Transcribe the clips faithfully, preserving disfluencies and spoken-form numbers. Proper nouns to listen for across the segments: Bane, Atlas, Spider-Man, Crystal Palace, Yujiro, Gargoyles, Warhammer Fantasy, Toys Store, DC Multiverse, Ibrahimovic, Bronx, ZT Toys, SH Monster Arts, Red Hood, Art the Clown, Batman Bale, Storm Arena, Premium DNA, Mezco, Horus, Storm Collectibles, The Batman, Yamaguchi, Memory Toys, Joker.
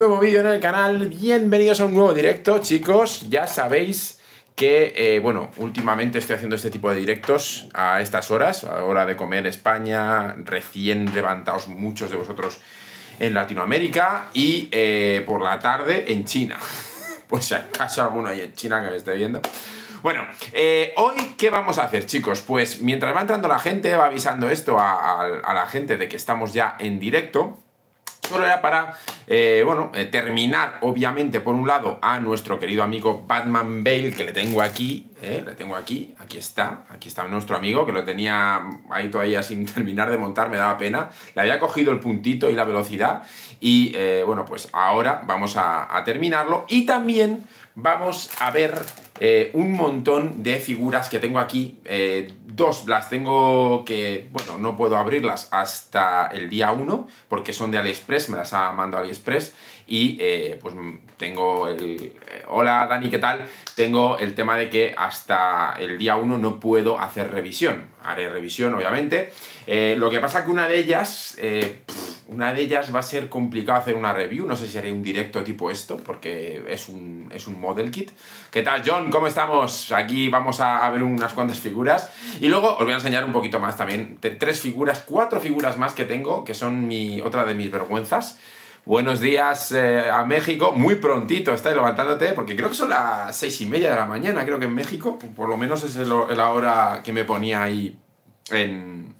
Nuevo vídeo en el canal, bienvenidos a un nuevo directo, chicos. Ya sabéis que, eh, bueno, últimamente estoy haciendo este tipo de directos a estas horas, a la hora de comer España, recién levantados muchos de vosotros en Latinoamérica y eh, por la tarde en China. Pues si acaso alguno hay en China que me esté viendo. Bueno, eh, hoy, ¿qué vamos a hacer, chicos? Pues mientras va entrando la gente, va avisando esto a, a, a la gente de que estamos ya en directo. Solo era para, eh, bueno, eh, terminar, obviamente, por un lado, a nuestro querido amigo Batman Bale, que le tengo aquí, eh, le tengo aquí, aquí está, aquí está nuestro amigo, que lo tenía ahí todavía sin terminar de montar, me daba pena, le había cogido el puntito y la velocidad, y, eh, bueno, pues ahora vamos a, a terminarlo, y también vamos a ver eh, un montón de figuras que tengo aquí, eh, dos las tengo que, bueno, no puedo abrirlas hasta el día uno, porque son de AliExpress, me las ha mandado AliExpress, y eh, pues tengo el... Eh, hola Dani, ¿qué tal? Tengo el tema de que hasta el día uno no puedo hacer revisión, haré revisión obviamente, eh, lo que pasa que una de ellas... Eh, pff, Una de ellas va a ser complicado hacer una review, no sé si haré un directo tipo esto, porque es un, es un model kit. ¿Qué tal, John? ¿Cómo estamos? Aquí vamos a, a ver unas cuantas figuras. Y luego os voy a enseñar un poquito más también, T tres figuras, cuatro figuras más que tengo, que son mi, otra de mis vergüenzas. Buenos días eh, a México, muy prontito estáis levantándote, porque creo que son las seis y media de la mañana, creo que en México, por lo menos es el, la hora que me ponía ahí en...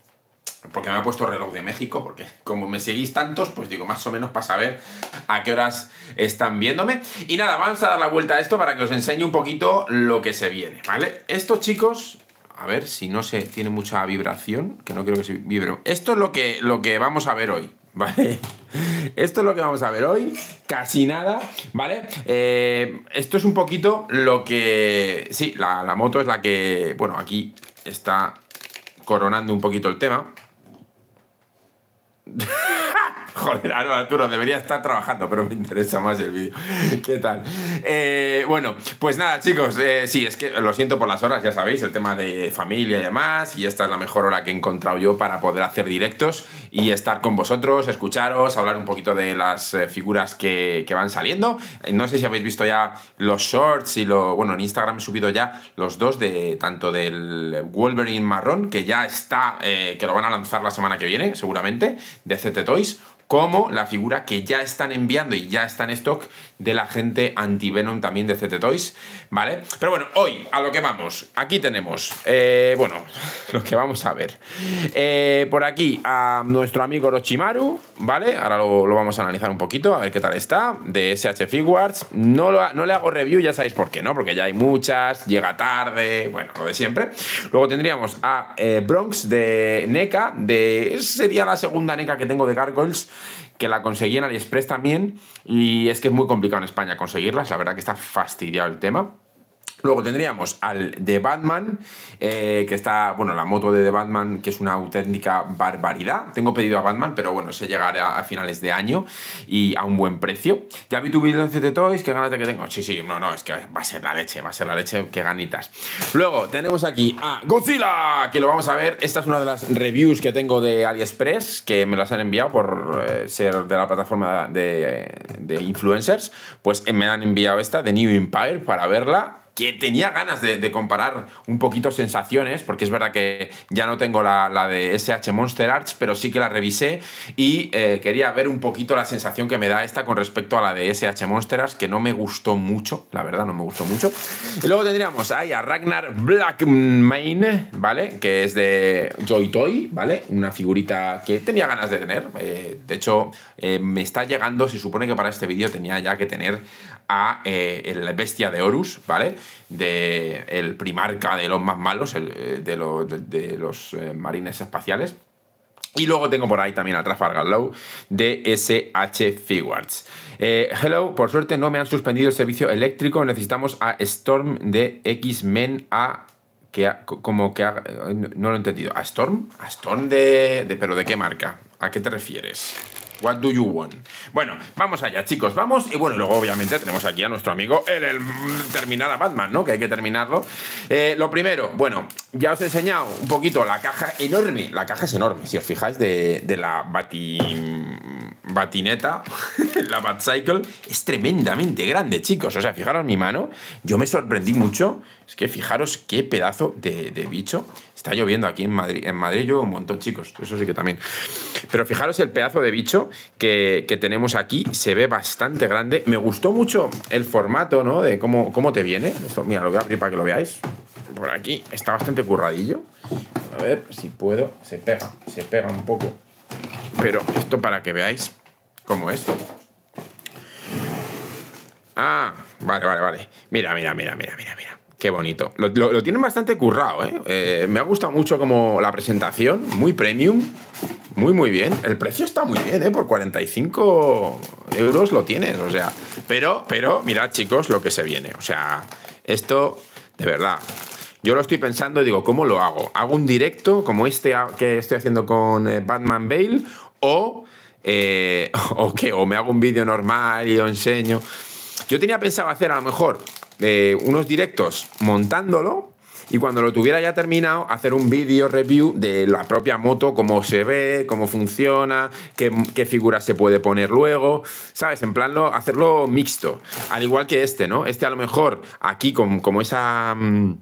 Porque me ha puesto reloj de México, porque como me seguís tantos, pues digo, más o menos para saber a qué horas están viéndome. Y nada, vamos a dar la vuelta a esto para que os enseñe un poquito lo que se viene, ¿vale? Estos, chicos, a ver si no se tiene mucha vibración, que no creo que se vibre. Esto es lo que, lo que vamos a ver hoy, ¿vale? Esto es lo que vamos a ver hoy, casi nada, ¿vale? Eh, esto es un poquito lo que... Sí, la, la moto es la que, bueno, aquí está coronando un poquito el tema. Joder, Arturo, debería estar trabajando, pero me interesa más el vídeo. ¿Qué tal? Eh, bueno, pues nada, chicos, eh, sí, es que lo siento por las horas, ya sabéis, el tema de familia y demás, y esta es la mejor hora que he encontrado yo para poder hacer directos y estar con vosotros, escucharos, hablar un poquito de las figuras que, que van saliendo. No sé si habéis visto ya los shorts y lo... Bueno, en Instagram he subido ya los dos, de tanto del Wolverine marrón, que ya está, eh, que lo van a lanzar la semana que viene, seguramente, de Z T Toys, como la figura que ya están enviando y ya está en stock de la gente anti-Venom también de Z T Toys, ¿vale? Pero bueno, hoy a lo que vamos. Aquí tenemos, eh, bueno, lo que vamos a ver. Eh, por aquí a nuestro amigo Orochimaru, ¿vale? Ahora lo, lo vamos a analizar un poquito, a ver qué tal está, de S H Figuarts. No, lo, no le hago review, ya sabéis por qué, ¿no? Porque ya hay muchas, llega tarde, bueno, lo de siempre. Luego tendríamos a eh, Bronx de NECA, de, sería la segunda NECA que tengo de Gargoyles, que la conseguí en AliExpress también, y es que es muy complicado en España conseguirlas, la verdad que está fastidiado el tema. Luego tendríamos al de Batman, eh, que está, bueno, la moto de The Batman, que es una auténtica barbaridad. Tengo pedido a Batman, pero bueno, se llegará a finales de año y a un buen precio. Ya vi tu vídeo en Z T Toys, qué ganas de que tengo. Sí, sí, no, no, es que va a ser la leche, va a ser la leche, qué ganitas. Luego tenemos aquí a Godzilla, que lo vamos a ver. Esta es una de las reviews que tengo de AliExpress, que me las han enviado por eh, ser de la plataforma de, de influencers. Pues eh, me han enviado esta, de New Empire, para verla, que tenía ganas de, de comparar un poquito sensaciones, porque es verdad que ya no tengo la, la de S H Monster Arts, pero sí que la revisé y eh, quería ver un poquito la sensación que me da esta con respecto a la de S H Monster Arts, que no me gustó mucho, la verdad, no me gustó mucho. Y luego tendríamos ahí a Ragnar Blackmane, ¿vale? Que es de Joy-Toy, ¿vale? Una figurita que tenía ganas de tener. Eh, de hecho, eh, me está llegando, se supone que para este vídeo tenía ya que tener a eh, el Bestia de Horus, ¿vale? De el primarca de los más malos, el, de, lo, de, de los eh, marines espaciales. Y luego tengo por ahí también a Trafalgar Law de S H Figuarts. Eh, hello, por suerte no me han suspendido el servicio eléctrico. Necesitamos a Storm de X-Men a... Que ha, como que ha, no lo he entendido. ¿A Storm? ¿A Storm de, de... pero de qué marca? ¿A qué te refieres? What do you want? Bueno, vamos allá, chicos, vamos. Y bueno, luego obviamente tenemos aquí a nuestro amigo el, el terminada Batman, ¿no? Que hay que terminarlo. eh, Lo primero, bueno, ya os he enseñado un poquito la caja enorme. La caja es enorme, si os fijáis, de, de la Bati... batineta, la Batcycle, es tremendamente grande, chicos. O sea, fijaros mi mano, yo me sorprendí mucho. Es que fijaros qué pedazo de, de bicho. Está lloviendo aquí en Madrid. En Madrid llueve un montón, chicos, eso sí que también. Pero fijaros el pedazo de bicho que, que tenemos aquí, se ve bastante grande. Me gustó mucho el formato, ¿no? De cómo, cómo te viene. Esto, mira, lo voy a abrir para que lo veáis. Por aquí está bastante curradillo. A ver si puedo. Se pega, se pega un poco. Pero esto para que veáis cómo es. Ah, vale, vale, vale. Mira, mira, mira, mira, mira, mira. Qué bonito. Lo, lo, lo tienen bastante currado, ¿eh? ¿eh? Me ha gustado mucho como la presentación. Muy premium. Muy, muy bien. El precio está muy bien, ¿eh? Por cuarenta y cinco euros lo tienes, o sea. Pero, pero, mirad, chicos, lo que se viene. O sea, esto, de verdad... Yo lo estoy pensando y digo, ¿cómo lo hago? ¿Hago un directo como este que estoy haciendo con Batman Bale? ¿O, eh, ¿o qué? ¿O me hago un vídeo normal y lo enseño? Yo tenía pensado hacer a lo mejor eh, unos directos montándolo y cuando lo tuviera ya terminado, hacer un vídeo review de la propia moto, cómo se ve, cómo funciona, qué, qué figura se puede poner luego, ¿sabes? En plan, lo, hacerlo mixto. Al igual que este, ¿no? Este a lo mejor aquí con, como esa... Mmm,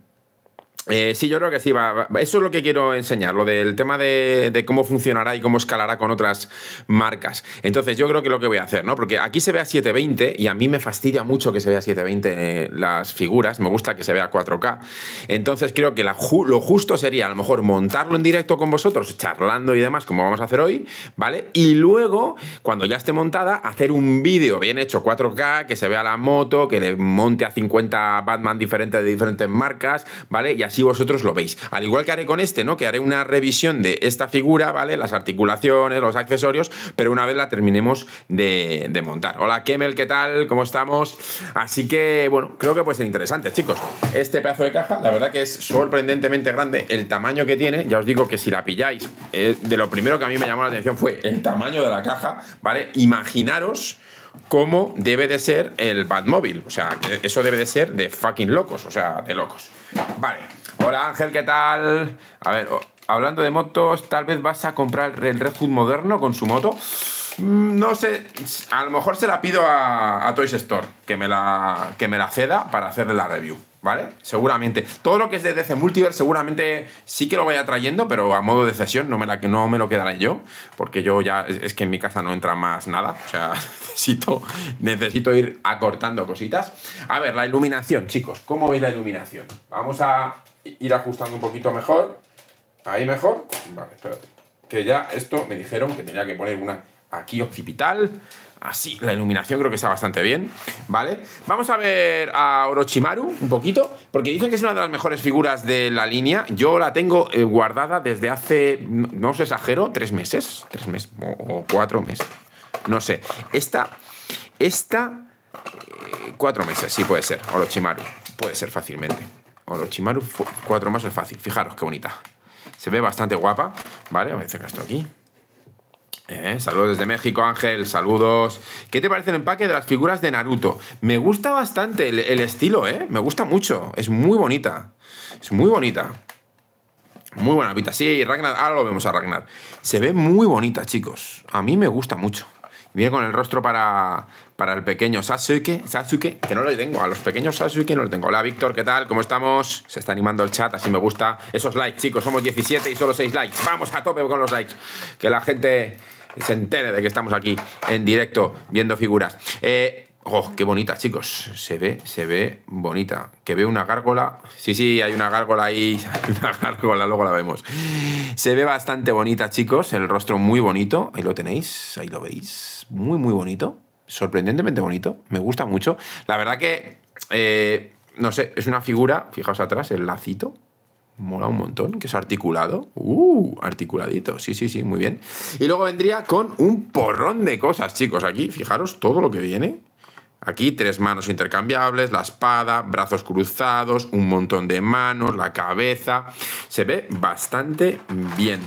Eh, sí, yo creo que sí, va, va. Eso es lo que quiero enseñar, lo del tema de, de cómo funcionará y cómo escalará con otras marcas. Entonces yo creo que lo que voy a hacer, ¿no? Porque aquí se ve a siete veinte y a mí me fastidia mucho que se vea a siete veinte las figuras, me gusta que se vea a cuatro K. Entonces creo que la, lo justo sería a lo mejor montarlo en directo con vosotros, charlando y demás, como vamos a hacer hoy, ¿vale? Y luego, cuando ya esté montada, hacer un vídeo bien hecho cuatro K, que se vea la moto, que le monte a cincuenta Batman diferentes de diferentes marcas, ¿vale? Y así si vosotros lo veis. Al igual que haré con este, ¿no? Que haré una revisión de esta figura, ¿vale? Las articulaciones, los accesorios, pero una vez la terminemos de, de montar. Hola, Kemel, ¿qué tal? ¿Cómo estamos? Así que, bueno, creo que puede ser interesante, chicos. Este pedazo de caja, la verdad que es sorprendentemente grande el tamaño que tiene. Ya os digo que si la pilláis, eh, de lo primero que a mí me llamó la atención fue el tamaño de la caja, ¿vale? Imaginaros cómo debe de ser el Batmóvil. O sea, eso debe de ser de fucking locos, o sea, de locos. Vale. Hola Ángel, ¿qué tal? A ver, hablando de motos, ¿tal vez vas a comprar el Red Hood moderno con su moto? No sé, a lo mejor se la pido a, a Toys Store, que me, la, que me la ceda para hacerle la review, ¿vale? Seguramente. Todo lo que es de D C Multiverse seguramente sí que lo vaya trayendo, pero a modo de cesión, no me, la, no me lo quedaré yo, porque yo ya, es que en mi casa no entra más nada, o sea, necesito, necesito ir acortando cositas. A ver, la iluminación, chicos, ¿cómo veis la iluminación? Vamos a... ir ajustando un poquito mejor. Ahí mejor. Vale, espérate. Que ya esto me dijeron que tenía que poner una aquí occipital. Así, la iluminación creo que está bastante bien. Vale. Vamos a ver a Orochimaru un poquito, porque dicen que es una de las mejores figuras de la línea. Yo la tengo eh, guardada desde hace, no os exagero, tres meses. Tres meses o cuatro meses. No sé. Esta, esta, eh, cuatro meses, sí puede ser. Orochimaru. Puede ser fácilmente. Orochimaru, cuatro más es fácil. Fijaros qué bonita. Se ve bastante guapa. Vale, voy a hacer esto aquí. Eh, saludos desde México, Ángel. Saludos. ¿Qué te parece el empaque de las figuras de Naruto? Me gusta bastante el, el estilo, ¿eh? Me gusta mucho. Es muy bonita. Es muy bonita. Muy buena pinta. Sí, Ragnar. Ahora lo vemos a Ragnar. Se ve muy bonita, chicos. A mí me gusta mucho. Viene con el rostro para, para el pequeño Sasuke, Sasuke, que no lo tengo, a los pequeños Sasuke no lo tengo. Hola, Víctor, ¿qué tal? ¿Cómo estamos? Se está animando el chat, así me gusta. Esos likes, chicos, somos diecisiete y solo seis likes. Vamos a tope con los likes, que la gente se entere de que estamos aquí en directo viendo figuras. Eh, ¡Oh, qué bonita, chicos! Se ve, se ve bonita. Que veo una gárgola. Sí, sí, hay una gárgola ahí, hay una gárgola, luego la vemos. Se ve bastante bonita, chicos, el rostro muy bonito. Ahí lo tenéis, ahí lo veis. Muy, muy bonito. Sorprendentemente bonito. Me gusta mucho. La verdad que, eh, no sé, es una figura... Fijaos atrás, el lacito. Mola un montón, que es articulado. ¡Uh! Articuladito. Sí, sí, sí, muy bien. Y luego vendría con un porrón de cosas, chicos. Aquí, fijaros todo lo que viene. Aquí tres manos intercambiables, la espada, brazos cruzados, un montón de manos, la cabeza. Se ve bastante bien.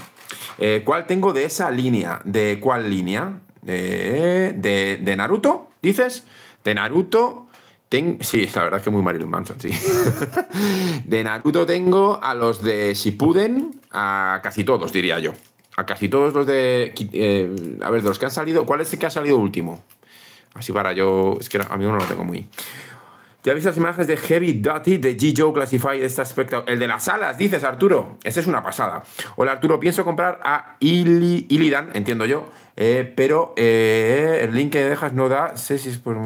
Eh, ¿Cuál tengo de esa línea? ¿De cuál línea? De, de, de Naruto, dices. De Naruto ten... Sí, la verdad es que muy Marilyn Manson, sí. De Naruto tengo a los de Shippuden, a casi todos, diría yo. a casi todos los de... Eh, a ver, de los que han salido, ¿cuál es el que ha salido último? Así para yo... Es que a mí no lo tengo muy... ¿Ya viste las imágenes de Heavy Duty de G-Joe Classified? Esta espectacular. El de las alas, dices, Arturo. Ese es una pasada. Hola, Arturo. Pienso comprar a Ili Illidan, entiendo yo. Eh, pero eh, el link que dejas no da. Sé si es por...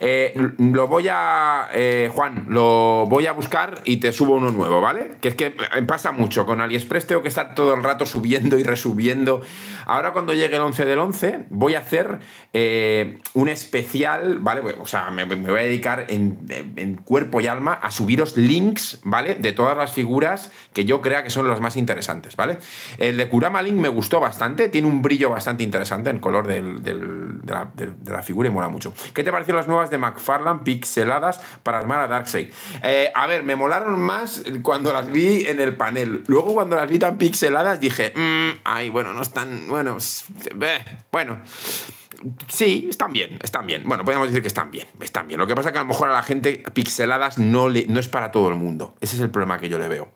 Eh, lo voy a... Eh, Juan, lo voy a buscar y te subo uno nuevo, ¿vale? Que es que pasa mucho. Con AliExpress tengo que estar todo el rato subiendo y resubiendo. Ahora cuando llegue el once del once voy a hacer eh, un especial, ¿vale? O sea, me, me voy a dedicar en, en cuerpo y alma a subiros links, ¿vale? De todas las figuras que yo crea que son las más interesantes, ¿vale? El de Kurama Link me gustó bastante. Tiene un brillo bastante interesante en color del, del, de, la, de, de la figura y mola mucho. ¿Qué te parecieron las nuevas de McFarlane pixeladas para armar a Darkseid? Eh, a ver, me molaron más cuando las vi en el panel. Luego cuando las vi tan pixeladas dije, mmm, ay, bueno, no están, bueno, eh, bueno, sí, están bien, están bien. Bueno, podemos decir que están bien, están bien. Lo que pasa es que a lo mejor a la gente pixeladas no, le, no es para todo el mundo. Ese es el problema que yo le veo,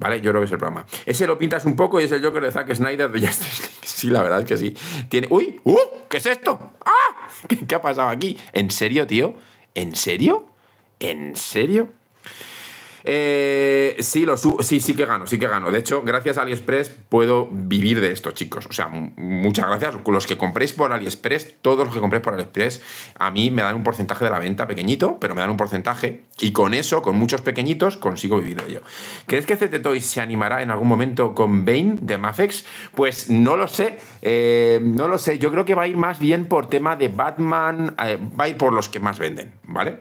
¿vale? Yo creo que es el problema. Ese lo pintas un poco y es el Joker de Zack Snyder de Justice League. Sí, la verdad es que sí. Tiene... ¡Uy! ¡Uh! ¿Qué es esto? ¡Ah! ¿Qué ha pasado aquí? ¿En serio, tío? ¿En serio? ¿En serio? Eh, sí, lo subo. Sí, sí que gano, sí que gano. De hecho, gracias a AliExpress puedo vivir de esto, chicos. O sea, muchas gracias. Los que compréis por AliExpress, todos los que compréis por AliExpress, a mí me dan un porcentaje de la venta pequeñito, pero me dan un porcentaje. Y con eso, con muchos pequeñitos, consigo vivir de ello. ¿Crees que Z T Toys se animará en algún momento con Bane de Mafex? Pues no lo sé. Eh, no lo sé. Yo creo que va a ir más bien por tema de Batman. Eh, va a ir por los que más venden, ¿vale?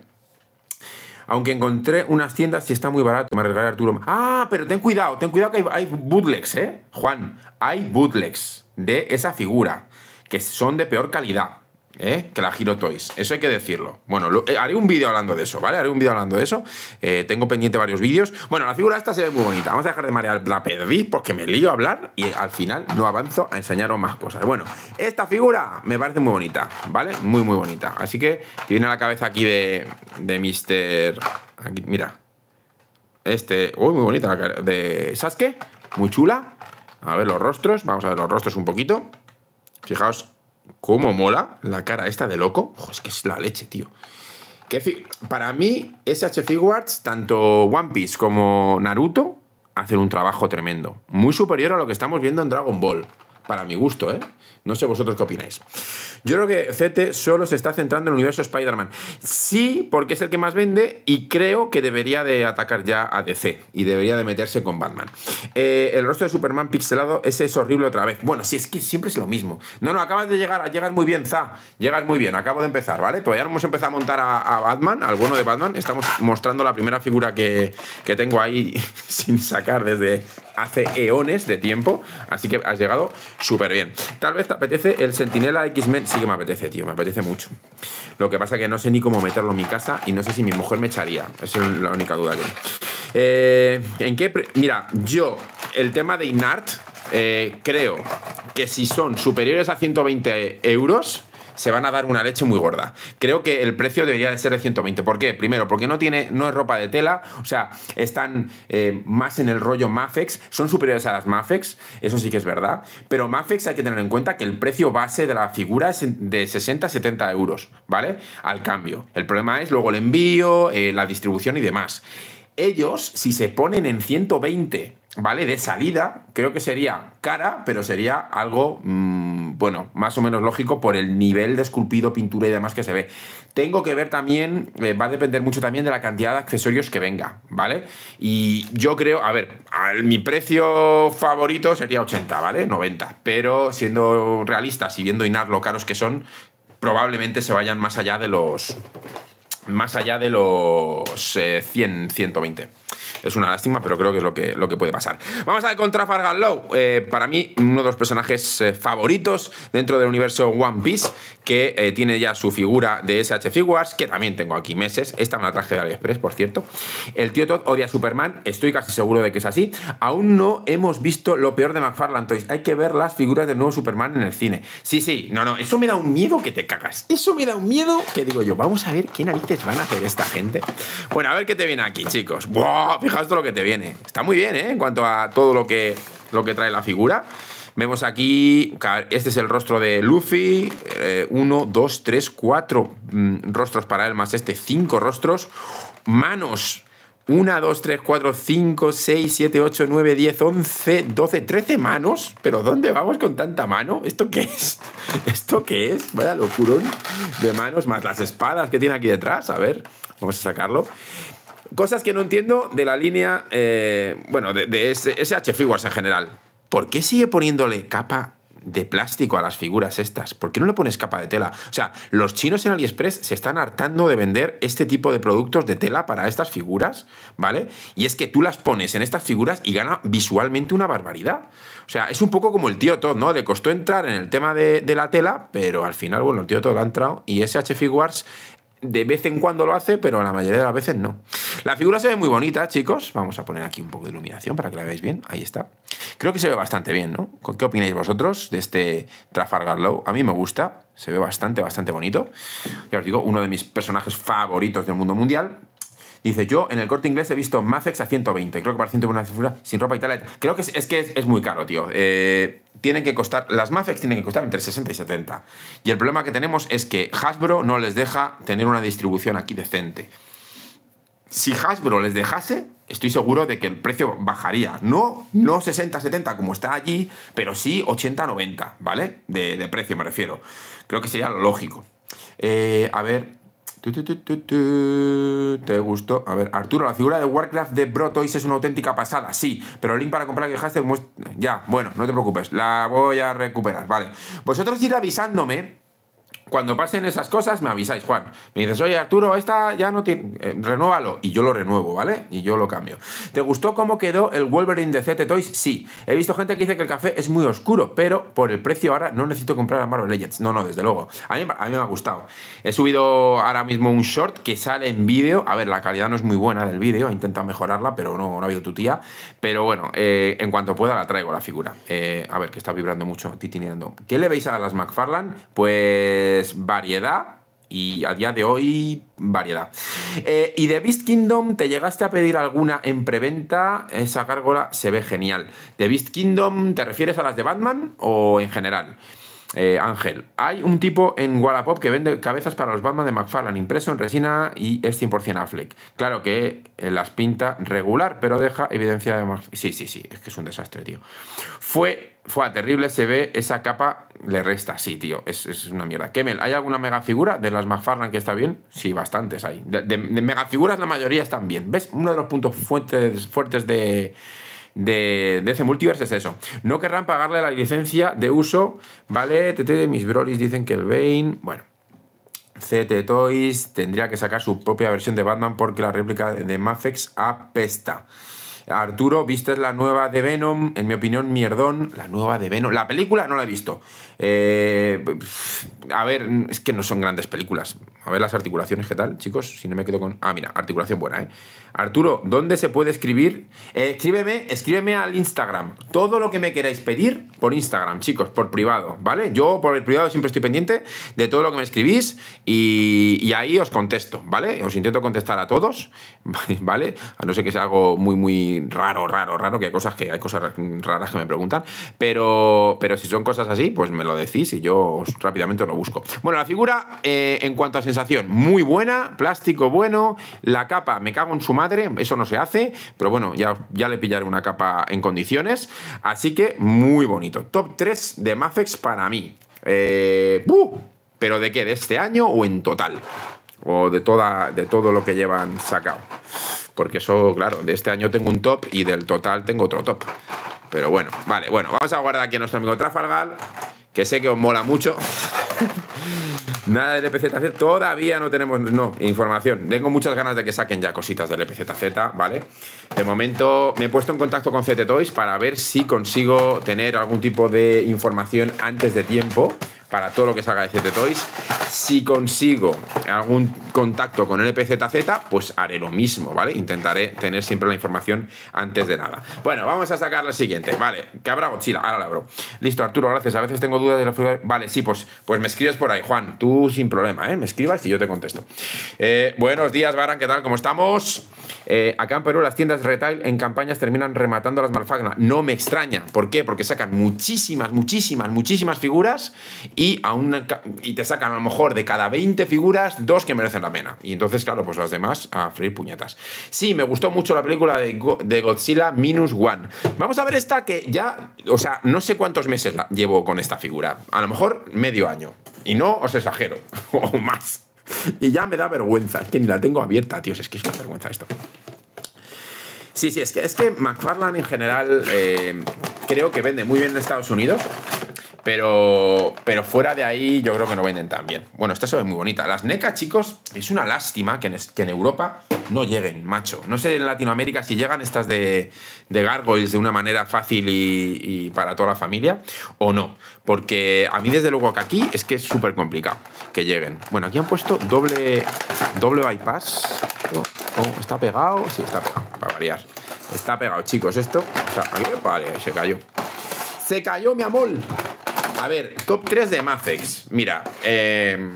Aunque encontré unas tiendas y está muy barato. Me regalaré Arturo. Ah, pero ten cuidado, ten cuidado que hay, hay bootlegs, ¿eh? Juan, hay bootlegs de esa figura que son de peor calidad, ¿eh? Que la Hero Toys. Eso hay que decirlo. Bueno, lo, eh, haré un vídeo hablando de eso, ¿vale? Haré un vídeo hablando de eso. Eh, tengo pendiente varios vídeos. Bueno, la figura esta se ve muy bonita. Vamos a dejar de marear la perdiz porque me lío a hablar y al final no avanzo a enseñaros más cosas. Bueno, esta figura me parece muy bonita, ¿vale? Muy, muy bonita. Así que si viene a la cabeza aquí de, de mister Aquí, mira. Este... Uy, muy bonita la cara de Sasuke. Muy chula. A ver los rostros. Vamos a ver los rostros un poquito. Fijaos. ¿Cómo mola la cara esta de loco? Ojo, es que es la leche, tío. Que para mí, S H Figuarts, tanto One Piece como Naruto, hacen un trabajo tremendo. Muy superior a lo que estamos viendo en Dragon Ball. Para mi gusto, ¿eh? No sé vosotros qué opináis. Yo creo que Z T solo se está centrando en el universo Spider-Man. Sí, porque es el que más vende y creo que debería de atacar ya a D C y debería de meterse con Batman. Eh, el rostro de Superman pixelado, ese es horrible otra vez. Bueno, sí, es que siempre es lo mismo. No, no, acabas de llegar, llegas muy bien, Za. Llegas muy bien, acabo de empezar, ¿vale? Todavía no hemos empezado a montar a, a Batman, al bueno de Batman. Estamos mostrando la primera figura que, que tengo ahí sin sacar desde hace eones de tiempo. Así que has llegado súper bien. Tal vez te apetece el Sentinela X-Men. Sí que me apetece, tío, me apetece mucho. Lo que pasa es que no sé ni cómo meterlo en mi casa y no sé si mi mujer me echaría. Esa es la única duda que hay. Eh, ¿En qué? Mira, yo, el tema de Inart, eh, creo que si son superiores a ciento veinte euros, se van a dar una leche muy gorda. Creo que el precio debería de ser de ciento veinte. ¿Por qué? Primero, porque no tiene, no es ropa de tela. O sea, están eh, más en el rollo Mafex. Son superiores a las Mafex. Eso sí que es verdad. Pero Mafex hay que tener en cuenta que el precio base de la figura es de sesenta a setenta euros, ¿vale? Al cambio. El problema es luego el envío, eh, la distribución y demás. Ellos, si se ponen en ciento veinte, ¿vale? De salida, creo que sería cara, pero sería algo... Mmm, bueno, más o menos lógico por el nivel de esculpido, pintura y demás que se ve. Tengo que ver también, eh, va a depender mucho también de la cantidad de accesorios que venga, ¿vale? Y yo creo, a ver, a mi precio favorito sería ochenta, ¿vale? noventa, pero siendo realistas y viendo Inar lo caros que son, probablemente se vayan más allá de los... Más allá de los eh, cien, ciento veinte. Es una lástima, pero creo que es lo que, lo que puede pasar. Vamos a ver contra Fargan Low. Eh, para mí, uno de los personajes eh, favoritos dentro del universo One Piece, que eh, tiene ya su figura de S H Figuarts, que también tengo aquí meses. Esta me la traje de AliExpress, por cierto. El tío Todd odia a Superman. Estoy casi seguro de que es así. Aún no hemos visto lo peor de McFarlane Toys. Hay que ver las figuras del nuevo Superman en el cine. Sí, sí. No, no. Eso me da un miedo que te cagas. Eso me da un miedo que digo yo. Vamos a ver qué narices van a hacer esta gente. Bueno, a ver qué te viene aquí, chicos. ¡Buah! Fijaos todo lo que te viene. Está muy bien, ¿eh? En cuanto a todo lo que, lo que trae la figura. Vemos aquí, este es el rostro de Luffy, eh, uno, dos, tres, cuatro mm, rostros para él, más este, cinco rostros. Manos, una, dos, tres, cuatro, cinco, seis, siete, ocho, nueve, diez, once, doce, trece manos. ¿Pero dónde vamos con tanta mano? ¿Esto qué es? ¿Esto qué es? Vaya locurón de manos, más las espadas que tiene aquí detrás. A ver, vamos a sacarlo. Cosas que no entiendo de la línea, eh, bueno, de, de S H Figuarts en general. ¿Por qué sigue poniéndole capa de plástico a las figuras estas? ¿Por qué no le pones capa de tela? O sea, los chinos en AliExpress se están hartando de vender este tipo de productos de tela para estas figuras, ¿vale? Y es que tú las pones en estas figuras y gana visualmente una barbaridad. O sea, es un poco como el tío Todd, ¿no? Le costó entrar en el tema de, de la tela, pero al final, bueno, el tío Todd ha entrado y S H Figuarts de vez en cuando lo hace, pero la mayoría de las veces no. La figura se ve muy bonita, chicos. Vamos a poner aquí un poco de iluminación para que la veáis bien. Ahí está. Creo que se ve bastante bien, ¿no? ¿Qué opináis vosotros de este Trafalgar Law? A mí me gusta. Se ve bastante, bastante bonito. Ya os digo, uno de mis personajes favoritos del mundo mundial. Dice, yo en el Corte Inglés he visto Mafex a ciento veinte. Creo que para ciento veinte una figura sin ropa y tal. Creo que es, es que es, es muy caro, tío. Eh, tienen que costar, las Mafex tienen que costar entre sesenta y setenta. Y el problema que tenemos es que Hasbro no les deja tener una distribución aquí decente. Si Hasbro les dejase, estoy seguro de que el precio bajaría. No, no sesenta a setenta como está allí, pero sí ochenta a noventa, ¿vale? De, de precio me refiero. Creo que sería lo lógico. Eh, a ver... Te gustó. A ver, Arturo, la figura de Warcraft de Bro Toys es una auténtica pasada. Sí, pero el link para comprar que dejaste muestra... Ya, bueno, no te preocupes, la voy a recuperar, vale. Vosotros ir avisándome cuando pasen esas cosas, me avisáis, Juan. Me dices, oye, Arturo, esta ya no tiene... Eh, renúvalo. Y yo lo renuevo, ¿vale? Y yo lo cambio. ¿Te gustó cómo quedó el Wolverine de C T Toys? Sí. He visto gente que dice que el café es muy oscuro, pero por el precio ahora no necesito comprar a Marvel Legends. No, no, desde luego. A mí, a mí me ha gustado. He subido ahora mismo un short que sale en vídeo. A ver, la calidad no es muy buena del vídeo. He intentado mejorarla, pero no, no ha habido tu tía. Pero bueno, eh, en cuanto pueda la traigo, la figura. Eh, a ver, que está vibrando mucho, titineando. ¿Qué le veis a las McFarlane? Pues... variedad, y a día de hoy variedad. Eh, y de Beast Kingdom, ¿te llegaste a pedir alguna en preventa? Esa gárgola se ve genial. ¿De Beast Kingdom te refieres a las de Batman o en general? Eh, Ángel, hay un tipo en Wallapop que vende cabezas para los Batman de McFarlane impreso en resina y es cien por cien Affleck. Claro que las pinta regular, pero deja evidencia de más. Sí, sí, sí, es que es un desastre, tío. Fue, fue terrible, se ve esa capa, le resta, sí, tío, es, es una mierda. Kemel, ¿hay alguna megafigura de las McFarlane que está bien? Sí, bastantes hay. De, de, de megafiguras la mayoría están bien. ¿Ves? Uno de los puntos fuertes, fuertes de... De, de ese multiverso es eso. No querrán pagarle la licencia de uso, ¿vale? T T, mis brolis dicen que el Bane... Bueno, C T Toys tendría que sacar su propia versión de Batman porque la réplica de Mafex apesta. Arturo, ¿viste la nueva de Venom? En mi opinión, mierdón. La nueva de Venom. La película no la he visto. Eh, a ver, es que no son grandes películas. A ver las articulaciones, ¿qué tal, chicos? Si no me quedo con... Ah, mira, articulación buena, ¿eh? Arturo, ¿dónde se puede escribir? Eh, escríbeme, escríbeme al Instagram. Todo lo que me queráis pedir por Instagram, chicos, por privado, ¿vale? Yo por el privado siempre estoy pendiente de todo lo que me escribís y, y ahí os contesto, ¿vale? Os intento contestar a todos, ¿vale? A no ser que sea algo muy, muy... raro, raro, raro, que hay cosas que hay cosas raras que me preguntan, pero, pero si son cosas así, pues me lo decís y yo os, rápidamente os lo busco. Bueno, la figura, eh, en cuanto a sensación, muy buena, plástico bueno, la capa, me cago en su madre, eso no se hace, pero bueno, ya, ya le pillaré una capa en condiciones, así que muy bonito. Top tres de Mafex para mí. Eh, ¡buh! ¿Pero de qué? ¿De este año o en total? O de, toda, de todo lo que llevan sacado. Porque eso, claro, de este año tengo un top y del total tengo otro top. Pero bueno, vale, bueno, vamos a guardar aquí a nuestro amigo Trafalgar, que sé que os mola mucho. Nada del E P Z Z, todavía no tenemos no, información. Tengo muchas ganas de que saquen ya cositas del E P Z Z, ¿vale? De momento me he puesto en contacto con C T Toys para ver si consigo tener algún tipo de información antes de tiempo. para todo lo que salga de Z T Toys. Si consigo algún contacto con el L P Z Z, pues haré lo mismo, ¿vale? Intentaré tener siempre la información antes de nada. Bueno, vamos a sacar la siguiente, ¿vale? Que habrá Godzilla, ahora la abro. Listo, Arturo, gracias. A veces tengo dudas de la figura. Vale, sí, pues, pues me escribes por ahí, Juan. Tú sin problema, ¿eh? Me escribas y yo te contesto. Eh, buenos días, Baran, ¿qué tal? ¿Cómo estamos? Eh, acá en Perú las tiendas retail en campañas terminan rematando a las Malfagna. No me extraña. ¿Por qué? Porque sacan muchísimas, muchísimas, muchísimas figuras y, a una, y te sacan a lo mejor de cada veinte figuras, dos que merecen la pena. Y entonces, claro, pues las demás a freír puñetas. Sí, me gustó mucho la película de, Go de Godzilla Minus One. Vamos a ver esta que ya, o sea, no sé cuántos meses la llevo con esta figura. A lo mejor medio año. Y no os exagero, o más. Y ya me da vergüenza, es que ni la tengo abierta, tío, es que es una vergüenza esto. Sí, sí, es que, es que McFarlane en general eh, creo que vende muy bien en Estados Unidos, pero, pero fuera de ahí yo creo que no venden tan bien. Bueno, esta se ve muy bonita. Las NECA, chicos, es una lástima que en, que en Europa no lleguen, macho. No sé en Latinoamérica si llegan estas de, de Gargoyles de una manera fácil y, y para toda la familia o no. Porque a mí desde luego que aquí es que es súper complicado que lleguen. Bueno, aquí han puesto doble, doble bypass. Oh, oh, ¿está pegado? Sí, está pegado, para variar. Está pegado, chicos, esto. O sea, aquí, vale, se cayó. Se cayó, mi amor. A ver, top tres de Mafex. Mira, eh...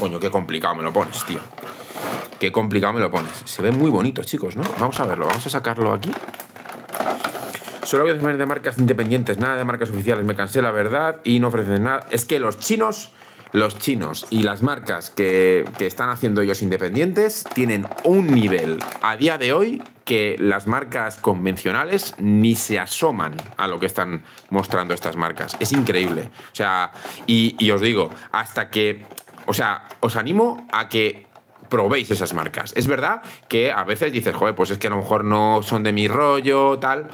coño, qué complicado me lo pones, tío. Qué complicado me lo pones. Se ve muy bonito, chicos, ¿no? Vamos a verlo, vamos a sacarlo aquí. Solo voy a decir de marcas independientes, nada de marcas oficiales. Me cansé, la verdad, y no ofrecen nada. Es que los chinos, los chinos y las marcas que, que están haciendo ellos independientes tienen un nivel a día de hoy que las marcas convencionales ni se asoman a lo que están mostrando estas marcas. Es increíble. O sea, y, y os digo, hasta que... O sea, os animo a que probéis esas marcas. Es verdad que a veces dices, joder, pues es que a lo mejor no son de mi rollo, tal,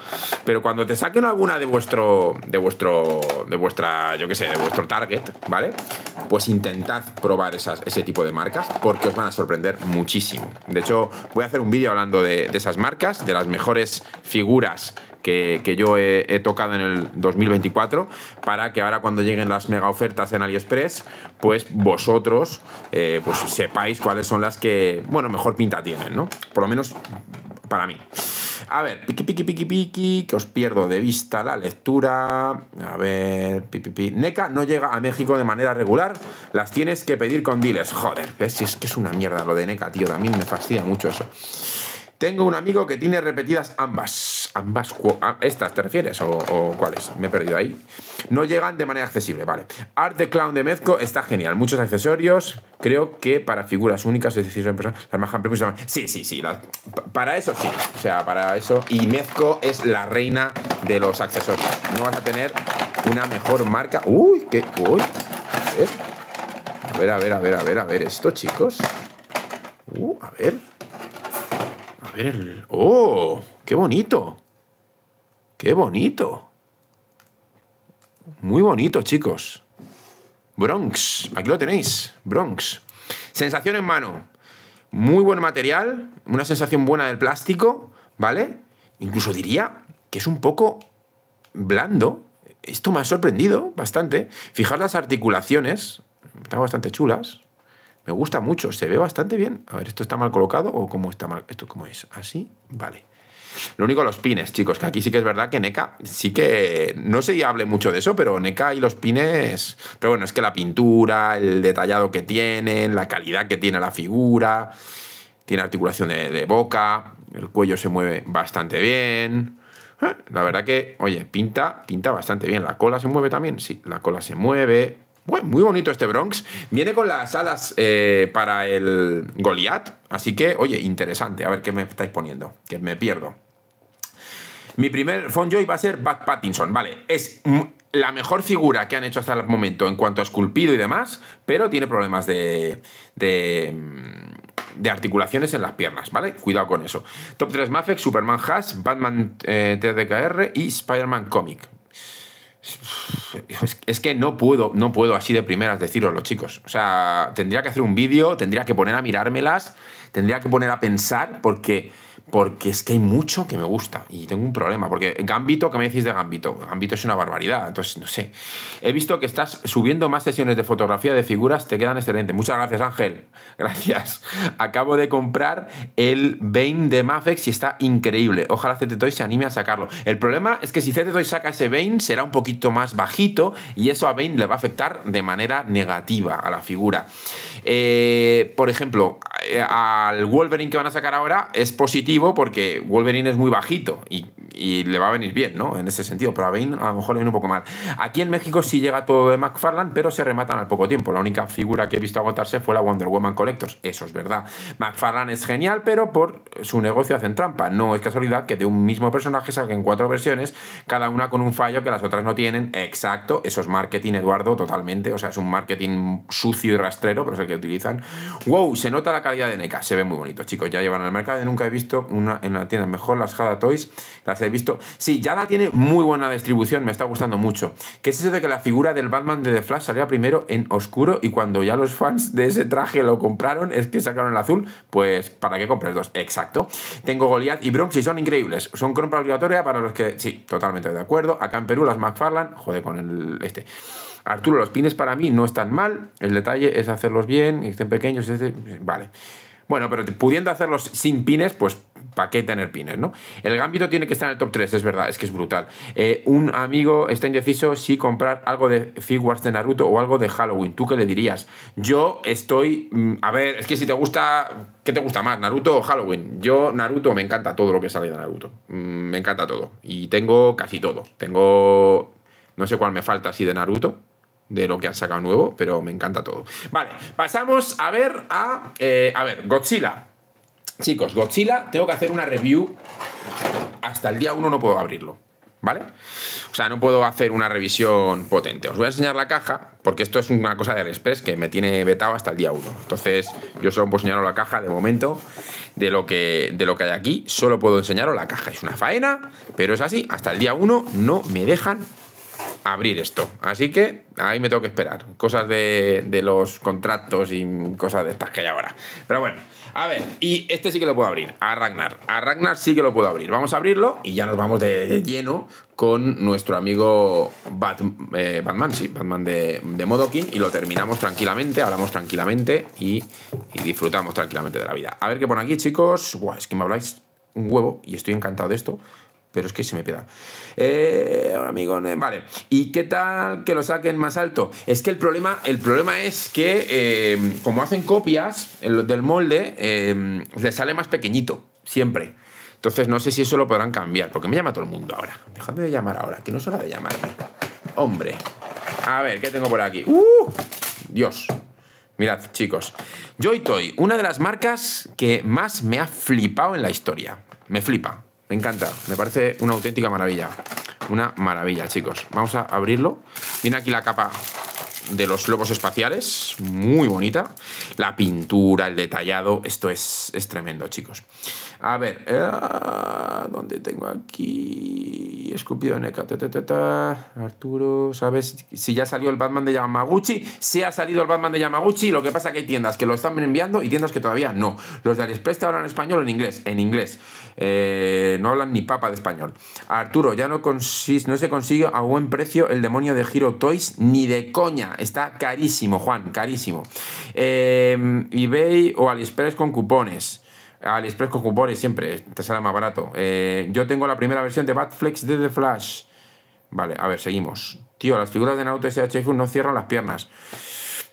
pero cuando te saquen alguna de vuestro, de vuestro, de vuestra, yo qué sé, de vuestro target, ¿vale? Pues intentad probar esas, ese tipo de marcas porque os van a sorprender muchísimo. De hecho, voy a hacer un vídeo hablando de, de esas marcas, de las mejores figuras Que, que yo he, he tocado en el dos mil veinticuatro, para que ahora cuando lleguen las mega ofertas en AliExpress, pues vosotros eh, pues sepáis cuáles son las que, bueno, mejor pinta tienen, ¿no? Por lo menos para mí. A ver, piqui, piqui, piqui, piqui, que os pierdo de vista la lectura. A ver, pi, pi, pi. NECA no llega a México de manera regular, las tienes que pedir con dealers. Joder, ¿ves? Es que es una mierda lo de NECA, tío, también me fastidia mucho eso. Tengo un amigo que tiene repetidas ambas. Ambas. ¿Estas te refieres? ¿O, o cuáles? Me he perdido ahí. No llegan de manera accesible, vale. Art the Clown de Mezco está genial. Muchos accesorios. Creo que para figuras únicas, es decir, las más amplias. Sí, sí, sí. La, para eso sí. O sea, para eso. Y Mezco es la reina de los accesorios. No vas a tener una mejor marca. Uy, qué. Uy. A ver, a ver, a ver, a ver, a ver esto, chicos. Uh, a ver. ¡Oh! ¡Qué bonito! ¡Qué bonito! Muy bonito, chicos. Bronx. Aquí lo tenéis. Bronx. Sensación en mano. Muy buen material. Una sensación buena del plástico, ¿vale? Incluso diría que es un poco blando. Esto me ha sorprendido bastante. Fijaos las articulaciones. Están bastante chulas. Me gusta mucho, se ve bastante bien. A ver, ¿esto está mal colocado o cómo está mal? ¿Esto cómo es? ¿Así? Vale. Lo único, los pines, chicos, que aquí sí que es verdad que NECA sí que... No sé si hable mucho de eso, pero NECA y los pines... Pero bueno, es que la pintura, el detallado que tienen, la calidad que tiene la figura, tiene articulación de, de boca, el cuello se mueve bastante bien... La verdad que, oye, pinta, pinta bastante bien. ¿La cola se mueve también? Sí, la cola se mueve... Bueno, muy bonito este Bronx. Viene con las alas eh, para el Goliath. Así que, oye, interesante. A ver qué me estáis poniendo, que me pierdo. Mi primer Fondjoy va a ser Buck Pattinson. Vale, es la mejor figura que han hecho hasta el momento en cuanto a esculpido y demás, pero tiene problemas de... de de articulaciones en las piernas, ¿vale? Cuidado con eso. Top tres Mafex, Superman Hash, Batman eh, T D K R y Spider-Man Comic. Es que no puedo, no puedo así de primeras deciroslo, chicos. O sea, tendría que hacer un vídeo, tendría que poner a mirármelas, tendría que poner a pensar, porque porque es que hay mucho que me gusta y tengo un problema, porque Gambito, ¿qué me decís de Gambito? Gambito es una barbaridad, entonces no sé. He visto que estás subiendo más sesiones de fotografía de figuras, te quedan excelentes. Muchas gracias, Ángel, gracias. Acabo de comprar el Bane de Mafex y está increíble. Ojalá C T Toys se anime a sacarlo. El problema es que si C T Toys saca ese Bane será un poquito más bajito y eso a Bane le va a afectar de manera negativa a la figura. Eh, por ejemplo, al Wolverine que van a sacar ahora es positivo porque Wolverine es muy bajito y, y le va a venir bien, ¿no? En ese sentido, pero a Bane a lo mejor le viene un poco mal. Aquí en México sí llega todo de McFarlane, pero se rematan al poco tiempo. La única figura que he visto agotarse fue la Wonder Woman Collectors, eso es verdad. McFarlane es genial, pero por su negocio hacen trampa. No es casualidad que de un mismo personaje saquen cuatro versiones, cada una con un fallo que las otras no tienen. Exacto, eso es marketing, Eduardo, totalmente. O sea, es un marketing sucio y rastrero, pero es el que utilizan. Wow, se nota la calidad de NECA, se ve muy bonito, chicos. Ya llevan al mercado y nunca he visto una en la tienda mejor. Las Jada Toys las he visto, sí, Jada tiene muy buena distribución, me está gustando mucho. ¿Qué es eso de que la figura del Batman de The Flash salía primero en oscuro y cuando ya los fans de ese traje lo compraron es que sacaron el azul? Pues para qué compres dos, exacto. Tengo Goliath y Bronx y son increíbles, son compra obligatoria para los que, sí, totalmente de acuerdo. Acá en Perú las McFarlane, joder con el este Arturo, los pines para mí no están mal, el detalle es hacerlos bien y estén pequeños, este, vale. Bueno, pero pudiendo hacerlos sin pines, pues ¿para qué tener pines, no? El Gambito tiene que estar en el top tres, es verdad, es que es brutal. Eh, un amigo está indeciso si comprar algo de Figuarts de Naruto o algo de Halloween. ¿Tú qué le dirías? Yo estoy... A ver, es que si te gusta... ¿Qué te gusta más, Naruto o Halloween? Yo, Naruto, me encanta todo lo que sale de Naruto. Me encanta todo. Y tengo casi todo. Tengo... No sé cuál me falta así de Naruto, de lo que han sacado nuevo, pero me encanta todo. Vale, pasamos a ver a... Eh, a ver, Godzilla. Chicos, Godzilla, tengo que hacer una review. Hasta el día uno no puedo abrirlo, ¿vale? O sea, no puedo hacer una revisión potente. Os voy a enseñar la caja, porque esto es una cosa de AliExpress que me tiene vetado hasta el día uno. Entonces, yo solo puedo enseñaros la caja de momento de lo que, de lo que hay aquí. Solo puedo enseñaros la caja. Es una faena, pero es así. Hasta el día uno no me dejan abrir esto, así que ahí me tengo que esperar, cosas de, de los contratos y cosas de estas que hay ahora, pero bueno, a ver. Y este sí que lo puedo abrir, a Ragnar a Ragnar sí que lo puedo abrir, vamos a abrirlo y ya nos vamos de, de lleno con nuestro amigo Bat, eh, Batman, sí, Batman de, de Modokin, y lo terminamos tranquilamente, hablamos tranquilamente y, y disfrutamos tranquilamente de la vida. A ver qué pone aquí, chicos. Buah, es que me habláis un huevo y estoy encantado de esto, pero es que se me pega. Eh, amigo, vale. ¿Y qué tal que lo saquen más alto? Es que el problema, el problema es que eh, como hacen copias del molde, eh, les sale más pequeñito, siempre. Entonces no sé si eso lo podrán cambiar, porque me llama todo el mundo ahora. Dejadme de llamar ahora, que no es hora de llamarme. Hombre. A ver, ¿qué tengo por aquí? ¡Uh! Dios. Mirad, chicos. Joy-Toy, una de las marcas que más me ha flipado en la historia. Me flipa. Me encanta, me parece una auténtica maravilla. Una maravilla, chicos. Vamos a abrirlo. Viene aquí la capa de los lobos espaciales. Muy bonita. La pintura, el detallado. Esto es, es tremendo, chicos. A ver, eh, ¿dónde tengo aquí? Escupido NECA. Ta, ta, ta, ta. Arturo, ¿sabes si ya salió el Batman de Yamaguchi? Sí, ha salido el Batman de Yamaguchi. Lo que pasa es que hay tiendas que lo están enviando y tiendas que todavía no. Los de AliExpress te hablan en español o en inglés. En inglés. Eh, no hablan ni papa de español. Arturo, ya no, consi- no se consigue a buen precio el demonio de Hero Toys ni de coña. Está carísimo, Juan, carísimo. Eh, eBay o AliExpress con cupones. AliExpress con cupones siempre te sale más barato. Eh, yo tengo la primera versión de Batflex de The Flash. Vale, a ver, seguimos. Tío, las figuras de Naruto S H Figuarts no cierran las piernas.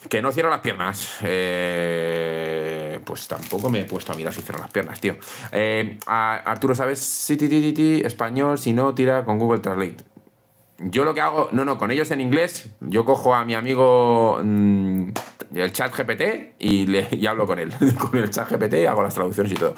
Que no cierran las piernas. Eh, pues tampoco me he puesto a mirar si cierran las piernas, tío. Eh, a Arturo, ¿sabes? Sí, ti, ti, ti, español, si no, tira con Google Translate. Yo lo que hago, no, no, con ellos en inglés, yo cojo a mi amigo mmm, el chat G P T y, le, y hablo con él, con el chat G P T y hago las traducciones y todo.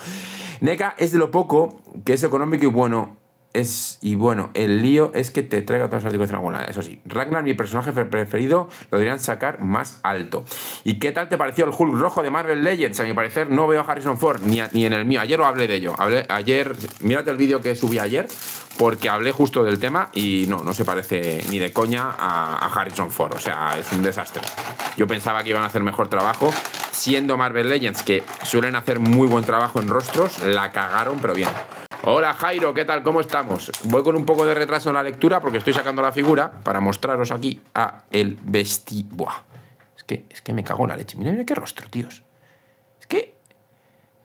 NECA es de lo poco que es económico y bueno, es, y bueno, el lío es que te traiga todos los artículos de alguna, eso sí. Ragnar, mi personaje preferido, lo deberían sacar más alto. ¿Y qué tal te pareció el Hulk rojo de Marvel Legends? A mi parecer no veo a Harrison Ford, ni, a, ni en el mío, ayer lo hablé de ello, hablé, ayer, mírate el vídeo que subí ayer, porque hablé justo del tema y no, no se parece ni de coña a, a Harrison Ford. O sea, es un desastre. Yo pensaba que iban a hacer mejor trabajo. siendo Marvel Legends, que suelen hacer muy buen trabajo en rostros, la cagaron, pero bien. Hola Jairo, ¿qué tal? ¿Cómo estamos? Voy con un poco de retraso en la lectura porque estoy sacando la figura para mostraros aquí a el vesti... Buah, es que, es que me cago en la leche. Mirad, mirad qué rostro, tíos. Es que...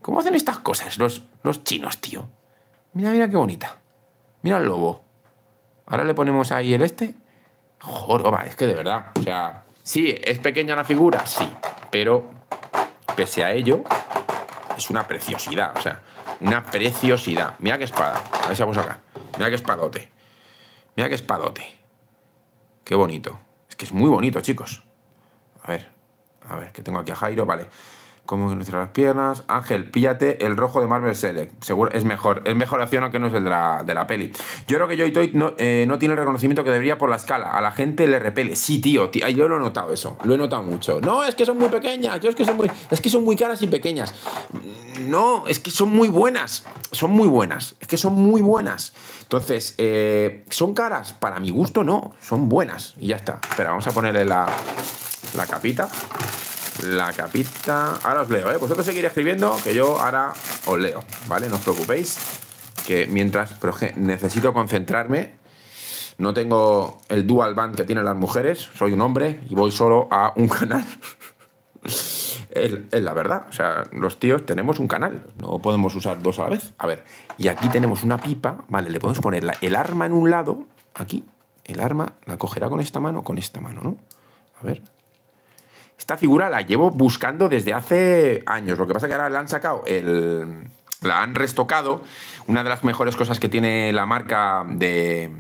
¿Cómo hacen estas cosas los, los chinos, tío? Mira, mira qué bonita. Mira el lobo. Ahora le ponemos ahí el este. Joroba, es que de verdad, o sea... Sí, ¿es pequeña la figura? Sí, pero pese a ello, es una preciosidad, o sea, una preciosidad. Mira qué espada, a ver si vamos acá. Mira qué espadote, mira qué espadote. Qué bonito, es que es muy bonito, chicos. A ver, a ver, que tengo aquí a Jairo, vale. ¿Cómo ilustrar las piernas? Ángel, píllate el rojo de Marvel Select. Seguro es mejor, es mejor opción, aunque no es el de la, de la peli. Yo creo que Joy-Toy no, eh, no tiene el reconocimiento que debería por la escala. A la gente le repele. Sí, tío, tío, yo lo he notado eso. Lo he notado mucho. No, es que son muy pequeñas. Yo es que son muy, es que son muy caras y pequeñas. No, es que son muy buenas. Son muy buenas. Es que son muy buenas. Entonces, eh, ¿son caras? Para mi gusto, no. Son buenas. Y ya está. Espera, vamos a ponerle la, la capita. La capita... Ahora os leo, ¿eh? Vosotros seguir escribiendo, que yo ahora os leo, ¿vale? No os preocupéis, que mientras... Pero es que necesito concentrarme. No tengo el dual band que tienen las mujeres. Soy un hombre y voy solo a un canal. Es la verdad. O sea, los tíos tenemos un canal. No podemos usar dos a la vez. A ver, y aquí tenemos una pipa. Vale, le podemos poner la, el arma en un lado. Aquí, el arma la cogerá con esta mano, con esta mano, ¿no? A ver... Esta figura la llevo buscando desde hace años. Lo que pasa es que ahora la han sacado, el, la han restocado. Una de las mejores cosas que tiene la marca de,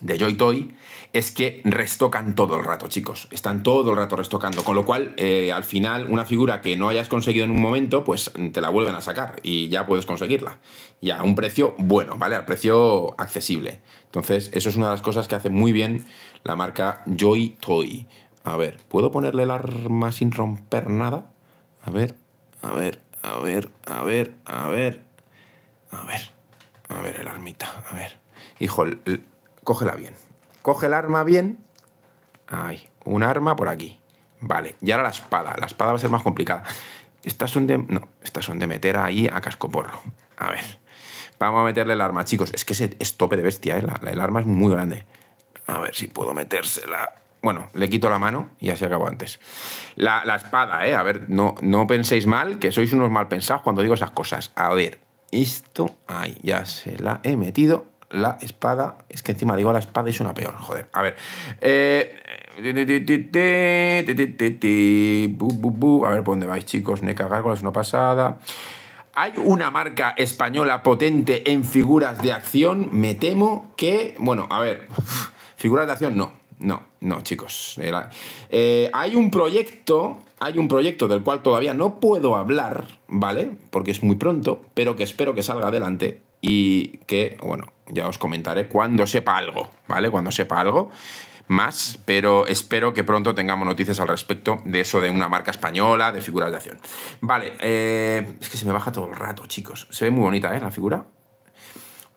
de Joy-Toy es que restocan todo el rato, chicos. Están todo el rato restocando. Con lo cual, eh, al final, una figura que no hayas conseguido en un momento, pues te la vuelven a sacar y ya puedes conseguirla. Y a un precio bueno, ¿vale? A precio accesible. Entonces, eso es una de las cosas que hace muy bien la marca Joy-Toy. A ver, ¿puedo ponerle el arma sin romper nada? A ver, a ver, a ver, a ver, a ver. A ver, a ver el armita, a ver. Hijo, el, el, cógela bien. Coge el arma bien. Ahí, un arma por aquí. Vale, y ahora la espada. La espada va a ser más complicada. Estas son de... No, estas son de meter ahí a cascoporro. A ver, vamos a meterle el arma, chicos. Es que ese es tope de bestia, ¿eh? La, la, el arma es muy grande. A ver si puedo metérsela... Bueno, le quito la mano y así acabo antes. La, la espada, ¿eh? A ver, no, no penséis mal, que sois unos mal pensados cuando digo esas cosas. A ver, esto... Ahí, ya se la he metido. La espada... Es que encima digo la espada y suena peor, joder. A ver. Eh... A ver, ¿por dónde vais, chicos? NECA Gárgolas, una pasada. Hay una marca española potente en figuras de acción. Me temo que... Bueno, a ver. Figuras de acción no. No, no, chicos. Eh, hay un proyecto, hay un proyecto del cual todavía no puedo hablar, ¿vale? Porque es muy pronto, pero que espero que salga adelante y que, bueno, ya os comentaré cuando sepa algo, ¿vale? Cuando sepa algo más, pero espero que pronto tengamos noticias al respecto de eso de una marca española, de figuras de acción. Vale, eh, es que se me baja todo el rato, chicos. Se ve muy bonita, ¿eh? La figura.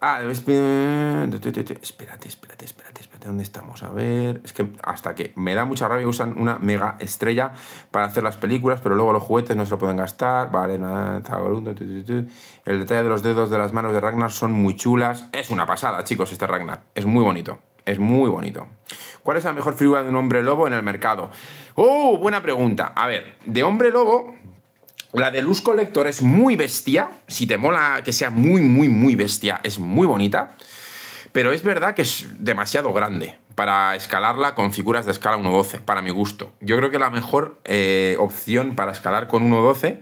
Ah, espérate, espérate, espérate, espérate, ¿dónde estamos? A ver, es que hasta que me da mucha rabia usan una mega estrella para hacer las películas, pero luego los juguetes no se lo pueden gastar, vale, nada, el detalle de los dedos de las manos de Ragnar son muy chulas, es una pasada, chicos, este Ragnar, es muy bonito, es muy bonito. ¿Cuál es la mejor figura de un hombre lobo en el mercado? ¡Oh, buena pregunta! A ver, de hombre lobo... La de Luz Collector es muy bestia. Si te mola que sea muy, muy, muy bestia, es muy bonita. Pero es verdad que es demasiado grande para escalarla con figuras de escala uno doce, para mi gusto. Yo creo que la mejor eh, opción para escalar con uno doce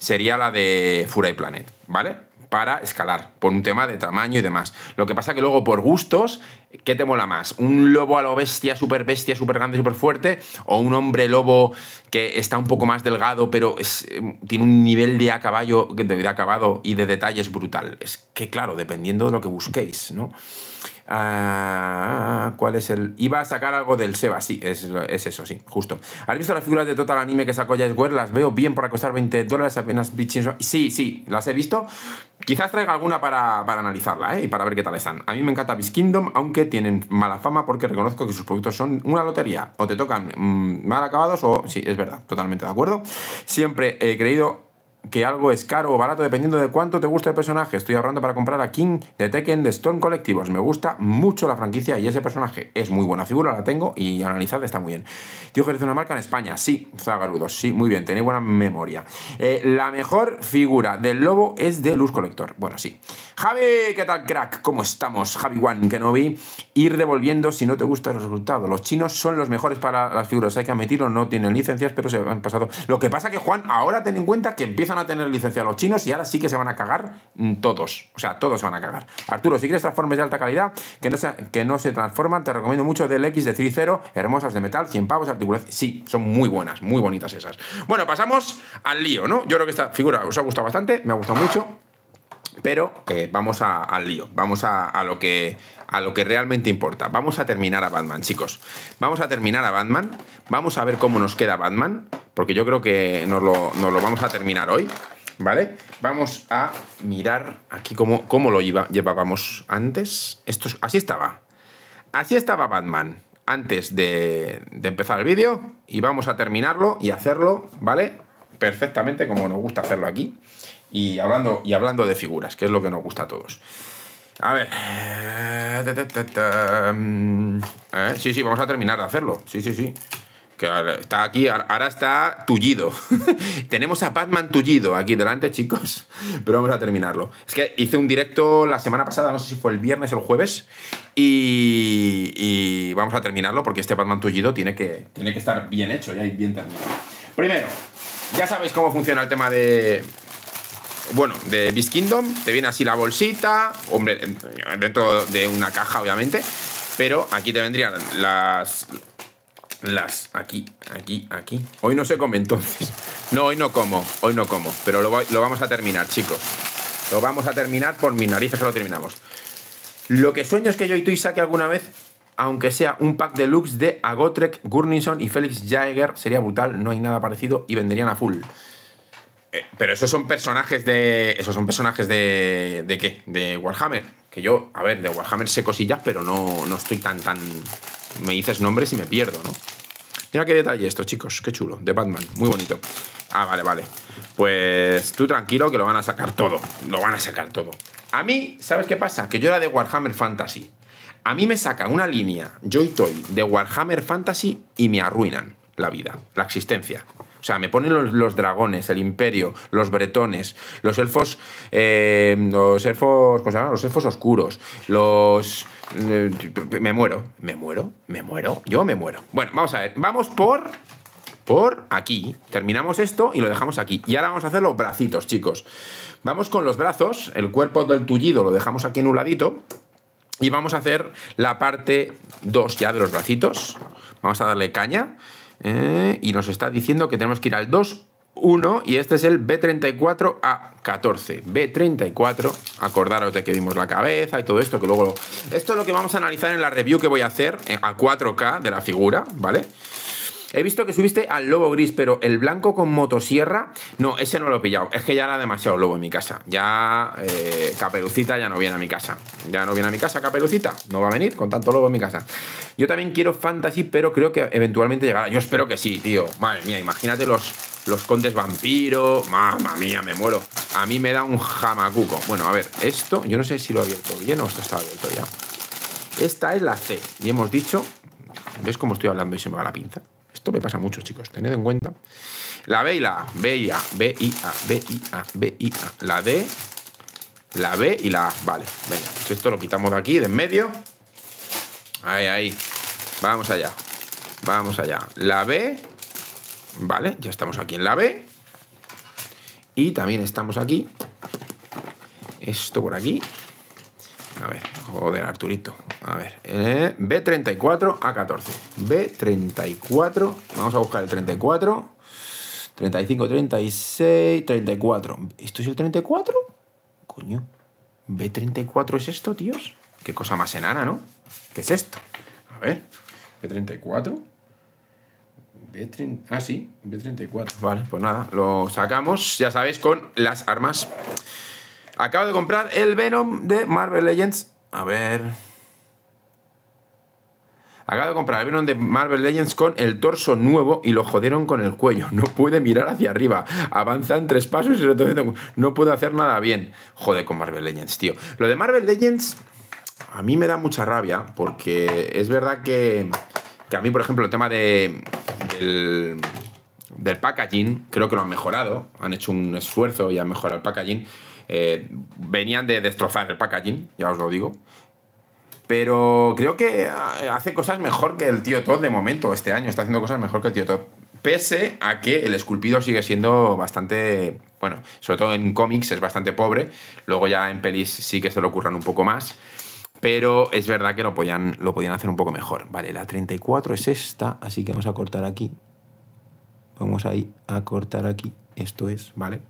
sería la de Fury Planet, ¿vale? Para escalar, por un tema de tamaño y demás. Lo que pasa que luego, por gustos, ¿qué te mola más? ¿Un lobo a lo bestia, súper bestia, súper grande, súper fuerte? ¿O un hombre lobo que está un poco más delgado, pero es, eh, tiene un nivel de, acaballo, de, de acabado y de detalles brutal? Es que, claro, dependiendo de lo que busquéis, ¿no? Ah, ¿cuál es el...? Iba a sacar algo del Seba, sí, es, es eso, sí, justo. ¿Has visto las figuras de Total Anime que sacó Jazzware? Las veo bien para costar veinte dólares apenas. Sí, sí, las he visto. Quizás traiga alguna para, para analizarla, ¿eh? Y para ver qué tal están. A mí me encanta Beast Kingdom, aunque tienen mala fama porque reconozco que sus productos son una lotería. O te tocan mmm, mal acabados o... Sí, es verdad, totalmente de acuerdo. Siempre he creído... que algo es caro o barato dependiendo de cuánto te gusta el personaje. Estoy ahorrando para comprar a King de Tekken de Storm Collectibles. Me gusta mucho la franquicia y ese personaje es muy buena figura, la tengo y analizada está muy bien. Tío, que eres una marca en España. Sí, Zagarudos, sí, muy bien, tenéis buena memoria. Eh, la mejor figura del lobo es de Luz Collector. Bueno, sí. Javi, ¿qué tal, crack? ¿Cómo estamos? Javi One, que no vi. Ir devolviendo si no te gusta el resultado. Los chinos son los mejores para las figuras, hay que admitirlo, no tienen licencias, pero se han pasado. Lo que pasa que, Juan, ahora ten en cuenta que empiezan a tener licencia los chinos y ahora sí que se van a cagar todos, o sea, todos se van a cagar. Arturo, si quieres transformes de alta calidad que no se, que no se transforman, te recomiendo mucho del X de Tricero, hermosas de metal, cien pavos, articulaciones, sí, son muy buenas, muy bonitas esas. Bueno, pasamos al lío, ¿no? Yo creo que esta figura os ha gustado bastante, me ha gustado mucho, pero eh, vamos a, al lío, vamos a, a lo que... a lo que realmente importa. Vamos a terminar a Batman, chicos. Vamos a terminar a Batman. Vamos a ver cómo nos queda Batman, porque yo creo que nos lo, nos lo vamos a terminar hoy, ¿vale? Vamos a mirar aquí cómo, cómo lo iba, llevábamos antes. Esto, así estaba. Así estaba Batman antes de, de empezar el vídeo. Y vamos a terminarlo y hacerlo, ¿vale? Perfectamente como nos gusta hacerlo aquí. Y hablando, y hablando de figuras, que es lo que nos gusta a todos. A ver... Eh, sí, sí, vamos a terminar de hacerlo. Sí, sí, sí. Que está aquí, ahora está tullido. Tenemos a Batman tullido aquí delante, chicos. Pero vamos a terminarlo. Es que hice un directo la semana pasada, no sé si fue el viernes o el jueves. Y, y vamos a terminarlo porque este Batman tullido tiene que, tiene que estar bien hecho ya y bien terminado. Primero, ya sabéis cómo funciona el tema de... Bueno, de Beast Kingdom, te viene así la bolsita, hombre, dentro de una caja, obviamente, pero aquí te vendrían las... Las... Aquí, aquí, aquí. Hoy no se come, entonces. No, hoy no como, hoy no como, pero lo, lo vamos a terminar, chicos. Lo vamos a terminar por mis narices, que lo terminamos. Lo que sueño es que yo y tú y saque alguna vez... aunque sea un pack deluxe de Agotrek, Gurnison y Felix Jaeger, sería brutal, no hay nada parecido y venderían a full. Eh, pero esos son personajes de... ¿Esos son personajes de... ¿De qué? De Warhammer. Que yo, a ver, de Warhammer sé cosillas, pero no, no estoy tan, tan... Me dices nombres y me pierdo, ¿no? Mira qué detalle esto, chicos. Qué chulo. De Batman. Muy bonito. Ah, vale, vale. Pues tú tranquilo que lo van a sacar todo. Lo van a sacar todo. A mí, ¿sabes qué pasa? Que yo era de Warhammer Fantasy. A mí me sacan una línea Joy-Toy de Warhammer Fantasy y me arruinan la vida, la existencia. O sea, me ponen los, los dragones, el imperio, los bretones, los elfos, eh, los elfos, ¿cómo se llama? Los elfos oscuros, los... Eh, me muero, me muero, me muero, yo me muero. Bueno, vamos a ver, vamos por... por aquí. Terminamos esto y lo dejamos aquí. Y ahora vamos a hacer los bracitos, chicos. Vamos con los brazos, el cuerpo del tullido lo dejamos aquí en un ladito y vamos a hacer la parte dos ya de los bracitos. Vamos a darle caña. Eh, y nos está diciendo que tenemos que ir al dos uno y este es el B treinta y cuatro A catorce. B treinta y cuatro, acordaros de que vimos la cabeza y todo esto, que luego... Lo... Esto es lo que vamos a analizar en la review que voy a hacer a cuatro K de la figura, ¿vale? He visto que subiste al lobo gris, pero el blanco con motosierra... No, ese no lo he pillado, es que ya era demasiado lobo en mi casa. Ya eh, Caperucita ya no viene a mi casa. Ya no viene a mi casa Caperucita, no va a venir con tanto lobo en mi casa. Yo también quiero Fantasy, pero creo que eventualmente llegará. Yo espero que sí, tío. Madre mía, imagínate los, los condes vampiro. Mamma mía, me muero. A mí me da un jamacuco. Bueno, a ver, esto, yo no sé si lo he abierto bien o esto está abierto ya. Esta es la C, y hemos dicho... ¿Ves cómo estoy hablando y se me va la pinza? Esto me pasa mucho, chicos, tened en cuenta. La B y la A, B y A, B y A, B y A, B y A. La D, la B y la A. Vale, venga, pues esto lo quitamos de aquí, de en medio. Ahí, ahí. Vamos allá. Vamos allá. La B. Vale, ya estamos aquí en la B. Y también estamos aquí. Esto por aquí. A ver, joder, Arturito. A ver, eh, B treinta y cuatro A catorce. B treinta y cuatro. Vamos a buscar el treinta y cuatro. treinta y cinco, treinta y seis, treinta y cuatro. ¿Esto es el treinta y cuatro? Coño. ¿B treinta y cuatro es esto, tíos? Qué cosa más enana, ¿no? ¿Qué es esto? A ver, B treinta y cuatro. B treinta... Ah, sí, B treinta y cuatro. Vale, pues nada, lo sacamos, ya sabéis, con las armas. Acabo de comprar el Venom de Marvel Legends. A ver... Acabo de comprar el Venom de Marvel Legends con el torso nuevo y lo jodieron con el cuello. No puede mirar hacia arriba. Avanzan tres pasos y se retroceden. No puedo hacer nada bien. Joder con Marvel Legends, tío. Lo de Marvel Legends a mí me da mucha rabia porque es verdad que, que a mí, por ejemplo, el tema de, del, del packaging creo que lo han mejorado. Han hecho un esfuerzo y han mejorado el packaging. Eh, venían de destrozar el packaging, ya os lo digo. Pero creo que hace cosas mejor que el tío Todd de momento. Este año está haciendo cosas mejor que el tío Todd. Pese a que el esculpido sigue siendo bastante... Bueno, sobre todo en cómics es bastante pobre. Luego ya en pelis sí que se lo curran un poco más. Pero es verdad que lo podían, lo podían hacer un poco mejor. Vale, la treinta y cuatro es esta. Así que vamos a cortar aquí. Vamos ahí a cortar aquí. Esto es, ¿vale?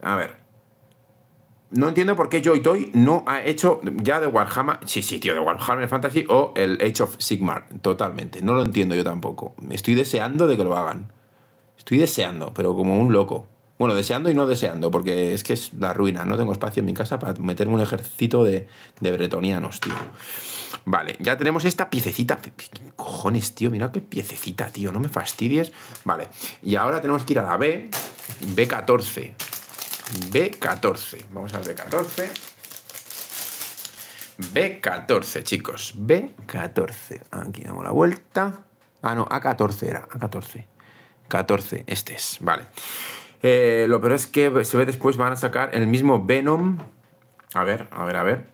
A ver... No entiendo por qué Joy-Toy no ha hecho ya de Warhammer... Sí, sí, tío, de Warhammer Fantasy o el Age of Sigmar. Totalmente. No lo entiendo yo tampoco. Estoy deseando de que lo hagan. Estoy deseando, pero como un loco. Bueno, deseando y no deseando, porque es que es la ruina. No tengo espacio en mi casa para meterme un ejército de, de bretonianos, tío. Vale, ya tenemos esta piececita. ¿Qué cojones, tío? Mira qué piececita, tío. No me fastidies. Vale, y ahora tenemos que ir a la B. B catorce. B catorce, vamos al B catorce. B catorce, chicos, B catorce. Aquí damos la vuelta. Ah, no, A catorce era, A catorce. catorce, este es, vale. Eh, lo peor es que se ve después van a sacar el mismo Venom. A ver, a ver, a ver.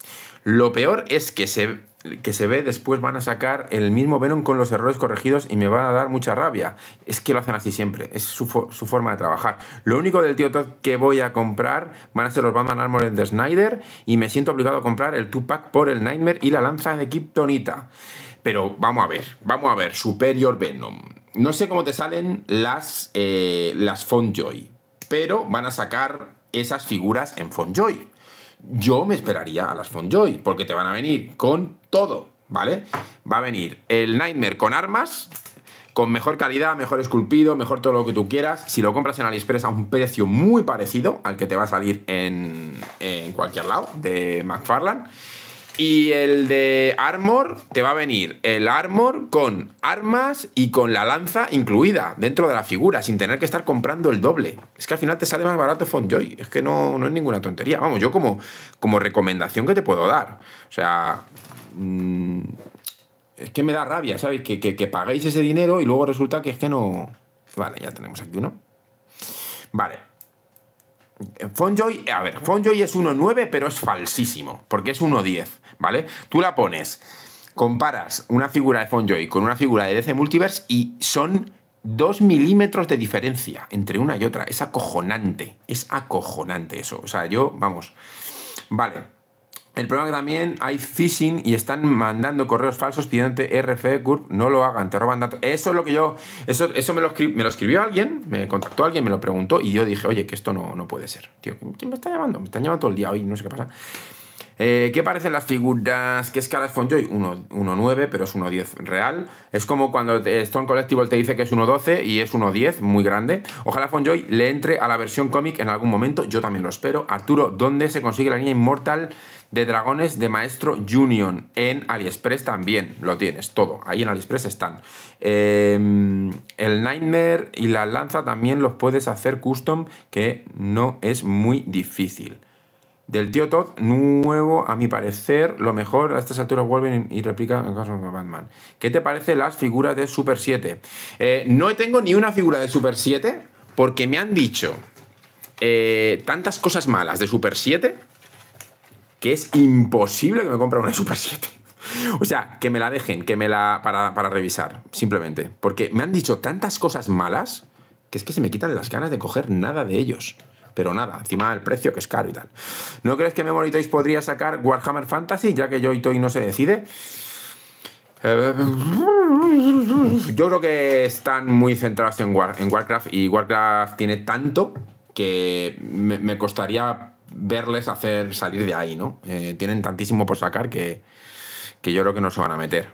Lo peor es que se, que se ve después van a sacar el mismo Venom con los errores corregidos y me van a dar mucha rabia. Es que lo hacen así siempre, es su, fo su forma de trabajar. Lo único del tío Todd que voy a comprar van a ser los Batman Armored de Snyder y me siento obligado a comprar el Tupac por el Nightmare y la lanza de Kryptonita. Pero vamos a ver, vamos a ver, Superior Venom. No sé cómo te salen las, eh, las Fondjoy, pero van a sacar esas figuras en Fondjoy. Yo me esperaría a las Fondjoy, porque te van a venir con todo, ¿vale? Va a venir el Nightmare con armas, con mejor calidad, mejor esculpido, mejor todo lo que tú quieras. Si lo compras en AliExpress a un precio muy parecido al que te va a salir en, en cualquier lado de McFarlane. Y el de Armor, te va a venir el Armor con armas y con la lanza incluida dentro de la figura, sin tener que estar comprando el doble. Es que al final te sale más barato Fondjoy. Es que no, no es ninguna tontería. Vamos, yo como, como recomendación que te puedo dar. O sea... Mmm, es que me da rabia, ¿sabes? Que, que, que pagáis ese dinero y luego resulta que es que no... Vale, ya tenemos aquí uno. Vale. Fondjoy, a ver, Fondjoy es uno nueve, pero es falsísimo, porque es uno diez, ¿vale? Tú la pones, comparas una figura de Fondjoy con una figura de D C Multiverse y son dos milímetros de diferencia entre una y otra. Es acojonante, es acojonante eso. O sea, yo, vamos, vale. El problema es que también hay phishing y están mandando correos falsos pidiéndote R F E Curve. No lo hagan, te roban datos. Eso es lo que yo... Eso, eso me, lo escrib, me lo escribió alguien, me contactó alguien, me lo preguntó y yo dije, oye, que esto no, no puede ser. Tío, ¿quién me está llamando? Me están llamando todo el día hoy, no sé qué pasa. Eh, ¿Qué parecen las figuras? ¿Qué escala es Fondjoy? uno nueve, pero es uno diez real. Es como cuando Storm Collectibles te dice que es uno doce y es uno diez, muy grande. Ojalá Fondjoy le entre a la versión cómic en algún momento. Yo también lo espero. Arturo, ¿dónde se consigue la niña inmortal de dragones de Maestro Junior? En AliExpress también lo tienes, todo. Ahí en AliExpress están. Eh, el Nightmare y la lanza también los puedes hacer custom, que no es muy difícil. Del tío Todd, nuevo, a mi parecer, lo mejor a estas alturas vuelven y replican el caso de Batman. ¿Qué te parece las figuras de Super siete? Eh, no tengo ni una figura de Super siete porque me han dicho eh, tantas cosas malas de Super siete que es imposible que me compre una de Super siete. O sea, que me la dejen, que me la... Para, para revisar, simplemente. Porque me han dicho tantas cosas malas que es que se me quitan las ganas de coger nada de ellos. Pero nada, encima el precio que es caro y tal. ¿No crees que Memory Toys podría sacar Warhammer Fantasy, ya que Joy-Toy no se decide? Eh, yo creo que están muy centrados en, War, en Warcraft y Warcraft tiene tanto que me, me costaría verles hacer salir de ahí, ¿no? Eh, tienen tantísimo por sacar que, que yo creo que no se van a meter.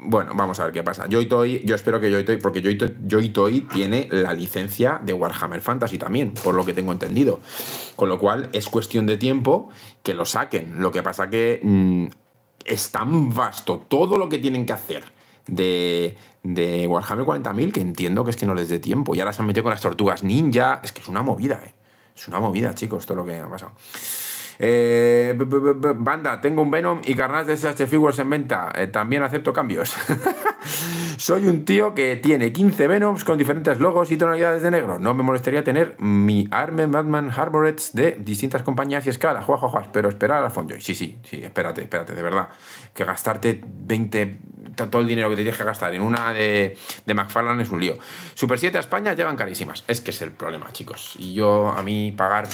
Bueno, vamos a ver qué pasa. Joy-Toy, yo espero que Joy-Toy, porque Joy-Toy, Joy-Toy tiene la licencia de Warhammer Fantasy también, por lo que tengo entendido. Con lo cual, es cuestión de tiempo que lo saquen. Lo que pasa que mmm, es tan vasto todo lo que tienen que hacer de, de Warhammer cuarenta mil que entiendo que es que no les dé tiempo. Y ahora se han metido con las tortugas ninja. Es que es una movida, ¿eh? Es una movida, chicos, todo lo que ha pasado. Eh, b -b -b banda, tengo un Venom y carnal de S H Figuarts en venta. Eh, también acepto cambios. Soy un tío que tiene quince Venoms con diferentes logos y tonalidades de negro. No me molestaría tener mi Armen Batman Harborets de distintas compañías y escalas. Juá, juá, juá. Pero esperar a Fondjoy. Sí, sí, sí, espérate, espérate, de verdad. Que gastarte veinte... todo el dinero que te tienes que gastar en una de, de McFarlane es un lío. Super siete a España llevan carísimas. Es que es el problema, chicos. Y yo, a mí, pagar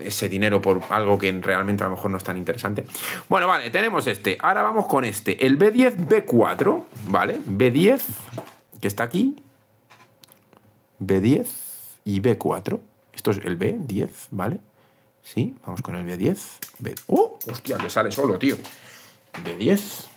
ese dinero por algo que realmente a lo mejor no es tan interesante. Bueno, vale, tenemos este. Ahora vamos con este. El B diez, B cuatro, ¿vale? B diez, que está aquí. B diez y B cuatro. Esto es el B diez, ¿vale? Sí, vamos con el B diez. B... ¡Oh! Hostia, que sale solo, tío. B diez...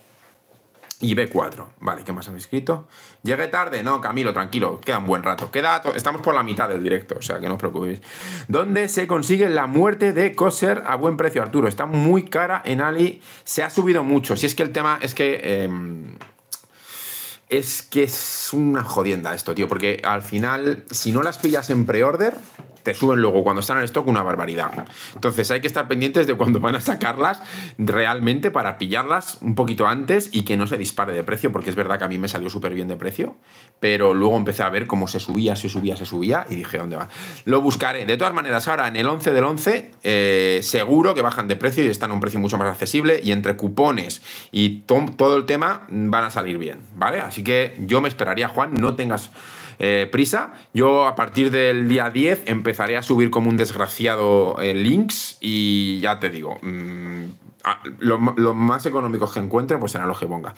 y B cuatro. Vale, ¿qué más han escrito? ¿Llegué tarde? No, Camilo, tranquilo. Queda un buen rato. Queda Estamos por la mitad del directo, o sea, que no os preocupéis. ¿Dónde se consigue la muerte de Coser a buen precio, Arturo? Está muy cara en Ali. Se ha subido mucho. Si es que el tema es que... Eh, es que es una jodienda esto, tío. Porque al final, si no las pillas en pre-order... te suben luego cuando están en stock una barbaridad. Entonces hay que estar pendientes de cuando van a sacarlas realmente para pillarlas un poquito antes y que no se dispare de precio, porque es verdad que a mí me salió súper bien de precio, pero luego empecé a ver cómo se subía, se subía, se subía y dije, ¿dónde va? Lo buscaré. De todas maneras, ahora en el once del once eh, seguro que bajan de precio y están a un precio mucho más accesible y entre cupones y to todo el tema van a salir bien, ¿vale? Así que yo me esperaría, Juan, no tengas... Eh, prisa. Yo a partir del día diez empezaré a subir como un desgraciado eh, links y ya te digo, mmm, los lo más económicos que encuentre pues serán los que ponga.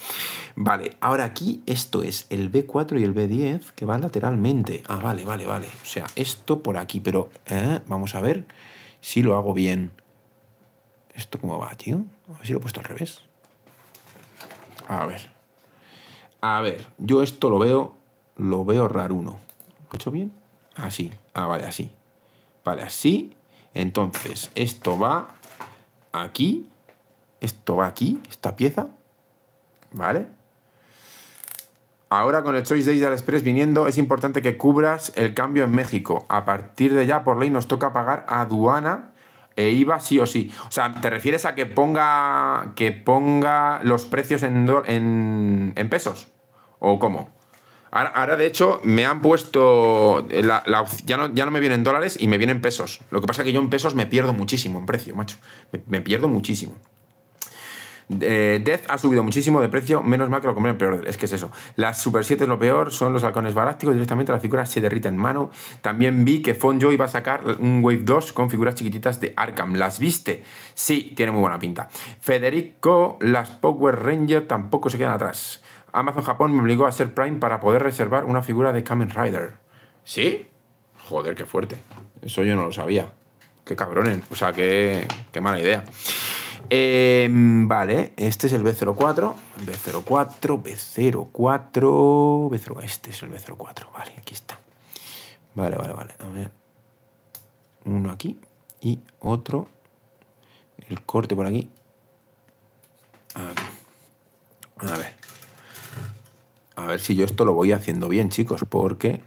Vale, ahora aquí esto es el B cuatro y el B diez que van lateralmente. Ah, vale, vale, vale. O sea, esto por aquí, pero eh, vamos a ver si lo hago bien. ¿Esto cómo va, tío? A ver si lo he puesto al revés. A ver. A ver, yo esto lo veo... Lo veo raro uno. ¿Lo he hecho bien? Así. Ah, vale, así. Vale, así. Entonces, esto va aquí. Esto va aquí, esta pieza. ¿Vale? Ahora con el Choice Days de AliExpress viniendo, es importante que cubras el cambio en México. A partir de ya, por ley, nos toca pagar aduana e I V A sí o sí. O sea, ¿te refieres a que ponga, que ponga los precios en, en, en pesos? ¿O cómo? Ahora, ahora, de hecho, me han puesto... La, la, ya, no, ya no me vienen dólares y me vienen pesos. Lo que pasa es que yo en pesos me pierdo muchísimo en precio, macho. Me, me pierdo muchísimo. Eh, Death ha subido muchísimo de precio, menos mal que lo compré en peor. Es que es eso. Las Super siete es lo peor, son los halcones barácticos. Directamente las figuras se derriten en mano. También vi que Fondjoy iba a sacar un Wave dos con figuras chiquititas de Arkham. ¿Las viste? Sí, tiene muy buena pinta. Federico, las Power Ranger tampoco se quedan atrás. Amazon Japón me obligó a ser Prime para poder reservar una figura de Kamen Rider. ¿Sí? Joder, qué fuerte. Eso yo no lo sabía. Qué cabrones. O sea, qué, qué mala idea. Eh, vale, este es el B cero cuatro. B cero cuatro, B cero cuatro... B cero, este es el B cero cuatro. Vale, aquí está. Vale, vale, vale. A ver. Uno aquí y otro. El corte por aquí. Aquí. A ver. A ver si yo esto lo voy haciendo bien, chicos, porque...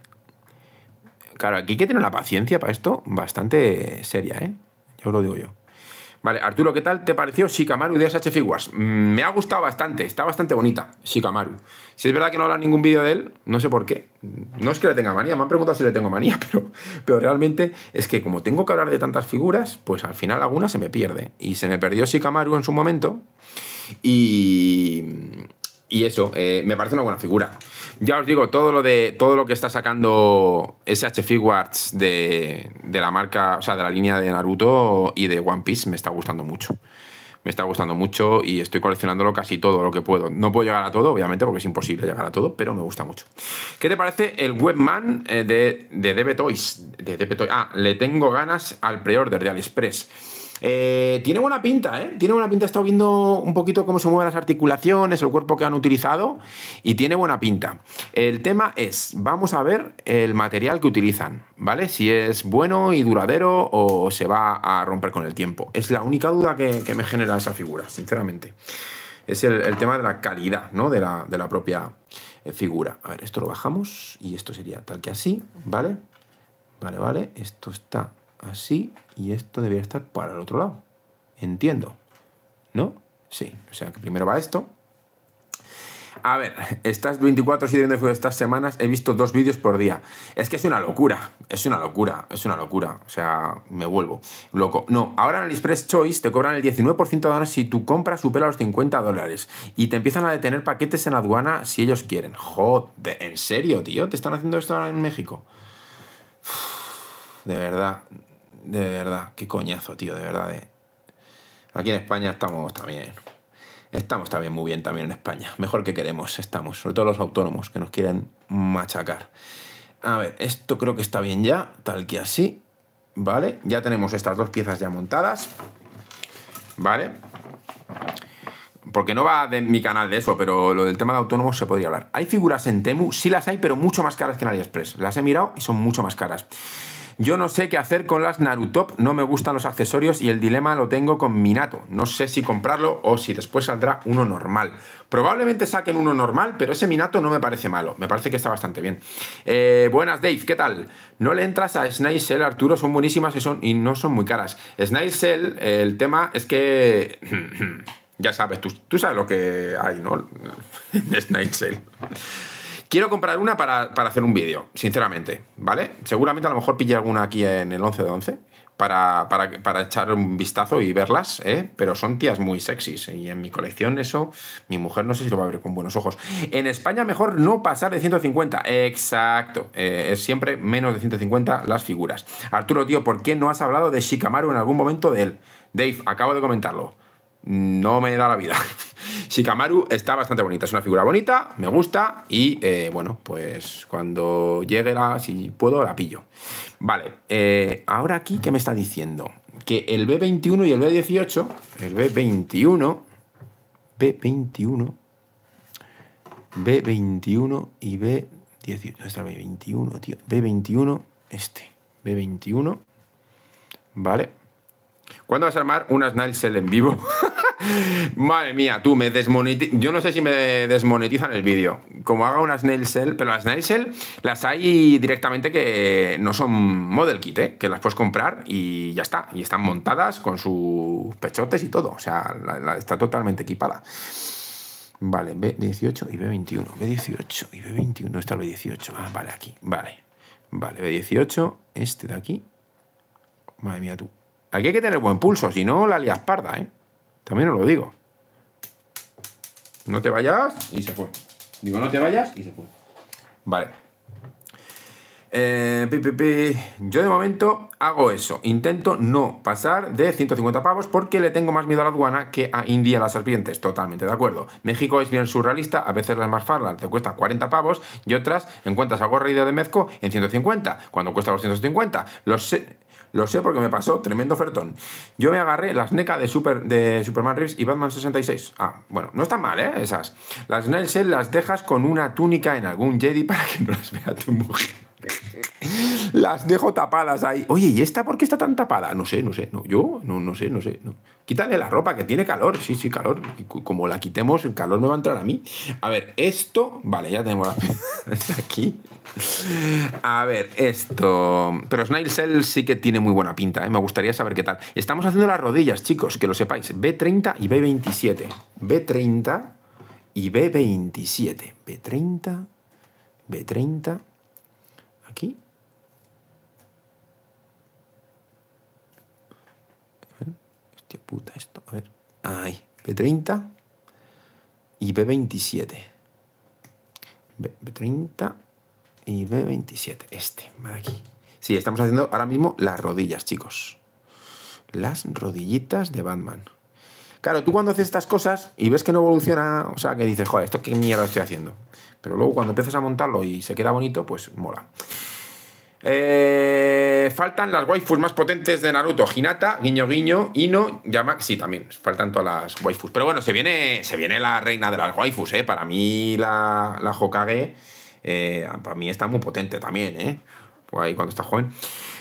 Claro, aquí hay que tener una paciencia para esto bastante seria, ¿eh? Yo lo digo yo. Vale, Arturo, ¿qué tal te pareció Shikamaru de S H Figuarts? Mm, me ha gustado bastante, está bastante bonita, Shikamaru. Si es verdad que no habrá ningún vídeo de él, no sé por qué. No es que le tenga manía, me han preguntado si le tengo manía, pero, pero realmente es que como tengo que hablar de tantas figuras, pues al final alguna se me pierde. Y se me perdió Shikamaru en su momento y... Y eso, eh, me parece una buena figura. Ya os digo, todo lo de todo lo que está sacando S H Figuarts de, de la marca, o sea, de la línea de Naruto y de One Piece, me está gustando mucho. Me está gustando mucho y estoy coleccionándolo casi todo lo que puedo. No puedo llegar a todo, obviamente, porque es imposible llegar a todo, pero me gusta mucho. ¿Qué te parece el Webman de, de D T Toys? De D T Toys. Ah, le tengo ganas al pre-order de AliExpress. Eh, tiene buena pinta, ¿eh? Tiene buena pinta. He estado viendo un poquito cómo se mueven las articulaciones, el cuerpo que han utilizado, y tiene buena pinta. El tema es, vamos a ver el material que utilizan, ¿vale? Si es bueno y duradero o se va a romper con el tiempo. Es la única duda que, que me genera esa figura, sinceramente. Es el, el tema de la calidad, ¿no? De la, de la propia figura. A ver, esto lo bajamos y esto sería tal que así, ¿vale? Vale, vale, esto está así y esto debería estar para el otro lado. Entiendo, ¿no? Sí, o sea que primero va esto. A ver, estas veinticuatro, siete, estas semanas he visto dos vídeos por día. Es que es una locura, es una locura, es una locura. O sea, me vuelvo loco. No, ahora en AliExpress Choice te cobran el diecinueve por ciento de aduana si tu compra supera los cincuenta dólares. Y te empiezan a detener paquetes en la aduana si ellos quieren. Joder, ¿en serio, tío? ¿Te están haciendo esto ahora en México? Uf, de verdad, de verdad, qué coñazo, tío, de verdad. Eh. Aquí en España estamos también... Estamos también muy bien también en España. Mejor que queremos, estamos. Sobre todo los autónomos que nos quieren machacar. A ver, esto creo que está bien ya, tal que así. ¿Vale? Ya tenemos estas dos piezas ya montadas. ¿Vale? Porque no va de mi canal de eso, pero lo del tema de autónomos se podría hablar. Hay figuras en Temu, sí las hay, pero mucho más caras que en AliExpress. Las he mirado y son mucho más caras. Yo no sé qué hacer con las Naruto, no me gustan los accesorios y el dilema lo tengo con Minato. No sé si comprarlo o si después saldrá uno normal. Probablemente saquen uno normal, pero ese Minato no me parece malo. Me parece que está bastante bien. Eh, buenas, Dave, ¿qué tal? No le entras a Snail Cell, Arturo, son buenísimas y, son, y no son muy caras. Snail Cell, el tema es que... ya sabes, tú, tú sabes lo que hay, ¿no? Snail Cell. Quiero comprar una para, para hacer un vídeo, sinceramente, ¿vale? Seguramente a lo mejor pille alguna aquí en el once de once para, para, para echar un vistazo y verlas, ¿eh? Pero son tías muy sexys y en mi colección eso, mi mujer no sé si lo va a ver con buenos ojos. En España mejor no pasar de ciento cincuenta, exacto, eh, es siempre menos de ciento cincuenta las figuras. Arturo, tío, ¿por qué no has hablado de Shikamaru en algún momento de él? Dave, acabo de comentarlo. No me da la vida. Shikamaru está bastante bonita, es una figura bonita, me gusta y, eh, bueno, pues cuando llegue la, si puedo, la pillo. Vale, eh, ahora aquí, ¿qué me está diciendo? Que el B veintiuno y el B dieciocho, el B veintiuno, B veintiuno, B veintiuno y B dieciocho, ¿dónde está el B veintiuno, tío? B veintiuno, este, B veintiuno, vale. ¿Cuándo vas a armar una Snail Cell en vivo? Madre mía, tú, me desmonetizan. Yo no sé si me desmonetizan el vídeo. Como haga una Snail Cell, pero las Snail Cell las hay directamente que no son model kit, ¿eh? Que las puedes comprar y ya está. Y están montadas con sus pechotes y todo. O sea, la, la está totalmente equipada. Vale, B dieciocho y B veintiuno. B dieciocho y B veintiuno. ¿Dónde está el B dieciocho? Ah, vale, aquí. Vale. Vale, B dieciocho, este de aquí. Madre mía, tú. Aquí hay que tener buen pulso, si no la lías parda, ¿eh? También os lo digo. No te vayas y se fue. Digo, no te vayas y se fue. Vale. Eh, pi, pi, pi. Yo de momento hago eso. Intento no pasar de ciento cincuenta pavos porque le tengo más miedo a la aduana que a India a las serpientes. Totalmente de acuerdo. México es bien surrealista. A veces las McFarlane te cuestan cuarenta pavos y otras encuentras algo reído de Mezco en ciento cincuenta. Cuando cuesta los ciento cincuenta. Los... Lo sé porque me pasó, tremendo ofertón. Yo me agarré las NECA de, Super, de Superman Reeves y Batman sesenta y seis. Ah, bueno, no están mal, ¿eh? Esas. Las Snail Cell las dejas con una túnica en algún Jedi para que no las vea tu mujer. Las dejo tapadas ahí. Oye, ¿y esta por qué está tan tapada? No sé, no sé. No, yo no, no sé, no sé. No. Quítale la ropa, que tiene calor. Sí, sí, calor. Como la quitemos, el calor me va a entrar a mí. A ver, esto... Vale, ya tenemos las aquí. A ver, esto... Pero Snail Cell sí que tiene muy buena pinta, ¿eh? Me gustaría saber qué tal. Estamos haciendo las rodillas, chicos, que lo sepáis. B treinta y B veintisiete. B treinta y B veintisiete. B treinta, B treinta... Aquí. Hostia puta esto, a ver. Ahí, B treinta y B veintisiete. B treinta y B veintisiete, este, aquí. Sí, estamos haciendo ahora mismo las rodillas, chicos. Las rodillitas de Batman. Claro, tú cuando haces estas cosas y ves que no evoluciona, o sea, que dices, joder, ¿esto qué mierda estoy haciendo? Pero luego cuando empiezas a montarlo y se queda bonito, pues mola. Eh, faltan las waifus más potentes de Naruto. Hinata, guiño guiño, Ino, Yamaguchi. Sí, también faltan todas las waifus. Pero bueno, se viene, se viene la reina de las waifus, ¿eh? Para mí la, la Hokage, eh, para mí está muy potente también, ¿eh? Por ahí cuando está joven.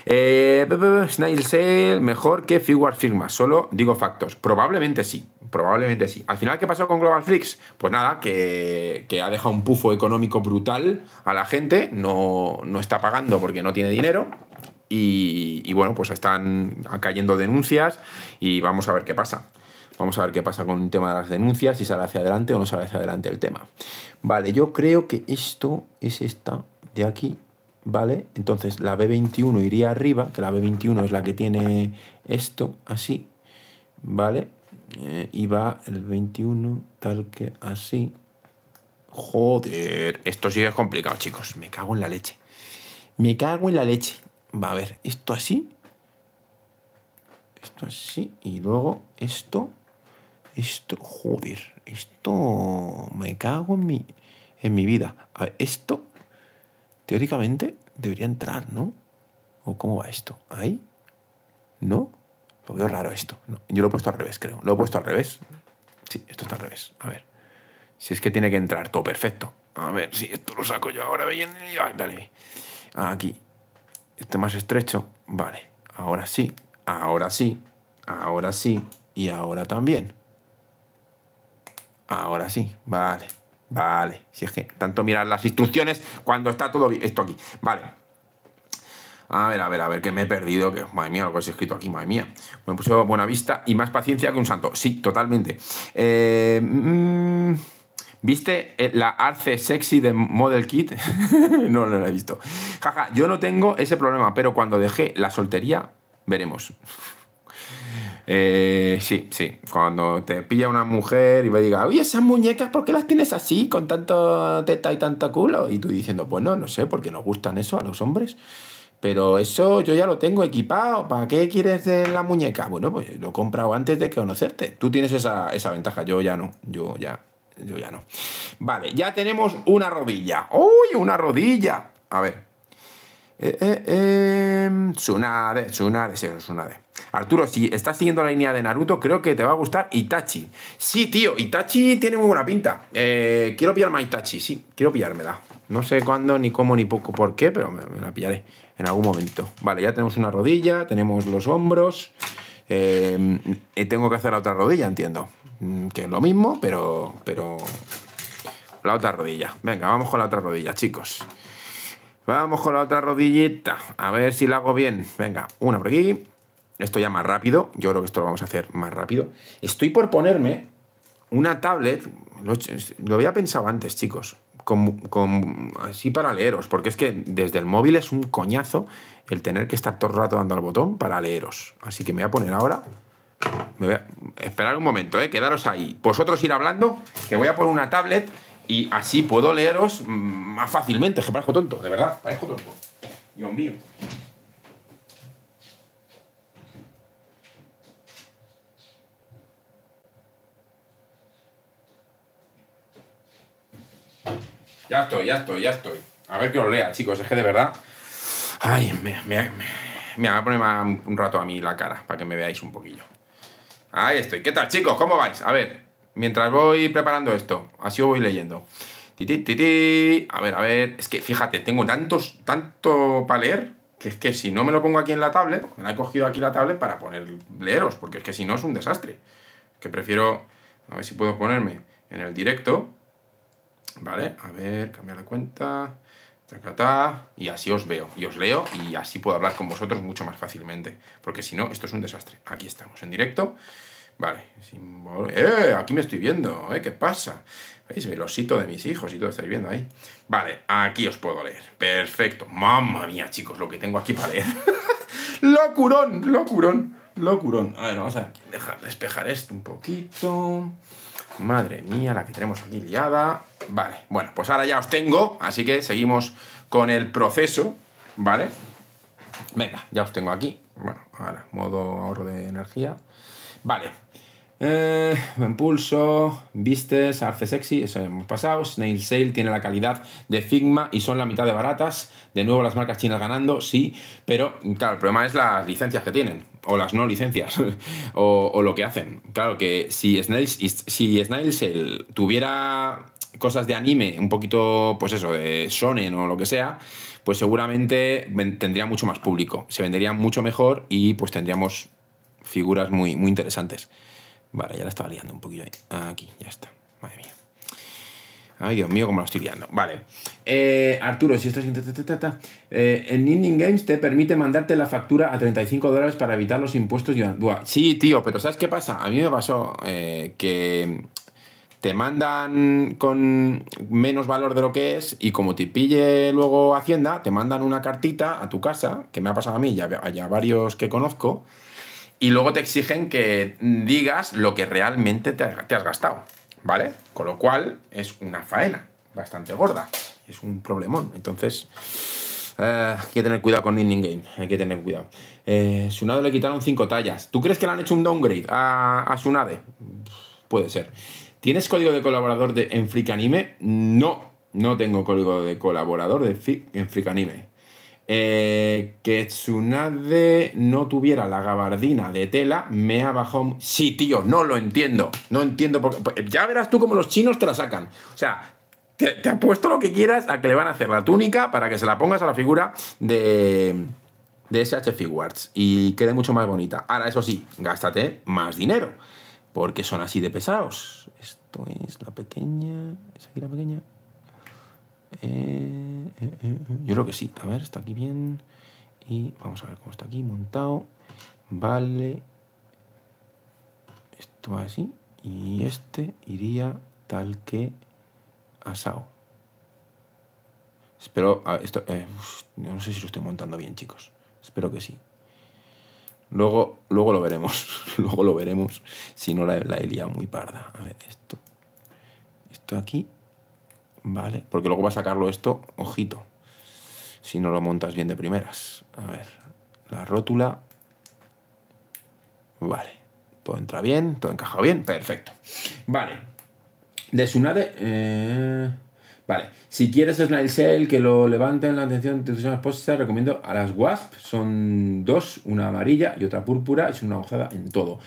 Eh, Snail Cell, mejor que Figuarts firma. Solo digo factos. Probablemente sí. Probablemente sí. Al final, ¿qué pasó con Global Flix? Pues nada, que, que ha dejado un pufo económico brutal a la gente. No, no está pagando porque no tiene dinero. Y, y bueno, pues están cayendo denuncias. Y vamos a ver qué pasa. Vamos a ver qué pasa con el tema de las denuncias. Si sale hacia adelante o no sale hacia adelante el tema. Vale, yo creo que esto es esta de aquí. Vale, entonces la B veintiuno iría arriba, que la B veintiuno es la que tiene esto así, vale, eh, y va el veintiuno tal que así. Joder, esto sí es complicado, chicos, me cago en la leche, me cago en la leche. Va a ver, esto así, esto así, y luego esto, esto, joder, esto, me cago en mi, en mi vida. A ver, esto... Teóricamente debería entrar, ¿no? ¿O cómo va esto? ¿Ahí? ¿No? Lo veo raro esto. No. Yo lo he puesto al revés, creo. Lo he puesto al revés. Sí, esto está al revés. A ver. Si es que tiene que entrar todo perfecto. A ver, si esto lo saco yo ahora. Dale. Aquí. Este más estrecho. Vale. Ahora sí. Ahora sí. Ahora sí. Y ahora también. Ahora sí. Vale. Vale, si es que tanto mirar las instrucciones cuando está todo bien. Esto aquí, vale. A ver, a ver, a ver, que me he perdido. Que, madre mía, lo que os he escrito aquí, madre mía. Me puse buena vista y más paciencia que un santo. Sí, totalmente. Eh, mmm, ¿Viste la arce sexy de Model Kit? No, no la he visto. Jaja, yo no tengo ese problema, pero cuando dejé la soltería, veremos. Eh, sí, sí, cuando te pilla una mujer y me diga, oye, esas muñecas, ¿por qué las tienes así, con tanto teta y tanto culo? Y tú diciendo, pues no, no sé, porque nos gustan eso a los hombres, pero eso yo ya lo tengo equipado, ¿para qué quieres de la muñeca? Bueno, pues lo he comprado antes de conocerte, tú tienes esa, esa ventaja, yo ya no, yo ya, yo ya no. Vale, ya tenemos una rodilla, ¡uy, una rodilla! A ver... Eh, eh, eh. Tsunade, Tsunade, sí, Tsunade. Arturo, si estás siguiendo la línea de Naruto, creo que te va a gustar Itachi. Sí, tío, Itachi tiene muy buena pinta. Eh, quiero pillarme a Itachi, sí, quiero pillármela. No sé cuándo, ni cómo, ni poco por qué, pero me, me la pillaré en algún momento. Vale, ya tenemos una rodilla, tenemos los hombros. Eh, tengo que hacer la otra rodilla, entiendo. Que es lo mismo, pero, pero... La otra rodilla. Venga, vamos con la otra rodilla, chicos. Vamos con la otra rodillita. A ver si la hago bien. Venga, una por aquí. Esto ya más rápido. Yo creo que esto lo vamos a hacer más rápido. Estoy por ponerme una tablet. Lo, lo había pensado antes, chicos. Con, con, así para leeros. Porque es que desde el móvil es un coñazo el tener que estar todo el rato dando al botón para leeros. Así que me voy a poner ahora... Me voy a, esperar un momento, ¿eh? Quedaros ahí. Vosotros ir hablando, que voy a poner una tablet... Y así puedo leeros más fácilmente. Es que parezco tonto, de verdad, parezco tonto. Dios mío. Ya estoy, ya estoy, ya estoy. A ver que os lea, chicos, es que de verdad... Ay, me, me, me, me voy a poner un rato a mí la cara, para que me veáis un poquillo. Ahí estoy. ¿Qué tal, chicos? ¿Cómo vais? A ver... Mientras voy preparando esto, así os voy leyendo. Titi, titi. A ver, a ver. Es que fíjate, tengo tantos, tanto para leer, que es que si no me lo pongo aquí en la tablet, me la he cogido aquí la tablet para poner leeros, porque es que si no es un desastre. Que prefiero. A ver si puedo ponerme en el directo. Vale, a ver, cambiar la cuenta. Y así os veo, y os leo, y así puedo hablar con vosotros mucho más fácilmente. Porque si no, esto es un desastre. Aquí estamos, en directo. Vale, eh, aquí me estoy viendo, ¿eh? ¿Qué pasa? ¿Veis? El osito de mis hijos y todo, estáis viendo ahí. Vale, aquí os puedo leer. Perfecto. Mamma mía, chicos, lo que tengo aquí para leer. Locurón, locurón, locurón. A ver, vamos a dejar, despejar esto un poquito. Madre mía, la que tenemos aquí liada. Vale, bueno, pues ahora ya os tengo, así que seguimos con el proceso, ¿vale? Venga, ya os tengo aquí. Bueno, ahora, modo ahorro de energía. Vale. Eh, buen pulso, vistes, arce sexy, eso hemos pasado. Snail Cell tiene la calidad de Figma y son la mitad de baratas. De nuevo las marcas chinas ganando, sí, pero claro, el problema es las licencias que tienen, o las no licencias, o, o lo que hacen. Claro que si Snail, si Snail Cell tuviera cosas de anime, un poquito, pues eso, de shonen o lo que sea, pues seguramente tendría mucho más público, se vendería mucho mejor y pues tendríamos figuras muy, muy interesantes. Vale, ya la estaba liando un poquillo ahí. Aquí, ya está. Madre mía. Ay, Dios mío, cómo la estoy liando. Vale. Eh, Arturo, si estás... Eh, en Indie Games te permite mandarte la factura a treinta y cinco dólares para evitar los impuestos. Sí, tío, pero ¿sabes qué pasa? A mí me pasó eh, que te mandan con menos valor de lo que es y como te pille luego Hacienda, te mandan una cartita a tu casa, que me ha pasado a mí y a, y a varios que conozco, y luego te exigen que digas lo que realmente te has gastado, ¿vale? Con lo cual es una faena bastante gorda, es un problemón. Entonces, eh, hay que tener cuidado con Indie Game, hay que tener cuidado. Eh, Tsunade le quitaron cinco tallas. ¿Tú crees que le han hecho un downgrade a, a Tsunade? Puede ser. ¿Tienes código de colaborador de, en Freak Anime? No, no tengo código de colaborador de Freak, en Freak Anime. Eh, que Tsunade no tuviera la gabardina de tela me ha bajado... Sí, tío, no lo entiendo. No entiendo por qué. Ya verás tú cómo los chinos te la sacan. O sea, te, te apuesto lo que quieras a que le van a hacer la túnica para que se la pongas a la figura de, de S H Figuarts y quede mucho más bonita. Ahora, eso sí, gástate más dinero porque son así de pesados. Esto es la pequeña... ¿Es aquí la pequeña? Eh, eh, eh, yo creo que sí. A ver, está aquí bien. Y vamos a ver cómo está aquí montado. Vale. Esto va así. Y este iría tal que asado. Espero... A, esto, eh, no sé si lo estoy montando bien, chicos. Espero que sí. Luego, luego lo veremos. Luego lo veremos. Si no, la, la he liado muy parda. A ver, esto. Esto aquí. Vale, porque luego va a sacarlo esto, ojito, si no lo montas bien de primeras. A ver, la rótula. Vale, todo entra bien, todo encaja bien, perfecto. Vale, de Tsunade... Eh... Vale, si quieres Snail Cell que lo levanten la atención de tus esposas, te recomiendo a las Wasp. Son dos, una amarilla y otra púrpura, es una hojada en todo.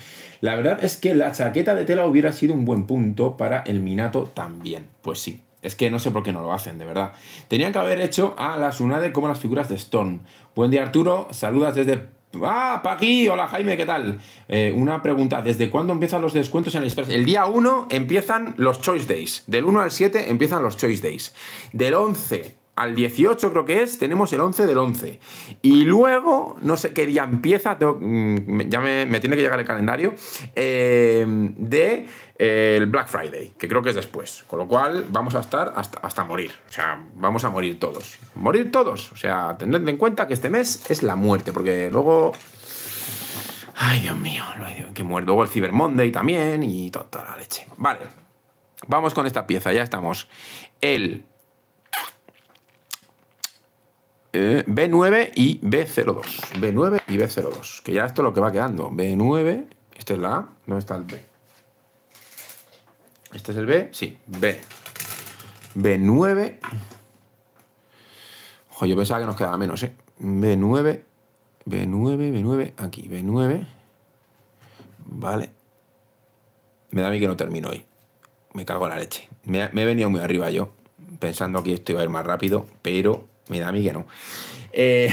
La verdad es que la chaqueta de tela hubiera sido un buen punto para el Minato también, pues sí. Es que no sé por qué no lo hacen, de verdad. Tenían que haber hecho a la Tsunade como las figuras de Storm. Buen día, Arturo. Saludas desde... ¡Ah, Paqui! Hola, Jaime, ¿qué tal? Eh, una pregunta. ¿Desde cuándo empiezan los descuentos en AliExpress? El día uno empiezan los Choice Days. Del uno al siete empiezan los Choice Days. Del once al dieciocho, creo que es, tenemos el once del once. Y luego, no sé qué día empieza, tengo, ya me, me tiene que llegar el calendario, eh, de eh, el Black Friday, que creo que es después. Con lo cual, vamos a estar hasta, hasta morir. O sea, vamos a morir todos. Morir todos. O sea, tened en cuenta que este mes es la muerte, porque luego... Ay, Dios mío, que muero. Luego el Cyber Monday también y toda, toda la leche. Vale, vamos con esta pieza, ya estamos. El... Eh, B nueve y B cero dos. B nueve y B cero dos. Que ya esto es lo que va quedando. B nueve, esta es la A, no está el B. Este es el B, sí, B. B nueve. Ojo, yo pensaba que nos quedaba menos, ¿eh? B nueve, B nueve, B nueve, aquí, B nueve. Vale. Me da a mí que no termino hoy. Me cago en la leche. Me, me he venido muy arriba yo, pensando que esto iba a ir más rápido, pero... Mira, a mí que no. Eh,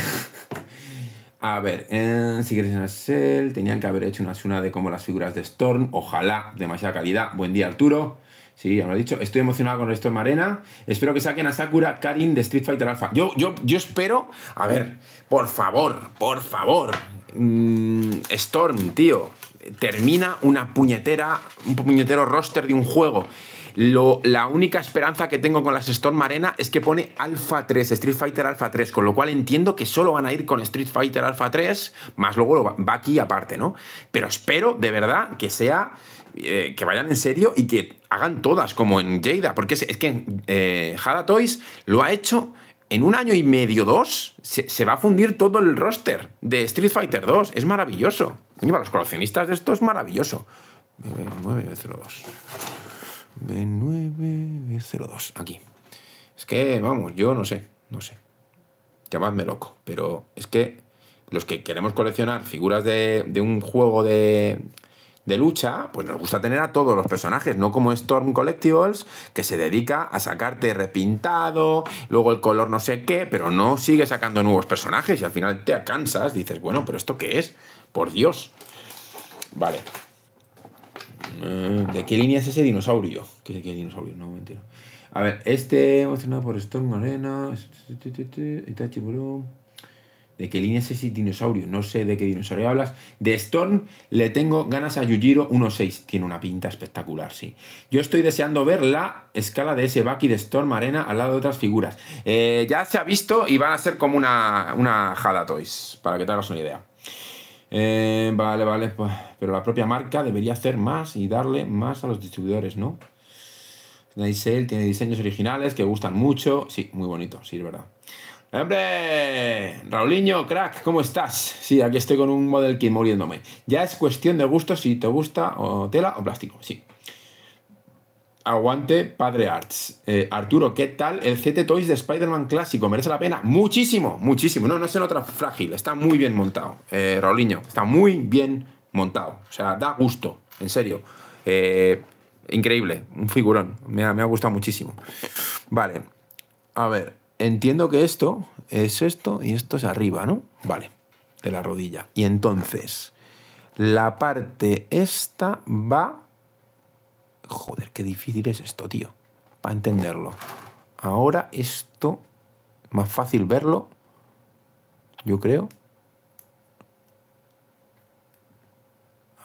a ver, eh, si quieres una Cell, tenían que haber hecho una Tsunade como las figuras de Storm. Ojalá, demasiada calidad. Buen día, Arturo. Sí, ya me lo he dicho. Estoy emocionado con el Storm Arena. Espero que saquen a Sakura Karin de Street Fighter Alpha. Yo, yo, yo espero... A ver, por favor, por favor. Mm, Storm, tío. Termina una puñetera... Un puñetero roster de un juego. Lo, la única esperanza que tengo con las Storm Arena es que pone Alpha tres, Street Fighter Alpha tres, con lo cual entiendo que solo van a ir con Street Fighter Alpha tres, más luego lo va, va aquí aparte, ¿no? Pero espero, de verdad, que sea, eh, que vayan en serio y que hagan todas, como en Jada, porque es, es que eh, Jada Toys lo ha hecho en un año y medio, dos, se, se va a fundir todo el roster de Street Fighter dos, es maravilloso. Y para los coleccionistas de esto es maravilloso. B nueve cero dos. B nueve cero dos. Aquí. Es que, vamos, yo no sé. No sé. Llamadme loco. Pero es que los que queremos coleccionar figuras de, de un juego de... de lucha, pues nos gusta tener a todos los personajes, no como Storm Collectibles, que se dedica a sacarte repintado, luego el color no sé qué, pero no sigue sacando nuevos personajes y al final te cansas, dices, bueno, pero ¿esto qué es? Por Dios. Vale. ¿De qué línea es ese dinosaurio? ¿Qué, qué dinosaurio? No, mentira. A ver, este emocionado por Storm Arena. Itachiburu. ¿De qué línea es ese dinosaurio? No sé de qué dinosaurio hablas. De Storm le tengo ganas a Yujiro uno punto seis. Tiene una pinta espectacular, sí. Yo estoy deseando ver la escala de ese Baki de Storm Arena al lado de otras figuras. Eh, ya se ha visto y van a ser como una, una Jada Toys, para que te hagas una idea. Eh, vale, vale. Pues, pero la propia marca debería hacer más y darle más a los distribuidores, ¿no? Snail tiene diseños originales que gustan mucho. Sí, muy bonito, sí, es verdad. ¡Hombre! Raulinho, crack, ¿cómo estás? Sí, aquí estoy con un model kit muriéndome. Ya es cuestión de gusto si te gusta o tela o plástico, sí. Aguante, Padre Arts. Eh, Arturo, ¿qué tal el C T Toys de Spider-Man clásico? ¿Merece la pena? Muchísimo, muchísimo. No, no es en otra frágil, está muy bien montado. Eh, Raulinho, está muy bien montado. O sea, da gusto, en serio. Eh, increíble, un figurón. Me ha, me ha gustado muchísimo. Vale, a ver. Entiendo que esto es esto y esto es arriba, ¿no? Vale, de la rodilla. Y entonces, la parte esta va... Joder, qué difícil es esto, tío, para entenderlo. Ahora esto, más fácil verlo, yo creo.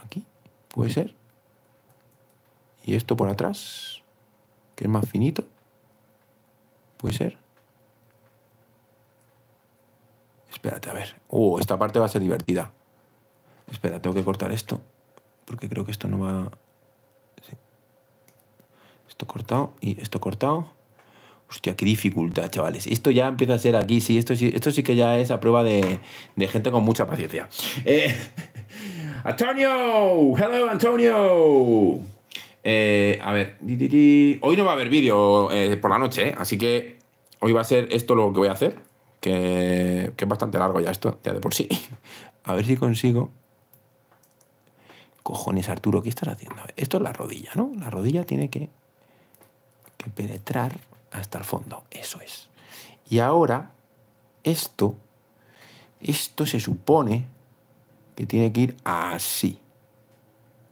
Aquí, puede ser. Y esto por atrás, que es más finito. Puede ser. Espérate, a ver. Uh, esta parte va a ser divertida. Espera, tengo que cortar esto. Porque creo que esto no va... Sí. Esto cortado y esto cortado. Hostia, qué dificultad, chavales. Esto ya empieza a ser aquí, sí. Esto sí, esto sí que ya es a prueba de, de gente con mucha paciencia. Eh, ¡Antonio! ¡Hello, Antonio! Eh, a ver. Hoy no va a haber vídeo eh, por la noche, ¿eh? Así que hoy va a ser esto lo que voy a hacer. Que, que es bastante largo ya esto, ya de por sí. A ver si consigo. Cojones, Arturo, ¿qué estás haciendo? Esto es la rodilla, ¿no? La rodilla tiene que, que penetrar hasta el fondo. Eso es. Y ahora, esto, esto se supone que tiene que ir así.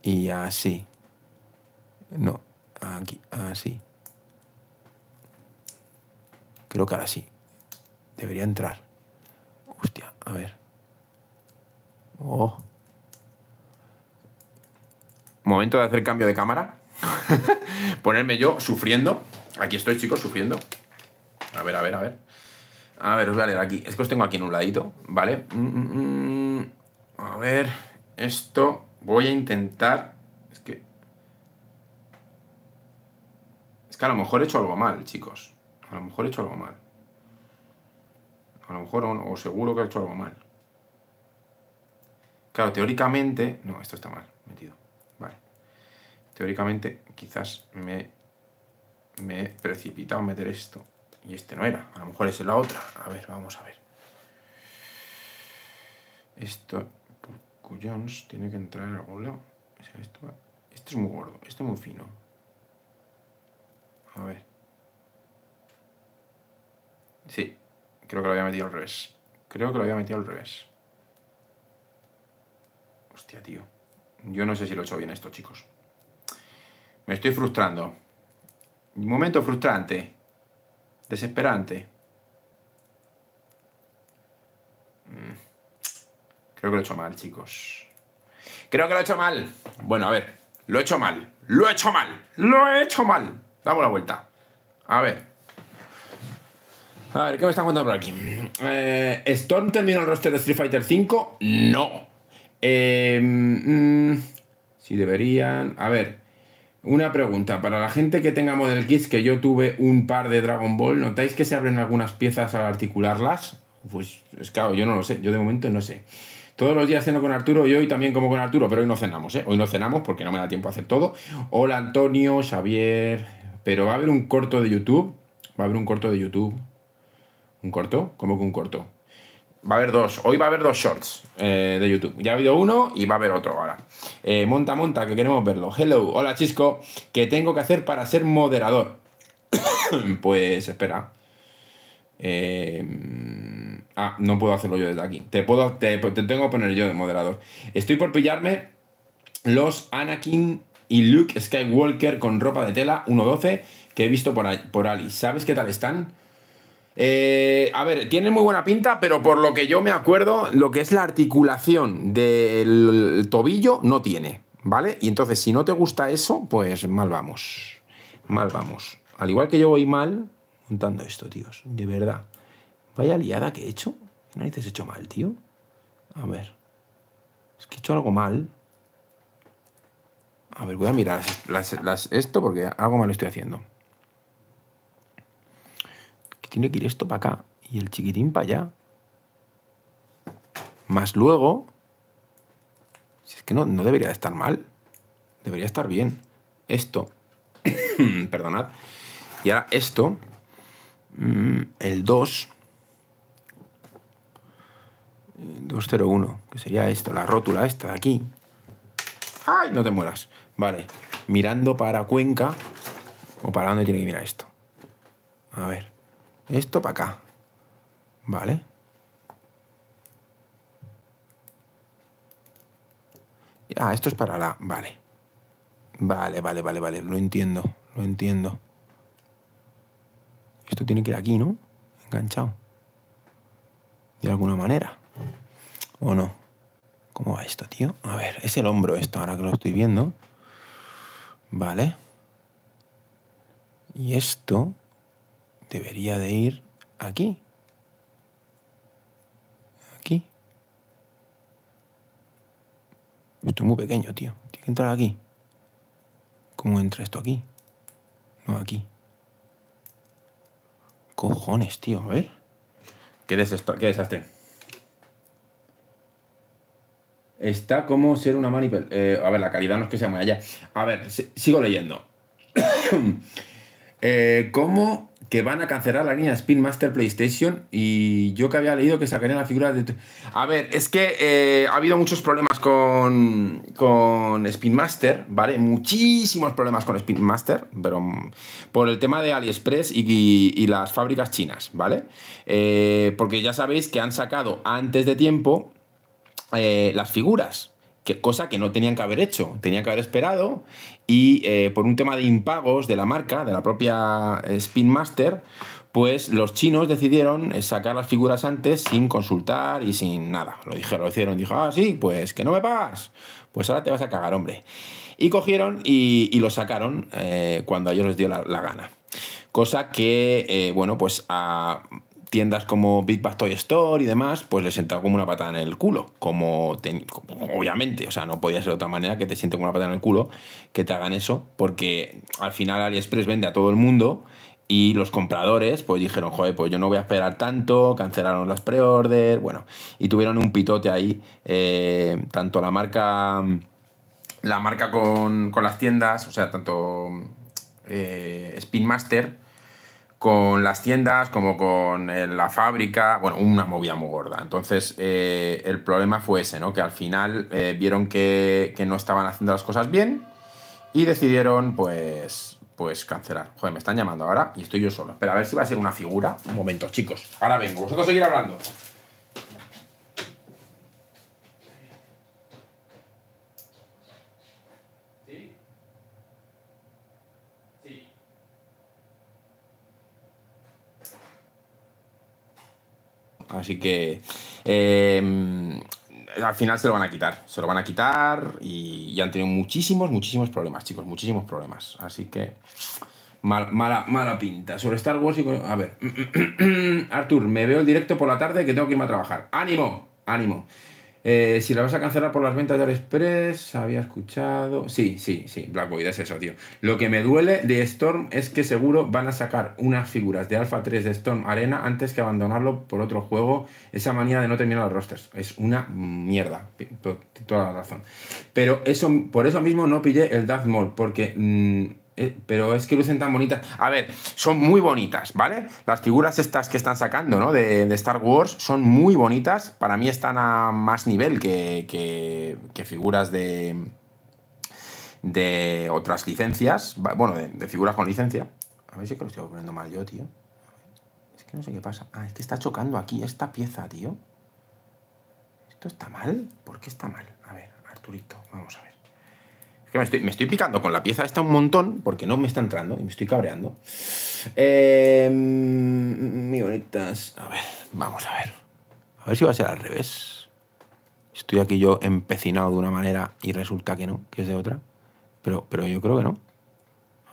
Y así. No, aquí, así. Creo que ahora sí. Debería entrar. Hostia, a ver. Oh. Momento de hacer cambio de cámara. Ponerme yo sufriendo. Aquí estoy, chicos, sufriendo. A ver, a ver, a ver. A ver, os voy a leer aquí. Es que os tengo aquí en un ladito, ¿vale? Mm, mm, a ver. Esto voy a intentar... Es que... Es que a lo mejor he hecho algo mal, chicos. A lo mejor he hecho algo mal. A lo mejor, o seguro que ha hecho algo mal. Claro, teóricamente... No, esto está mal metido. Vale. Teóricamente, quizás me, me he precipitado a meter esto. Y este no era. A lo mejor es la otra. A ver, vamos a ver. Esto, cuyons, tiene que entrar en algún lado. O sea, esto, esto es muy gordo. Esto es muy fino. A ver. Sí. Creo que lo había metido al revés. Creo que lo había metido al revés. Hostia, tío. Yo no sé si lo he hecho bien esto, chicos. Me estoy frustrando. Un momento frustrante. Desesperante. Creo que lo he hecho mal, chicos. Creo que lo he hecho mal. Bueno, a ver. Lo he hecho mal. Lo he hecho mal. Lo he hecho mal. Damos la vuelta. A ver. A ver, ¿qué me están contando por aquí? Eh, ¿Storm terminó el roster de Street Fighter cinco? No. Eh, mm, si deberían... A ver, una pregunta. Para la gente que tenga model kits, que yo tuve un par de Dragon Ball, ¿notáis que se abren algunas piezas al articularlas? Pues, es claro, yo no lo sé. Yo de momento no sé. Todos los días ceno con Arturo y hoy también como con Arturo, pero hoy no cenamos, ¿eh? Hoy no cenamos porque no me da tiempo a hacer todo. Hola, Antonio, Xavier... Pero va a haber un corto de YouTube. Va a haber un corto de YouTube. ¿Un corto? ¿Cómo que un corto? Va a haber dos. Hoy va a haber dos shorts eh, de YouTube. Ya ha habido uno y va a haber otro ahora. Eh, monta, monta, que queremos verlo. Hello. Hola, Chisco. ¿Qué tengo que hacer para ser moderador? Pues espera. Eh... Ah, no puedo hacerlo yo desde aquí. Te, puedo, te, te tengo que poner yo de moderador. Estoy por pillarme los Anakin y Luke Skywalker con ropa de tela uno doce que he visto por, por Ali. ¿Sabes qué tal están? Eh, a ver, tienen muy buena pinta, pero por lo que yo me acuerdo, lo que es la articulación del tobillo no tiene, ¿vale? Y entonces, si no te gusta eso, pues mal vamos. Mal vamos. Al igual que yo voy mal montando esto, tíos. De verdad. Vaya liada que he hecho. ¿Qué narices he hecho mal, tío? A ver. Es que he hecho algo mal. A ver, voy a mirar las, las, esto porque algo mal estoy haciendo. Tiene que ir esto para acá y el chiquitín para allá. Más luego... Si es que no, no debería de estar mal. Debería estar bien. Esto. Perdonad. Y ahora esto. El dos. dos cero uno. Que sería esto, la rótula esta de aquí. ¡Ay! No te mueras. Vale. Mirando para Cuenca. ¿O para dónde tiene que mirar esto? A ver. Esto para acá. Vale. Ah, esto es para la... Vale. Vale, vale, vale, vale. Lo entiendo, lo entiendo. Esto tiene que ir aquí, ¿no? Enganchado. De alguna manera. ¿O no? ¿Cómo va esto, tío? A ver, es el hombro esto, ahora que lo estoy viendo. Vale. Y esto... Debería de ir aquí. Aquí. Esto es muy pequeño, tío. Tiene que entrar aquí. ¿Cómo entra esto aquí? No, aquí. Cojones, tío. A ver. ¿Qué desastre? Está como ser una manipel... Eh, a ver, la calidad no es que sea muy allá. A ver, si sigo leyendo. eh, ¿Cómo...? Que van a cancelar la línea Spin Master PlayStation y yo que había leído que sacarían la figura de... A ver, es que eh, ha habido muchos problemas con, con Spin Master, ¿vale? Muchísimos problemas con Spin Master, pero por el tema de AliExpress y, y, y las fábricas chinas, ¿vale? Eh, porque ya sabéis que han sacado antes de tiempo eh, las figuras, que, cosa que no tenían que haber hecho, tenían que haber esperado... Y eh, por un tema de impagos de la marca, de la propia Spin Master, pues los chinos decidieron sacar las figuras antes sin consultar y sin nada. Lo dijeron, lo hicieron, dijo, ah, sí, pues que no me pagas. Pues ahora te vas a cagar, hombre. Y cogieron y, y lo sacaron eh, cuando a ellos les dio la, la gana. Cosa que, eh, bueno, pues a tiendas como Big Bad Toy Store y demás, pues les sentaba como una patada en el culo, como, te, como obviamente, o sea, no podía ser de otra manera que te sienten como una patada en el culo, que te hagan eso, porque al final AliExpress vende a todo el mundo y los compradores pues dijeron, joder, pues yo no voy a esperar tanto, cancelaron las pre-orders, bueno, y tuvieron un pitote ahí, eh, tanto la marca, la marca con, con las tiendas, o sea, tanto eh, Spin Master, con las tiendas, como con la fábrica, bueno, una movida muy gorda. Entonces, eh, el problema fue ese, ¿no? Que al final eh, vieron que, que no estaban haciendo las cosas bien y decidieron, pues, pues, cancelar. Joder, me están llamando ahora y estoy yo solo. Espera, a ver si va a ser una figura. Un momento, chicos. Ahora vengo. Vosotros seguir hablando. Así que eh, al final se lo van a quitar, se lo van a quitar y, y han tenido muchísimos, muchísimos problemas, chicos, muchísimos problemas. Así que mal, mala, mala pinta. Sobre Star Wars y... Con... A ver, Artur, me veo el directo por la tarde que tengo que irme a trabajar. ¡Ánimo! ¡Ánimo! Eh, si la vas a cancelar por las ventas de AliExpress, había escuchado... Sí, sí, sí, Black Void es eso, tío. Lo que me duele de Storm es que seguro van a sacar unas figuras de Alpha tres de Storm Arena antes que abandonarlo por otro juego. Esa manía de no terminar los rosters es una mierda, toda la razón. Pero eso, por eso mismo no pillé el Darth Maul, porque... Mmm, pero es que lucen tan bonitas. A ver, son muy bonitas, ¿vale? Las figuras estas que están sacando, ¿no? De, de Star Wars son muy bonitas. Para mí están a más nivel que, que, que figuras de, de otras licencias. Bueno, de, de figuras con licencia. A ver si es que lo estoy poniendo mal yo, tío. Es que no sé qué pasa. Ah, es que está chocando aquí esta pieza, tío. ¿Esto está mal? ¿Por qué está mal? A ver, Arturito, vamos a ver. Me estoy, me estoy picando con la pieza esta un montón porque no me está entrando y me estoy cabreando. Eh, muy bonitas. A ver, vamos a ver. A ver si va a ser al revés. Estoy aquí yo empecinado de una manera y resulta que no, que es de otra. Pero, pero yo creo que no.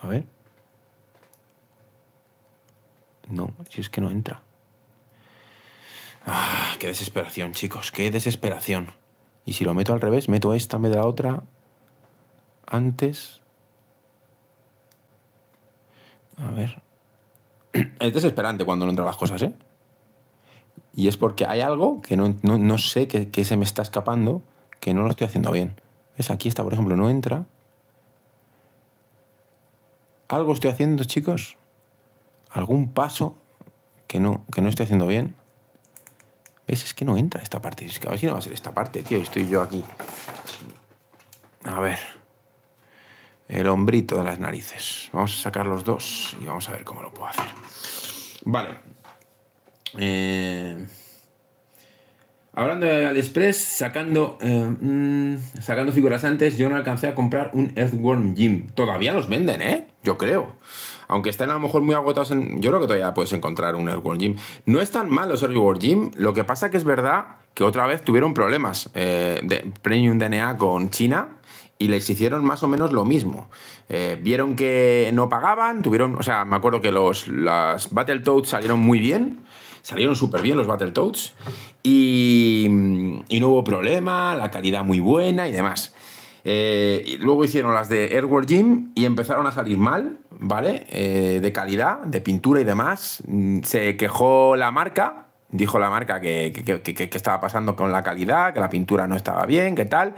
A ver. No, si es que no entra. Ah, qué desesperación, chicos, qué desesperación. Y si lo meto al revés, meto esta en vez de la otra... Antes. A ver. Es desesperante cuando no entran las cosas, ¿eh? Y es porque hay algo que no, no, no sé, que, que se me está escapando, que no lo estoy haciendo bien. ¿Ves? Aquí está, por ejemplo, no entra. Algo estoy haciendo, chicos. Algún paso que no, que no estoy haciendo bien. ¿Ves? Es que no entra esta parte. Es que a ver si no va a ser esta parte, tío. Estoy yo aquí. A ver. El hombrito de las narices. Vamos a sacar los dos y vamos a ver cómo lo puedo hacer. Vale. Eh... Hablando de AliExpress, sacando, eh, mmm, sacando figuras antes, yo no alcancé a comprar un Earthworm Jim. Todavía los venden, ¿eh? Yo creo. Aunque estén a lo mejor muy agotados, en... yo creo que todavía puedes encontrar un Earthworm Jim. No están mal los Earthworm Jim, lo que pasa que es verdad que otra vez tuvieron problemas eh, de Premium D N A con China... Y les hicieron más o menos lo mismo. Eh, vieron que no pagaban, tuvieron... O sea, me acuerdo que los las Battletoads salieron muy bien. Salieron súper bien los Battletoads. Y, y no hubo problema, la calidad muy buena y demás. Eh, y luego hicieron las de Earthworm Jim y empezaron a salir mal, ¿vale? Eh, de calidad, de pintura y demás. Se quejó la marca... Dijo la marca que, que, que, que estaba pasando con la calidad, que la pintura no estaba bien, que tal.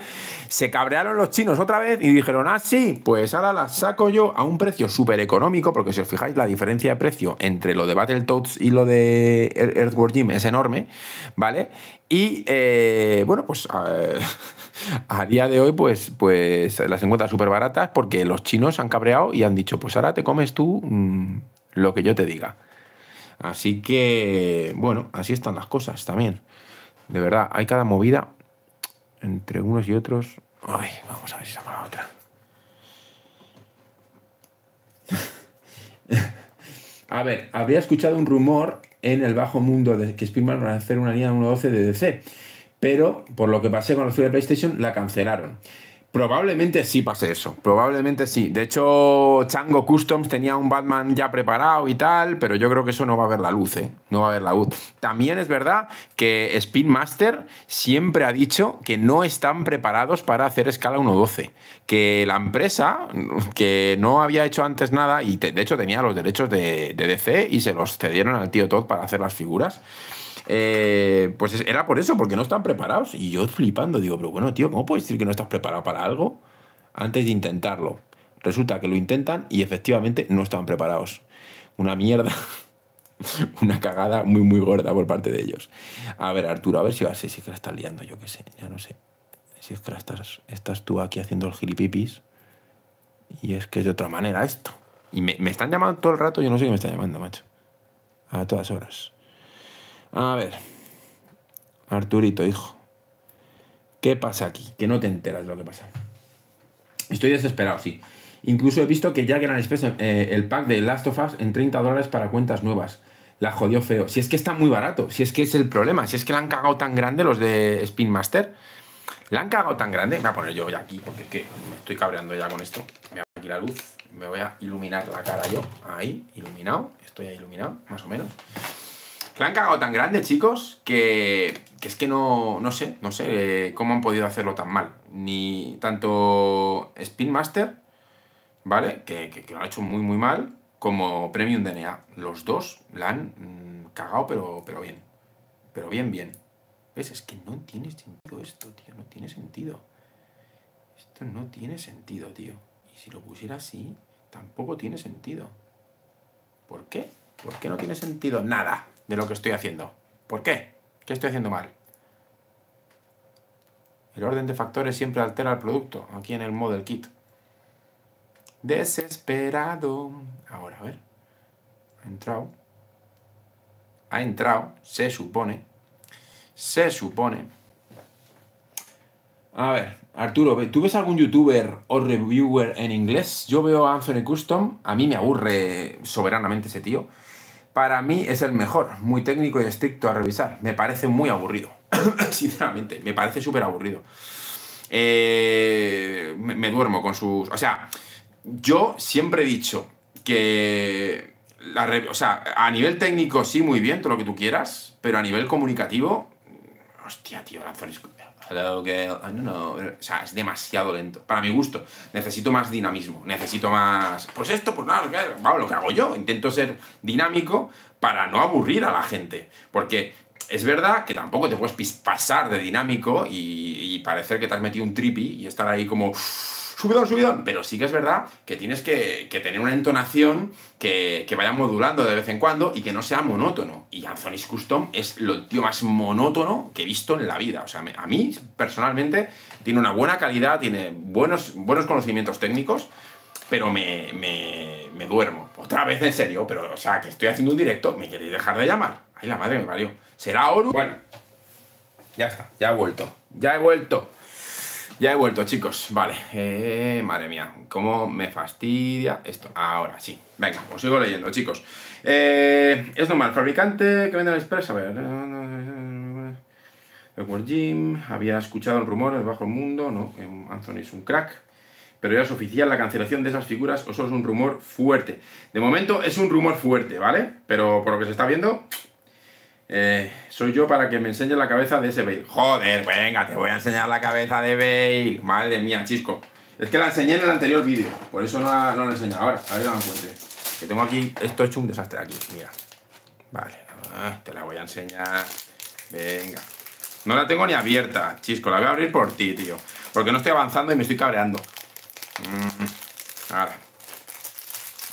Se cabrearon los chinos otra vez y dijeron, ah, sí, pues ahora las saco yo a un precio súper económico, porque si os fijáis, la diferencia de precio entre lo de Battletoads y lo de Earthworm Jim es enorme, ¿vale? Y, eh, bueno, pues eh, a día de hoy, pues, pues las encuentras súper baratas porque los chinos han cabreado y han dicho, pues ahora te comes tú mmm, lo que yo te diga. Así que, bueno, así están las cosas también. De verdad, hay cada movida entre unos y otros. Ay, vamos a ver si saco la otra. A ver, habría escuchado un rumor en el bajo mundo de que Spider-Man va a hacer una línea uno doce de D C, pero por lo que pasé con la figura de PlayStation, la cancelaron. Probablemente sí pase eso, probablemente sí. De hecho, Chango Customs tenía un Batman ya preparado y tal, pero yo creo que eso no va a ver la luz, ¿eh? No va a ver la luz. También es verdad que Spin Master siempre ha dicho que no están preparados para hacer escala uno doce, que la empresa, que no había hecho antes nada, y de hecho tenía los derechos de, de D C y se los cedieron al tío Todd para hacer las figuras, Eh, pues era por eso, porque no están preparados. Y yo flipando, digo, pero bueno, tío, ¿cómo puedes decir que no estás preparado para algo antes de intentarlo? Resulta que lo intentan y efectivamente no están preparados. Una mierda. Una cagada muy, muy gorda por parte de ellos. A ver, Arturo, a ver si, a ver, si es que la estás liando, yo qué sé, ya no sé. Si es que la estás, estás tú aquí haciendo el gilipipis y es que es de otra manera esto. Y me, me están llamando todo el rato, yo no sé qué me están llamando, macho. A todas horas. A ver, Arturito, hijo, ¿qué pasa aquí? Que no te enteras de lo que pasa. Estoy desesperado, sí. Incluso he visto que ya que en AliExpress eh, el pack de Last of Us en treinta dólares para cuentas nuevas. La jodió feo. Si es que está muy barato, si es que es el problema, si es que la han cagado tan grande los de Spin Master. La han cagado tan grande. Me voy a poner yo ya aquí porque es que me estoy cabreando ya con esto. Me voy a quitar la luz, me voy a iluminar la cara yo. Ahí, iluminado. Estoy ahí iluminado, más o menos. que la han cagado tan grande, chicos, que, que es que no, no sé, no sé eh, cómo han podido hacerlo tan mal. Ni tanto Spin Master, ¿vale? Que, que, que lo han hecho muy, muy mal, como Premium D N A. Los dos la han mmm, cagado, pero, pero bien. Pero bien, bien. ¿Ves? Es que no tiene sentido esto, tío. No tiene sentido. Esto no tiene sentido, tío. Y si lo pusiera así, tampoco tiene sentido. ¿Por qué? ¿Por qué no tiene sentido nada de lo que estoy haciendo? ¿Por qué? ¿Qué estoy haciendo mal? El orden de factores siempre altera el producto, aquí en el Model Kit. Desesperado. Ahora, a ver. Ha entrado. Ha entrado, se supone. Se supone. A ver, Arturo, ¿tú ves algún youtuber o reviewer en inglés? Yo veo a Anthony Custom, a mí me aburre soberanamente ese tío. Para mí es el mejor, muy técnico y estricto a revisar. Me parece muy aburrido, sinceramente, me parece súper aburrido. Eh, me, me duermo con sus... O sea, yo siempre he dicho que... La re... O sea, a nivel técnico sí, muy bien, todo lo que tú quieras, pero a nivel comunicativo... Hostia, tío, Anthony Custom... Hello, girl. I don't know. O sea, es demasiado lento. Para mi gusto. Necesito más dinamismo. Necesito más... Pues esto, pues nada, vamos, lo que hago yo. Intento ser dinámico para no aburrir a la gente. Porque es verdad que tampoco te puedes pasar de dinámico y, y parecer que te has metido un tripi y estar ahí como... Subidón, subidón. Pero sí que es verdad que tienes que, que tener una entonación que, que vaya modulando de vez en cuando y que no sea monótono. Y Anthony's Custom es lo tío más monótono que he visto en la vida. O sea, me, a mí, personalmente, tiene una buena calidad, tiene buenos, buenos conocimientos técnicos, pero me, me, me duermo. Otra vez, en serio, pero, o sea, que estoy haciendo un directo, ¿me queréis dejar de llamar? Ay, la madre me parió. ¿Será Oru? Bueno, ya está, ya he vuelto, ya he vuelto. Ya he vuelto, chicos. Vale. Eh, madre mía, cómo me fastidia esto. Ahora sí. Venga, os sigo leyendo, chicos. Eh, es normal. Fabricante que vende en Express. A ver. Earthworm Jim. Había escuchado el rumor del bajo el mundo. No, Anthony es un crack. Pero ya es oficial la cancelación de esas figuras o solo es un rumor fuerte. De momento es un rumor fuerte, ¿vale? Pero por lo que se está viendo... Eh, soy yo para que me enseñe la cabeza de ese Bale. Joder, venga, te voy a enseñar la cabeza de Bale. Madre mía, Chisco. Es que la enseñé en el anterior vídeo. Por eso no la, no la enseño ahora. A ver si la encuentre. Que tengo aquí... Esto he hecho un desastre aquí, mira. Vale, ah, te la voy a enseñar. Venga. No la tengo ni abierta, Chisco. La voy a abrir por ti, tío. Porque no estoy avanzando y me estoy cabreando. mm. Ahora.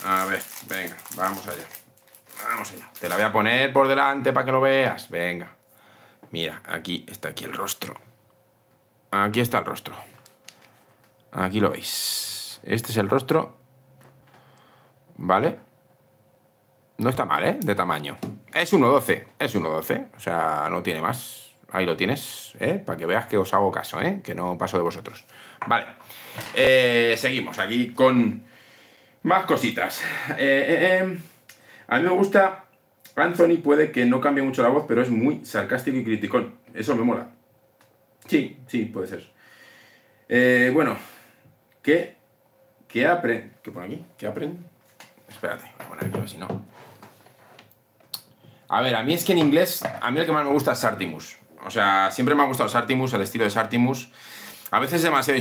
A ver, venga, vamos allá. Vamos allá. Te la voy a poner por delante para que lo veas. Venga. Mira, aquí está aquí el rostro. Aquí está el rostro. Aquí lo veis. Este es el rostro. ¿Vale? No está mal, ¿eh? De tamaño. Es uno doce. Es uno doce. O sea, no tiene más. Ahí lo tienes, ¿eh? Para que veas que os hago caso, ¿eh? Que no paso de vosotros. Vale. Eh, seguimos aquí con más cositas. Eh... eh, eh. A mí me gusta, Anthony puede que no cambie mucho la voz, pero es muy sarcástico y criticón. Eso me mola. Sí, sí, puede ser. Eh, bueno, ¿qué, qué aprende? ¿Qué pone aquí? ¿Qué aprende? Espérate, voy a poner aquí, a ver si no. A ver, a mí es que en inglés, a mí el que más me gusta es Sartimus. O sea, siempre me ha gustado Sartimus, el estilo de Sartimus. A veces es demasiado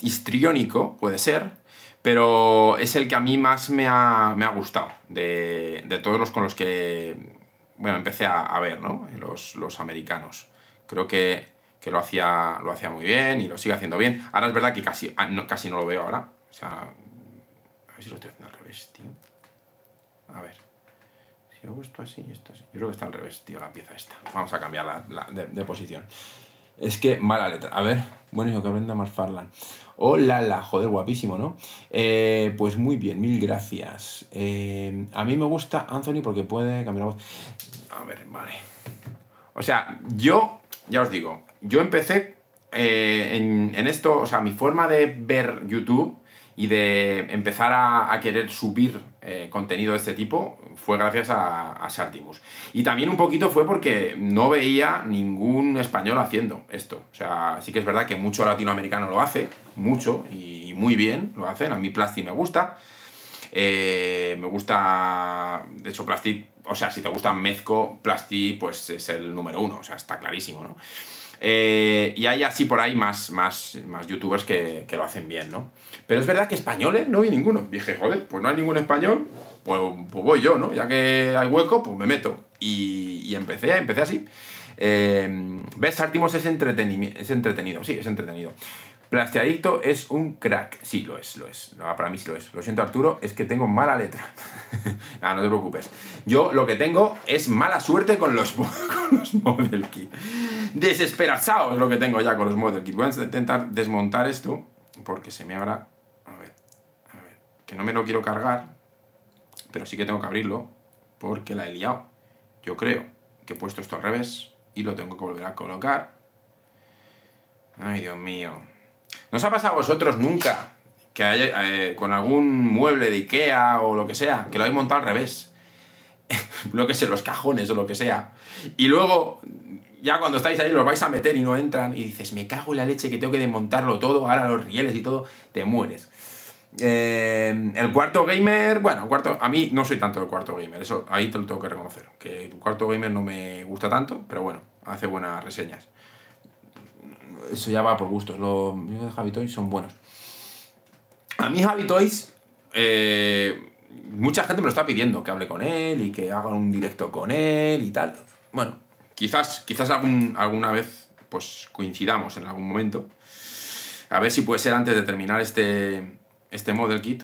histriónico, puede ser. Pero es el que a mí más me ha, me ha gustado, de, de todos los con los que, bueno, empecé a, a ver, ¿no? Los, los americanos. Creo que, que lo, hacía, lo hacía muy bien y lo sigue haciendo bien. Ahora es verdad que casi no, casi no lo veo ahora. O sea, a ver si lo estoy haciendo al revés, tío. A ver. Si hago esto así y esto así. Yo creo que está al revés, tío, la pieza esta. Vamos a cambiar la, la de, de posición. Es que mala letra. A ver, bueno, yo que aprenda McFarlane. Hola, la, joder, guapísimo, ¿no? Eh, pues muy bien, mil gracias. Eh, a mí me gusta Anthony porque puede cambiar la voz. A ver, vale. O sea, yo, ya os digo, yo empecé eh, en, en esto, o sea, mi forma de ver YouTube y de empezar a, a querer subir eh, contenido de este tipo fue gracias a, a Sartimus. Y también un poquito fue porque no veía ningún español haciendo esto. O sea, sí que es verdad que mucho latinoamericano lo hace, mucho y muy bien lo hacen, a mí Plasti me gusta, Eh, me gusta, de hecho, Plastic, o sea, si te gusta Mezco, Plastic, pues es el número uno, o sea, está clarísimo, ¿no? Eh, y hay así por ahí más, más, más youtubers que, que lo hacen bien, ¿no? Pero es verdad que españoles no vi ninguno. Dije, joder, pues no hay ningún español, pues, pues voy yo, ¿no? Ya que hay hueco, pues me meto. Y, y empecé, empecé así. Eh, ¿Ves? Artimos es, es entretenido, sí, es entretenido. Plastiadicto es un crack. Sí, lo es, lo es. No, para mí sí lo es. Lo siento, Arturo, es que tengo mala letra. Ah, no te preocupes. Yo lo que tengo es mala suerte con los, con los model kit. Desesperazado es lo que tengo ya con los model kit. Voy a intentar desmontar esto porque se me habrá... A ver, a ver. Que no me lo quiero cargar, pero sí que tengo que abrirlo porque la he liado. Yo creo que he puesto esto al revés y lo tengo que volver a colocar. Ay, Dios mío. ¿No os ha pasado a vosotros nunca que haya, eh, con algún mueble de Ikea o lo que sea, que lo habéis montado al revés? Lo que sé, los cajones o lo que sea. Y luego, ya cuando estáis ahí, los vais a meter y no entran. Y dices, me cago en la leche que tengo que desmontarlo todo, ahora los rieles y todo, te mueres. Eh, el cuarto gamer, bueno, cuarto, a mí no soy tanto el cuarto gamer, eso ahí te lo tengo que reconocer. Que el cuarto gamer no me gusta tanto, pero bueno, hace buenas reseñas. Eso ya va por gustos. Los amigos de Javi Toys son buenos. A mí Javi Toys, eh, mucha gente me lo está pidiendo, que hable con él y que haga un directo con él y tal. Bueno, quizás, quizás algún, alguna vez pues coincidamos en algún momento. A ver si puede ser antes de terminar este, este model kit.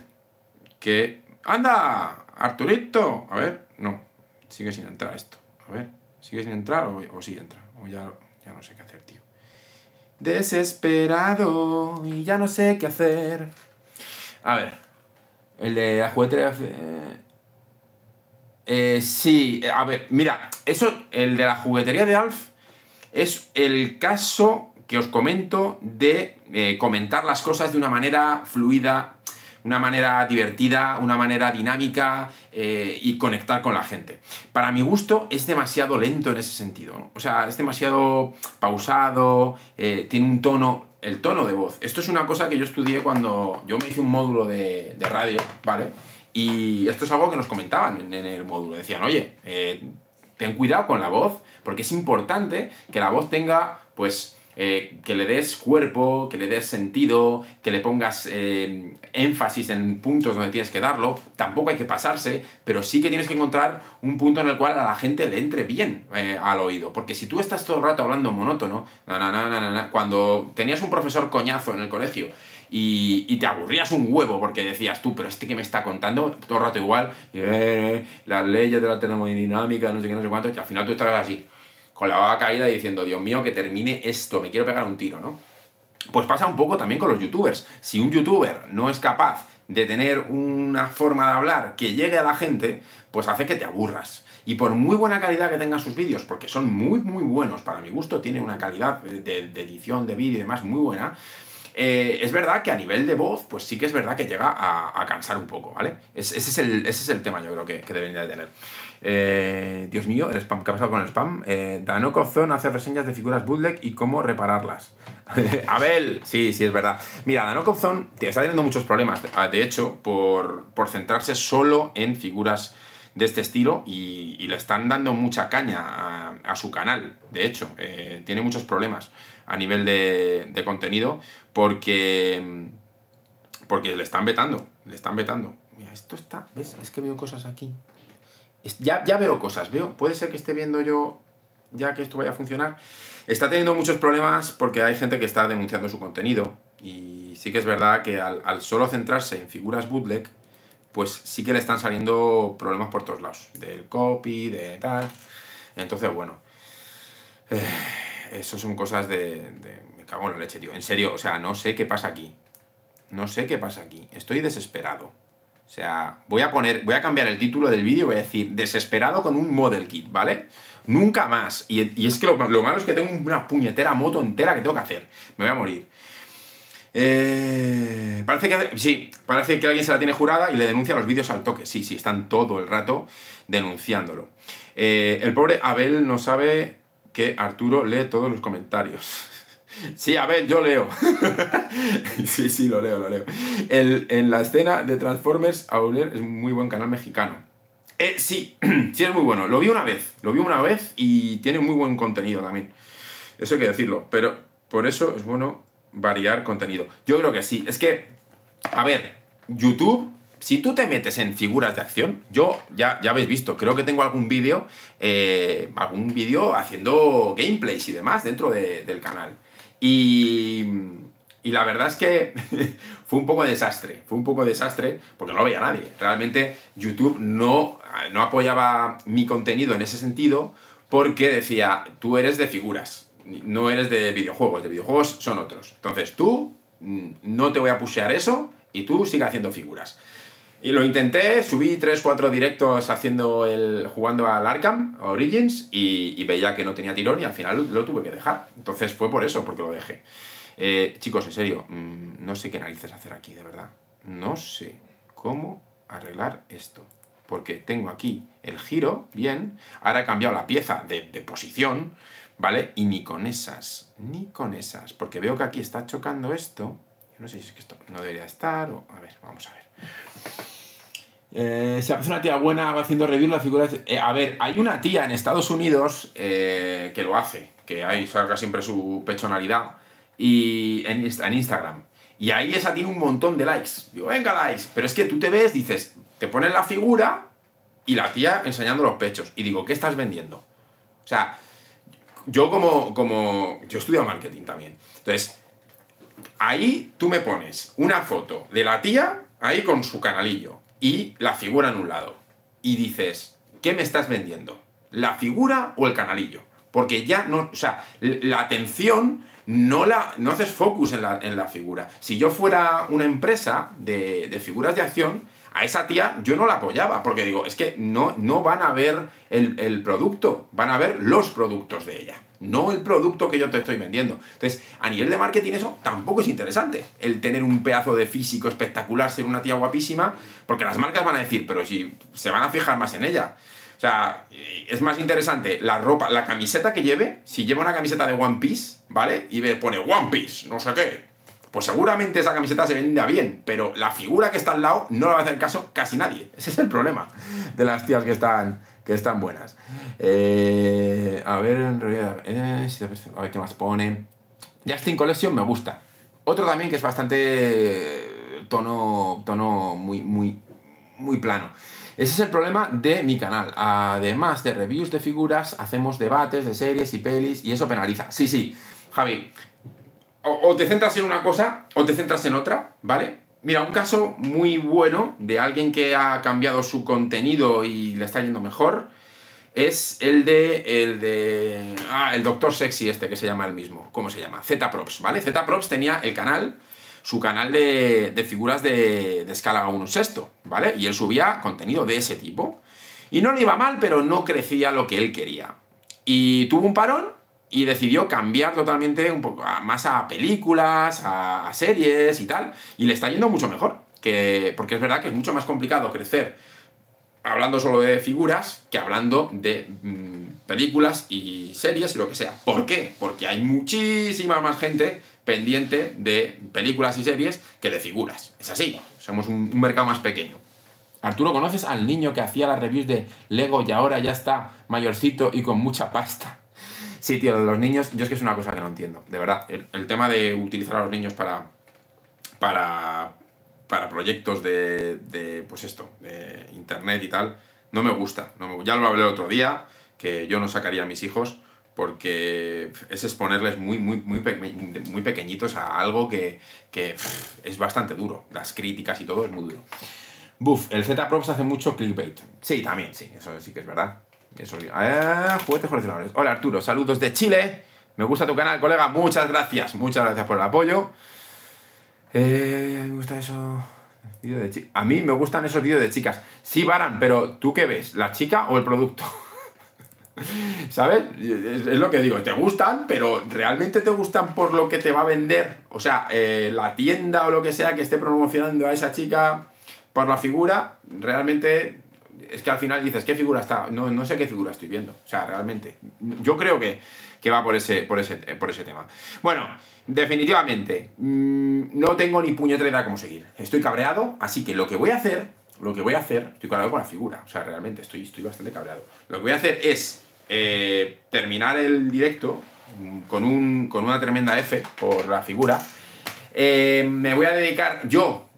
Que... ¡Anda! ¡Arturito! A ver, no. Sigue sin entrar esto. A ver, ¿sigue sin entrar o, o sí entra? O ya, ya no sé qué hacer, tío. Desesperado y ya no sé qué hacer. A ver, el de la juguetería. Eh, eh, sí, a ver, mira, eso, el de la juguetería de Alf es el caso que os comento de eh, comentar las cosas de una manera fluida, una manera divertida, una manera dinámica eh, y conectar con la gente. Para mi gusto es demasiado lento en ese sentido, ¿no? O sea, es demasiado pausado, eh, tiene un tono, el tono de voz. Esto es una cosa que yo estudié cuando yo me hice un módulo de, de radio, ¿vale? Y esto es algo que nos comentaban en, en el módulo. Decían, oye, eh, ten cuidado con la voz, porque es importante que la voz tenga, pues... Eh, que le des cuerpo, que le des sentido, que le pongas eh, énfasis en puntos donde tienes que darlo. Tampoco hay que pasarse, pero sí que tienes que encontrar un punto en el cual a la gente le entre bien eh, al oído. Porque si tú estás todo el rato hablando monótono, na, na, na, na, na, cuando tenías un profesor coñazo en el colegio y, y te aburrías un huevo porque decías tú, pero este que me está contando todo el rato igual, eh, las leyes de la termodinámica, no sé qué, no sé cuánto, que al final tú estabas así, con la baba caída diciendo, Dios mío, que termine esto, me quiero pegar un tiro, ¿no? Pues pasa un poco también con los youtubers. Si un youtuber no es capaz de tener una forma de hablar que llegue a la gente, pues hace que te aburras. Y por muy buena calidad que tengan sus vídeos, porque son muy, muy buenos, para mi gusto, tienen una calidad de, de edición, de vídeo y demás muy buena, eh, es verdad que a nivel de voz, pues sí que es verdad que llega a, a cansar un poco, ¿vale? Es, ese, es el, ese es el tema, yo creo, que, que debería de tener. Eh, Dios mío, el spam, ¿qué ha pasado con el spam? Eh, Danoco Zone hace reseñas de figuras bootleg y cómo repararlas. Abel, sí, sí, es verdad. Mira, Danoco Zone está teniendo muchos problemas, de hecho, por, por centrarse solo en figuras de este estilo y, y le están dando mucha caña a, a su canal, de hecho. Eh, tiene muchos problemas a nivel de, de contenido porque, porque le están vetando, le están vetando. Mira, esto está, ¿ves? Es que veo cosas aquí. Ya, ya veo cosas, veo, puede ser que esté viendo yo ya que esto vaya a funcionar. Está teniendo muchos problemas porque hay gente que está denunciando su contenido y sí que es verdad que al, al solo centrarse en figuras bootleg, pues sí que le están saliendo problemas por todos lados, del copy, de tal. Entonces, bueno, eh, eso son cosas de, de... Me cago en la leche, tío, en serio, o sea, no sé qué pasa aquí. No sé qué pasa aquí, estoy desesperado. O sea, voy a poner, voy a cambiar el título del vídeo y voy a decir, desesperado con un model kit, ¿vale? Nunca más. Y, y es que lo, lo malo es que tengo una puñetera moto entera que tengo que hacer. Me voy a morir. Eh, parece que, sí, parece que alguien se la tiene jurada y le denuncia los vídeos al toque. Sí, sí, están todo el rato denunciándolo. Eh, el pobre Abel no sabe que Arturo lee todos los comentarios. Sí, a ver, yo leo. Sí, sí, lo leo, lo leo. El, en la escena de Transformers, Auler es un muy buen canal mexicano. Eh, sí, sí, es muy bueno. Lo vi una vez, lo vi una vez y tiene muy buen contenido también. Eso hay que decirlo, pero por eso es bueno variar contenido. Yo creo que sí. Es que, a ver, YouTube... Si tú te metes en figuras de acción, yo ya, ya habéis visto, creo que tengo algún vídeo, eh, algún vídeo haciendo gameplays y demás dentro de, del canal. Y, y la verdad es que fue un poco desastre, fue un poco desastre porque no lo veía nadie. Realmente YouTube no, no apoyaba mi contenido en ese sentido porque decía, tú eres de figuras, no eres de videojuegos, de videojuegos son otros. Entonces tú no te voy a pushear eso y tú sigue haciendo figuras. Y lo intenté, subí tres cuatro directos haciendo el, jugando al Arkham Origins y, y veía que no tenía tirón y al final lo, lo tuve que dejar. Entonces fue por eso, porque lo dejé. Eh, chicos, en serio, mmm, no sé qué narices hacer aquí, de verdad. No sé cómo arreglar esto. Porque tengo aquí el giro, bien, ahora he cambiado la pieza de, de posición, ¿vale? Y ni con esas, ni con esas, porque veo que aquí está chocando esto. No sé si es que esto no debería estar o... A ver, vamos a ver. Eh, se hace una tía buena haciendo review las figuras. Eh, a ver, hay una tía en Estados Unidos eh, que lo hace, que ahí saca siempre su pechonalidad y en, en Instagram. Y ahí esa tiene un montón de likes. Digo, venga, likes. Pero es que tú te ves, dices, te pones la figura y la tía enseñando los pechos. Y digo, ¿qué estás vendiendo? O sea, yo como... como yo estudio marketing también. Entonces, ahí tú me pones una foto de la tía ahí con su canalillo. Y la figura en un lado. Y dices, ¿qué me estás vendiendo? ¿La figura o el canalillo? Porque ya no... O sea, la atención no la... No haces focus en la, en la figura. Si yo fuera una empresa de, de figuras de acción, a esa tía yo no la apoyaba. Porque digo, es que no, no van a ver el, el producto. Van a ver los productos de ella. No el producto que yo te estoy vendiendo. Entonces, a nivel de marketing eso tampoco es interesante. El tener un pedazo de físico espectacular, ser una tía guapísima, porque las marcas van a decir, pero si se van a fijar más en ella. O sea, es más interesante la ropa, la camiseta que lleve. Si lleva una camiseta de One Piece, ¿vale? Y pone One Piece, no sé qué. Pues seguramente esa camiseta se venda bien, pero la figura que está al lado no la va a hacer caso casi nadie. Ese es el problema de las tías que están... que están buenas. Eh, a ver, en realidad... Eh, a ver qué más pone. Justin Collection me gusta. Otro también que es bastante... Tono... Tono muy... Muy, muy plano. Ese es el problema de mi canal. Además de reviews de figuras, hacemos debates de series y pelis y eso penaliza. Sí, sí. Javi, o, o te centras en una cosa o te centras en otra, ¿vale? Mira, un caso muy bueno de alguien que ha cambiado su contenido y le está yendo mejor es el de... el de ah, el Doctor Sexy este, que se llama el mismo. ¿Cómo se llama? Z-Props, ¿vale? Z-Props tenía el canal, su canal de, de figuras de, de escala uno sexto, ¿vale? Y él subía contenido de ese tipo. Y no le iba mal, pero no crecía lo que él quería. Y tuvo un parón y decidió cambiar totalmente un poco a, más a películas, a, a series y tal, y le está yendo mucho mejor, que, porque es verdad que es mucho más complicado crecer hablando solo de figuras que hablando de mmm, películas y series y lo que sea. ¿Por qué? Porque hay muchísima más gente pendiente de películas y series que de figuras. Es así, somos un, un mercado más pequeño. Arturo, ¿conoces al niño que hacía las reviews de Lego y ahora ya está mayorcito y con mucha pasta? Sí, tío, los niños, yo es que es una cosa que no entiendo, de verdad. El, el tema de utilizar a los niños para para, para proyectos de, de, pues esto, de internet y tal, no me gusta. No me, ya lo hablé el otro día, que yo no sacaría a mis hijos porque es exponerles muy, muy, muy, muy pequeñitos a algo que, que es bastante duro. Las críticas y todo es muy duro. Buf, el Z-Props hace mucho clickbait. Sí, también, sí, eso sí que es verdad. Eso, eh, juguetes coleccionables. Hola Arturo, saludos de Chile. Me gusta tu canal, colega. Muchas gracias. Muchas gracias por el apoyo. Eh, me gusta eso. De A mí me gustan esos vídeos de chicas. Sí, Baran, pero ¿tú qué ves? ¿La chica o el producto? ¿Sabes? Es, es lo que digo. Te gustan, pero ¿realmente te gustan por lo que te va a vender? O sea, eh, la tienda o lo que sea que esté promocionando a esa chica por la figura, realmente... es que al final dices, ¿qué figura está? No, no sé qué figura estoy viendo. O sea, realmente, yo creo que, que va por ese, por, ese, por ese tema. Bueno, definitivamente, mmm, no tengo ni puñetera cómo seguir. Estoy cabreado, así que lo que voy a hacer, lo que voy a hacer, estoy cabreado con la figura. O sea, realmente estoy, estoy bastante cabreado. Lo que voy a hacer es eh, terminar el directo con, un, con una tremenda F por la figura. Eh, me voy a dedicar yo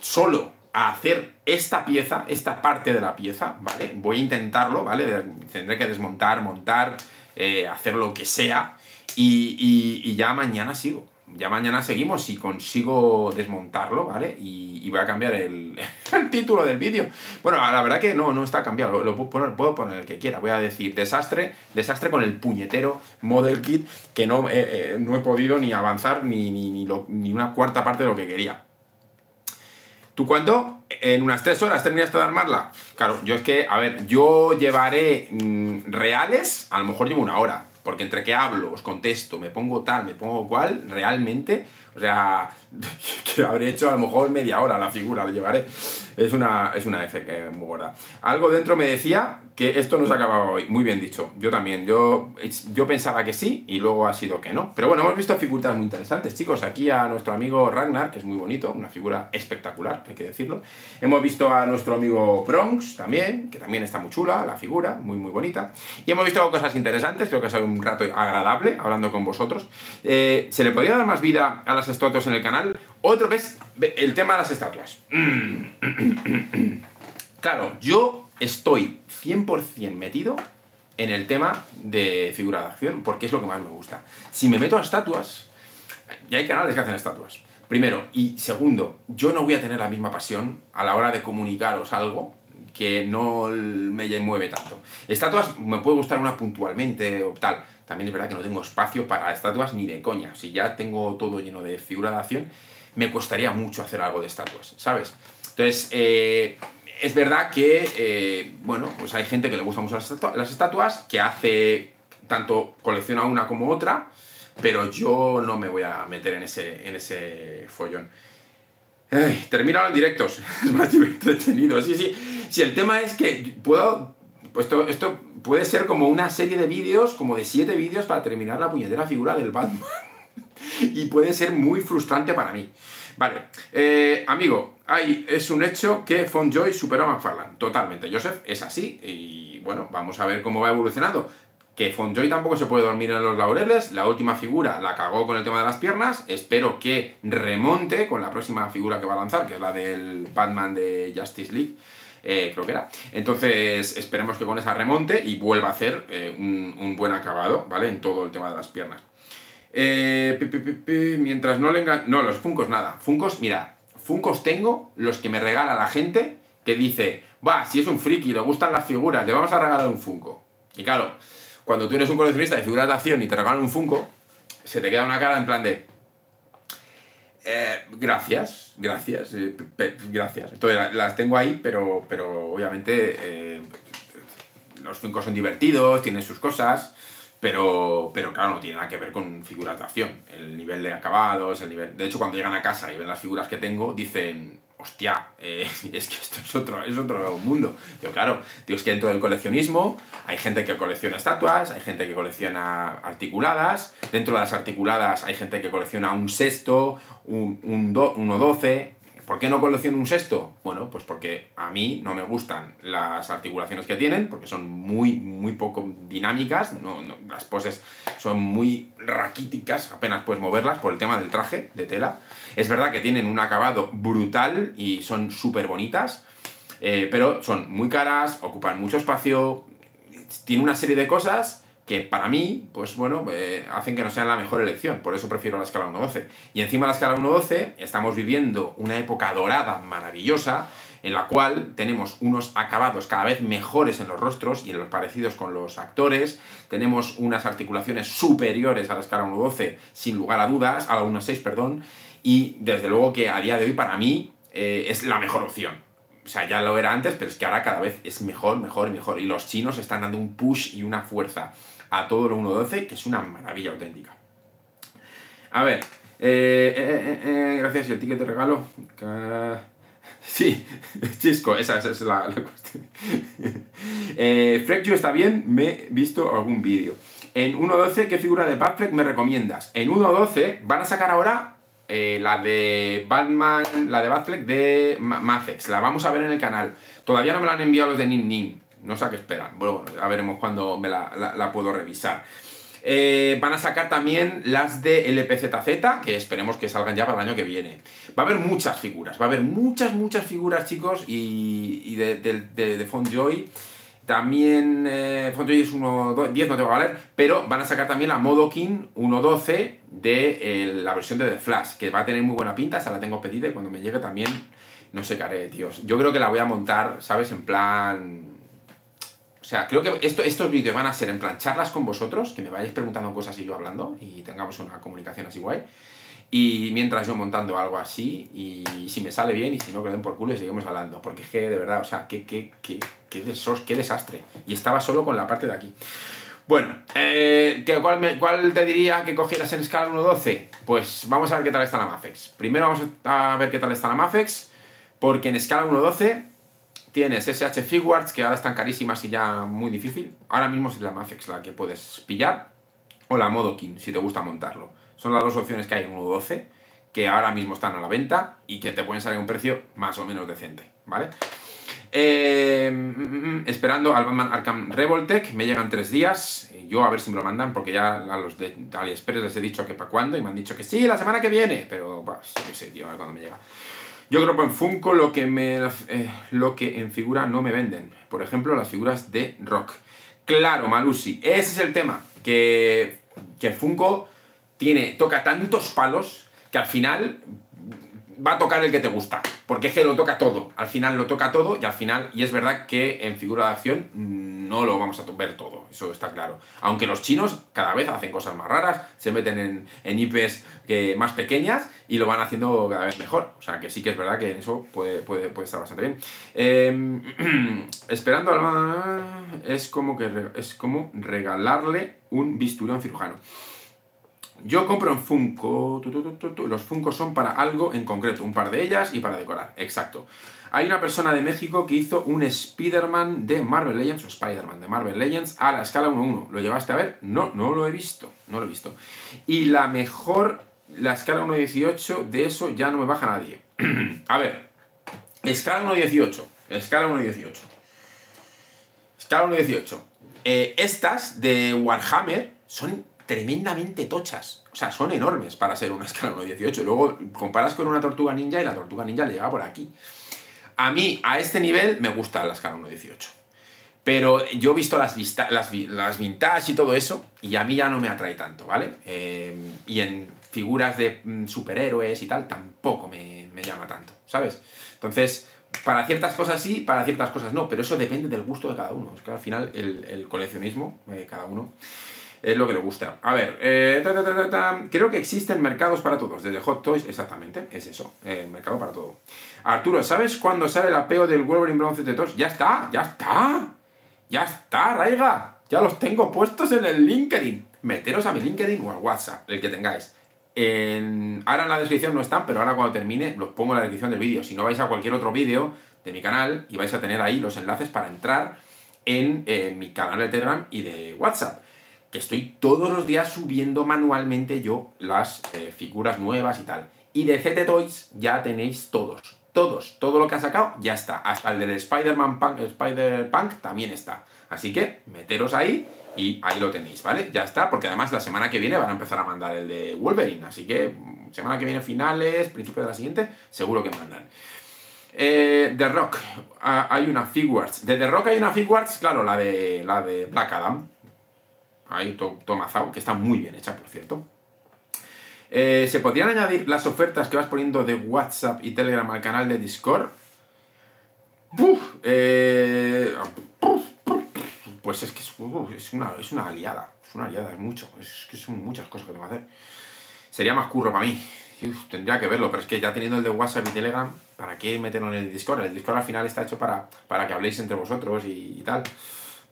solo a hacer esta pieza, esta parte de la pieza, ¿vale? Voy a intentarlo, ¿vale? Tendré que desmontar, montar, eh, hacer lo que sea y, y, y ya mañana sigo. Ya mañana seguimos y consigo desmontarlo, ¿vale? Y, y voy a cambiar el, el título del vídeo. Bueno, la verdad que no, no está cambiado. Lo, lo puedo poner, puedo poner el que quiera. Voy a decir desastre, desastre con el puñetero model kit que no, eh, eh, no he podido ni avanzar ni, ni, ni, lo, ni una cuarta parte de lo que quería. ¿Tú cuánto? ¿En unas tres horas terminaste de armarla? Claro, yo es que, a ver, yo llevaré mmm, reales, a lo mejor llevo una hora. Porque entre que hablo, os contesto, me pongo tal, me pongo cual, realmente, o sea, que habré hecho a lo mejor media hora la figura, la llevaré. Es una, es una F que es muy gorda. Algo dentro me decía que esto no se acababa hoy. Muy bien dicho, yo también. Yo, yo pensaba que sí y luego ha sido que no. Pero bueno, hemos visto figuras muy interesantes, chicos. Aquí a nuestro amigo Ragnar, que es muy bonito, una figura espectacular, hay que decirlo. Hemos visto a nuestro amigo Bronx también, que también está muy chula la figura, muy, muy bonita. Y hemos visto cosas interesantes, creo que ha sido un rato agradable hablando con vosotros. Eh, ¿Se le podría dar más vida a las estatuas en el canal? Otra vez, el tema de las estatuas. Claro, yo estoy cien por cien metido en el tema de figura de acción, porque es lo que más me gusta. Si me meto a estatuas, ya hay canales que hacen estatuas, primero. Y segundo, yo no voy a tener la misma pasión a la hora de comunicaros algo que no me mueve tanto. Estatuas me puede gustar una puntualmente o tal. También es verdad que no tengo espacio para estatuas ni de coña. Si ya tengo todo lleno de figura de acción, me costaría mucho hacer algo de estatuas, ¿sabes? Entonces, eh, es verdad que, eh, bueno, pues hay gente que le gusta mucho las, estatu las estatuas, que hace, tanto colecciona una como otra, pero yo no me voy a meter en ese, en ese follón. Ay, termino en directos, es más entretenido, sí, sí. Si el tema es que puedo, pues esto, esto puede ser como una serie de vídeos, como de siete vídeos para terminar la puñetera figura del Batman. Y puede ser muy frustrante para mí. Vale, eh, amigo, hay, es un hecho que Fondjoy superó a McFarlane. Totalmente, Joseph, es así. Y bueno, vamos a ver cómo va evolucionando. Que Fondjoy tampoco se puede dormir en los laureles. La última figura la cagó con el tema de las piernas. Espero que remonte con la próxima figura que va a lanzar, que es la del Batman de Justice League. Eh, creo que era. Entonces esperemos que con esa remonte y vuelva a hacer eh, un, un buen acabado, ¿vale? En todo el tema de las piernas. Eh, pi, pi, pi, pi, mientras no le engan... No, los Funkos nada. Funkos, mira, Funkos tengo los que me regala la gente que dice, va, si es un friki, le gustan las figuras, le vamos a regalar un Funko. Y claro, cuando tú eres un coleccionista de figuras de acción y te regalan un Funko, se te queda una cara en plan de... Eh, gracias, gracias, eh, gracias. Entonces las tengo ahí, pero, pero obviamente eh, los Funkos son divertidos, tienen sus cosas... Pero, pero claro, no tiene nada que ver con figuras de acción. El nivel de acabados, el nivel... De hecho, cuando llegan a casa y ven las figuras que tengo, dicen... Hostia, eh, es que esto es otro, es otro mundo. Digo, claro, digo, es que dentro del coleccionismo hay gente que colecciona estatuas, hay gente que colecciona articuladas. Dentro de las articuladas hay gente que colecciona un sexto, un, un do, uno doce... ¿Por qué no colecciono un sexto? Bueno, pues porque a mí no me gustan las articulaciones que tienen, porque son muy, muy poco dinámicas, no, no, las poses son muy raquíticas, apenas puedes moverlas por el tema del traje de tela. Es verdad que tienen un acabado brutal y son súper bonitas, eh, pero son muy caras, ocupan mucho espacio, tienen una serie de cosas que para mí, pues bueno, eh, hacen que no sean la mejor elección, por eso prefiero la escala uno doce. Y encima de la escala uno doce estamos viviendo una época dorada maravillosa, en la cual tenemos unos acabados cada vez mejores en los rostros y en los parecidos con los actores, tenemos unas articulaciones superiores a la escala uno doce, sin lugar a dudas, a la uno seis, perdón, y desde luego que a día de hoy para mí eh, es la mejor opción. O sea, ya lo era antes, pero es que ahora cada vez es mejor, mejor, mejor. Y los chinos están dando un push y una fuerza a todo lo uno doce, que es una maravilla auténtica. A ver, eh, eh, eh, eh, gracias, ¿y el ticket de regalo? Sí, Chisco, esa, esa es la, la cuestión. eh, Freckju está bien, me he visto algún vídeo. En uno punto doce, ¿qué figura de Batfleck me recomiendas? En uno punto doce van a sacar ahora eh, la de Batman, la de Batfleck de Mafex. La vamos a ver en el canal. Todavía no me la han enviado los de Nin Nin. No sé a qué esperan. Bueno, ya veremos cuando me la, la, la puedo revisar. Eh, van a sacar también las de L P Z Z, que esperemos que salgan ya para el año que viene. Va a haber muchas figuras, va a haber muchas, muchas figuras, chicos, y, y de, de, de, de Fondjoy. También, eh, Fondjoy es uno punto diez, no tengo que valer, pero van a sacar también la Modokin uno punto doce de eh, la versión de The Flash, que va a tener muy buena pinta, esa la tengo pedida y cuando me llegue también, no sé qué haré, tíos. Yo creo que la voy a montar, ¿sabes? En plan... O sea, creo que esto, estos vídeos van a ser en plan charlas con vosotros, que me vayáis preguntando cosas y yo hablando, y tengamos una comunicación así guay. Y mientras yo montando algo así, y si me sale bien, y si no, que lo den por culo y seguimos hablando. Porque es que, de verdad, o sea, qué, qué, qué, qué, desos, qué desastre. Y estaba solo con la parte de aquí. Bueno, eh, ¿cuál, me, ¿cuál te diría que cogieras en escala uno punto doce? Pues vamos a ver qué tal está la Mafex. Primero vamos a ver qué tal está la Mafex, porque en escala uno punto doce... Tienes S H Figuarts, que ahora están carísimas y ya muy difícil. Ahora mismo es la Mafex la que puedes pillar. O la Modokin, si te gusta montarlo. Son las dos opciones que hay en uno punto doce, que ahora mismo están a la venta y que te pueden salir a un precio más o menos decente, ¿vale? Eh, esperando al Batman Arkham Revoltech. Me llegan tres días. Yo a ver si me lo mandan, porque ya a los de AliExpress les he dicho que para cuándo. Y me han dicho que sí, la semana que viene. Pero, pues, no sé, tío, a ver cuándo me llega. Yo creo que en Funko lo que, me, eh, lo que en figura no me venden. Por ejemplo, las figuras de Rock. Claro, Malusi, ese es el tema. Que, que Funko tiene, toca tantos palos que al final va a tocar el que te gusta. Porque es que lo toca todo. Al final lo toca todo y al final... Y es verdad que en figura de acción no lo vamos a ver todo. Eso está claro. Aunque los chinos cada vez hacen cosas más raras. Se meten en, en I Ps que, más pequeñas. Y lo van haciendo cada vez mejor. O sea, que sí que es verdad que eso puede, puede, puede estar bastante bien. Eh, esperando a... Es como, que, es como regalarle un bisturí a un cirujano. Yo compro en Funko... Tu, tu, tu, tu, tu. Los Funko son para algo en concreto. Un par de ellas y para decorar. Exacto. Hay una persona de México que hizo un Spider-Man de Marvel Legends, o Spider-Man de Marvel Legends, a la escala uno punto uno. ¿Lo llevaste a ver? No, no lo he visto. No lo he visto. Y la mejor... La escala uno punto dieciocho, de eso ya no me baja nadie. A ver, escala uno punto dieciocho, escala uno punto dieciocho, escala uno punto dieciocho. Eh, estas de Warhammer son tremendamente tochas, o sea, son enormes para ser una escala uno punto dieciocho. Luego comparas con una tortuga ninja y la tortuga ninja le llega por aquí. A mí, a este nivel, me gusta la escala uno punto dieciocho. Pero yo he visto las, vista, las, las vintage y todo eso, y a mí ya no me atrae tanto, ¿vale? Eh, y en figuras de superhéroes y tal, tampoco me, me llama tanto, ¿sabes? Entonces, para ciertas cosas sí, para ciertas cosas no, pero eso depende del gusto de cada uno. Es que al final el, el coleccionismo de eh, cada uno es lo que le gusta. A ver, eh, ta, ta, ta, ta, ta. Creo que existen mercados para todos, desde Hot Toys, exactamente, es eso, eh, mercado para todo. Arturo, ¿sabes cuándo sale el apeo del Wolverine Bronx de Toys? ¡Ya está! ¡Ya está! ¡Ya está, Raiga! Ya los tengo puestos en el LinkedIn. Meteros a mi LinkedIn o al WhatsApp, el que tengáis. En... Ahora en la descripción no están, pero ahora cuando termine los pongo en la descripción del vídeo. Si no, vais a cualquier otro vídeo de mi canal y vais a tener ahí los enlaces para entrar en eh, mi canal de Telegram y de WhatsApp. Que estoy todos los días subiendo manualmente yo las eh, figuras nuevas y tal. Y de Z T Toys ya tenéis todos. Todos, todo lo que ha sacado ya está. Hasta el del Spider-Man Punk, Spider-Punk también está. Así que meteros ahí y ahí lo tenéis, ¿vale? Ya está, porque además la semana que viene van a empezar a mandar el de Wolverine. Así que semana que viene finales, principio de la siguiente, seguro que mandan. Eh, The Rock, ah, hay una Figuarts. De The Rock hay una Figuarts, claro, la de, la de Black Adam. Ahí to, tomazao, que está muy bien hecha, por cierto. Eh, ¿Se podrían añadir las ofertas que vas poniendo de WhatsApp y Telegram al canal de Discord? ¡Buf! Eh, pues es que es, es, una, es una aliada. Es una aliada, es mucho. Es que son muchas cosas que tengo que hacer. Sería más curro para mí. Uf, tendría que verlo, pero es que ya teniendo el de WhatsApp y Telegram, ¿para qué meterlo en el Discord? El Discord al final está hecho para, para que habléis entre vosotros y, y tal.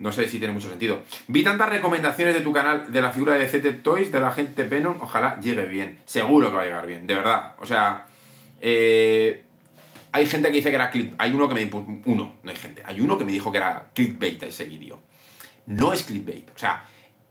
No sé si tiene mucho sentido. Vi tantas recomendaciones de tu canal de la figura de Z T Toys, de la gente Venom. Ojalá llegue bien. Seguro que va a llegar bien, de verdad. O sea, eh, Hay gente que dice que era clickbait. Hay uno que me... Uno, no hay gente. Hay uno que me dijo que era clickbait ese vídeo. No es clickbait. O sea,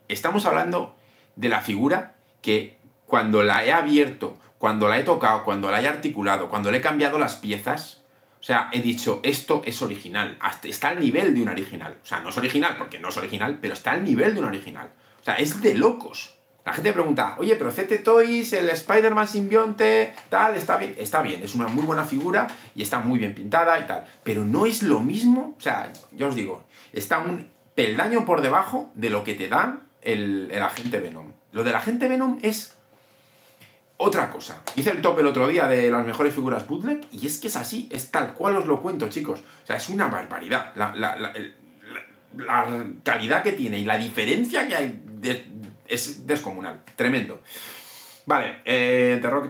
estamos hablando de la figura que cuando la he abierto, cuando la he tocado, cuando la he articulado, cuando le he cambiado las piezas, o sea, he dicho, esto es original. Está al nivel de un original. O sea, no es original porque no es original, pero está al nivel de un original. O sea, es de locos. La gente pregunta, oye, pero Z T Toys, el Spider-Man simbionte, tal, está bien. Está bien, es una muy buena figura y está muy bien pintada y tal. Pero no es lo mismo, o sea, yo os digo, está un peldaño por debajo de lo que te dan el, el agente Venom. Lo del agente Venom es otra cosa. Hice el top el otro día de las mejores figuras bootleg y es que es así, es tal cual os lo cuento, chicos. O sea, es una barbaridad. La, la, la, la, la calidad que tiene y la diferencia que hay de... Es descomunal, tremendo. Vale, eh, terror...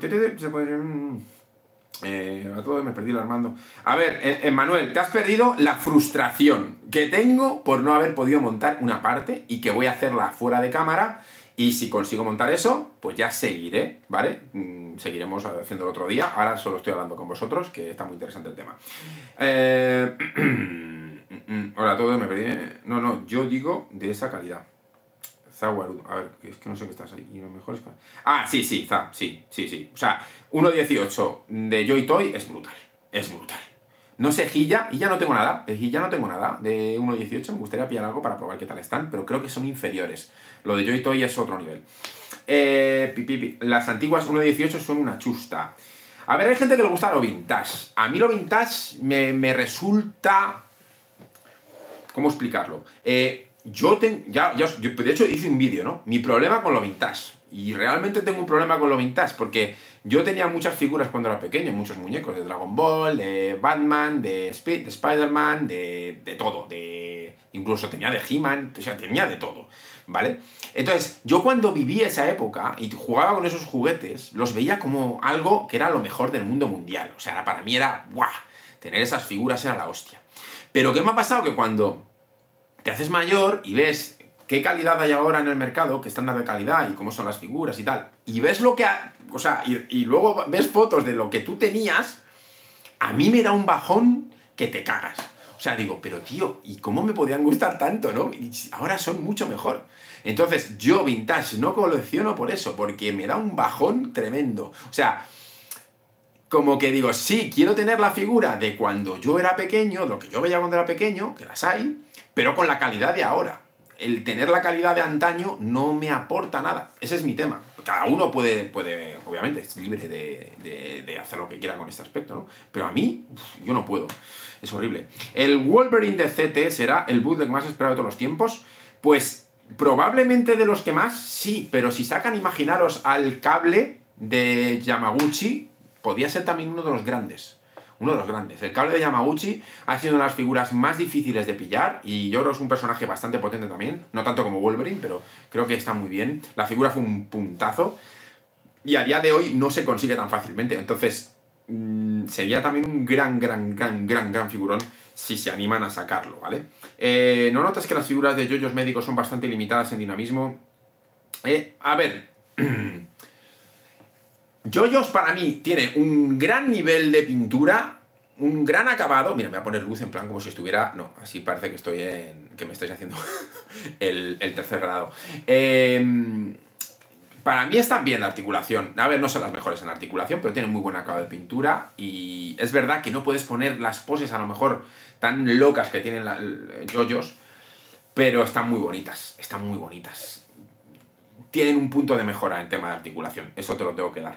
Eh, a todos me perdí el Armando. A ver, eh, Manuel, te has perdido la frustración que tengo por no haber podido montar una parte y que voy a hacerla fuera de cámara. Y si consigo montar eso, pues ya seguiré, ¿vale? Seguiremos haciendo el otro día. Ahora solo estoy hablando con vosotros, que está muy interesante el tema. Eh... Hola a todos, me perdí... No, no, yo digo de esa calidad. Zaguarudo, a ver, es que no sé qué estás ahí. Y lo mejor es que... Ah, sí, sí, za, sí, sí, sí. O sea, uno dieciocho de Joy-Toy es brutal. Es brutal. No sé, Gilla, y ya no tengo nada. Y ya no tengo nada de uno dieciocho. Me gustaría pillar algo para probar qué tal están, pero creo que son inferiores. Lo de Joy-Toy es otro nivel. Eh, pi, pi, pi. Las antiguas uno dieciocho son una chusta. A ver, hay gente que le gusta lo vintage. A mí lo vintage me, me resulta... ¿Cómo explicarlo? Eh... Yo tengo, ya, ya, yo, de hecho hice un vídeo, ¿no? Mi problema con lo vintage. Y realmente tengo un problema con lo vintage, porque yo tenía muchas figuras cuando era pequeño, muchos muñecos de Dragon Ball, de Batman, de, Speed, de Spider-Man, de, de todo, de... Incluso tenía de He-Man, o sea, tenía de todo, ¿vale? Entonces, yo cuando vivía esa época y jugaba con esos juguetes, los veía como algo que era lo mejor del mundo mundial. O sea, para mí era, ¡guau! Tener esas figuras era la hostia. Pero ¿qué me ha pasado? Que cuando... te haces mayor y ves qué calidad hay ahora en el mercado, qué estándar de calidad y cómo son las figuras y tal, y ves lo que... Ha, o sea, y, y luego ves fotos de lo que tú tenías, a mí me da un bajón que te cagas. O sea, digo, pero tío, ¿y cómo me podían gustar tanto, no? Y ahora son mucho mejor. Entonces, yo vintage no colecciono por eso, porque me da un bajón tremendo. O sea... Como que digo, sí, quiero tener la figura de cuando yo era pequeño, lo que yo veía cuando era pequeño, que las hay, pero con la calidad de ahora. El tener la calidad de antaño no me aporta nada. Ese es mi tema. Cada uno puede, puede obviamente, es libre de, de, de hacer lo que quiera con este aspecto, ¿no? Pero a mí, uf, yo no puedo. Es horrible. ¿El Wolverine de C T será el bootleg más esperado de todos los tiempos? Pues probablemente de los que más, sí. Pero si sacan, imaginaros, al cable de Yamaguchi... Podía ser también uno de los grandes. Uno de los grandes. El cable de Yamaguchi ha sido una de las figuras más difíciles de pillar y yo creo que es un personaje bastante potente también. No tanto como Wolverine, pero creo que está muy bien. La figura fue un puntazo y a día de hoy no se consigue tan fácilmente. Entonces, mmm, sería también un gran, gran, gran, gran, gran figurón si se animan a sacarlo, ¿vale? Eh, ¿No notas que las figuras de yoyos médicos son bastante limitadas en dinamismo? Eh, a ver... Yoyos para mí tiene un gran nivel de pintura, un gran acabado. Mira, me voy a poner luz en plan como si estuviera... No, así parece que estoy en... que me estáis haciendo el, el tercer grado. Eh, para mí están bien la articulación. A ver, no son las mejores en la articulación, pero tienen muy buen acabado de pintura. Y es verdad que no puedes poner las poses a lo mejor tan locas que tienen las yoyos, pero están muy bonitas, están muy bonitas. Tienen un punto de mejora en tema de articulación. Eso te lo tengo que dar.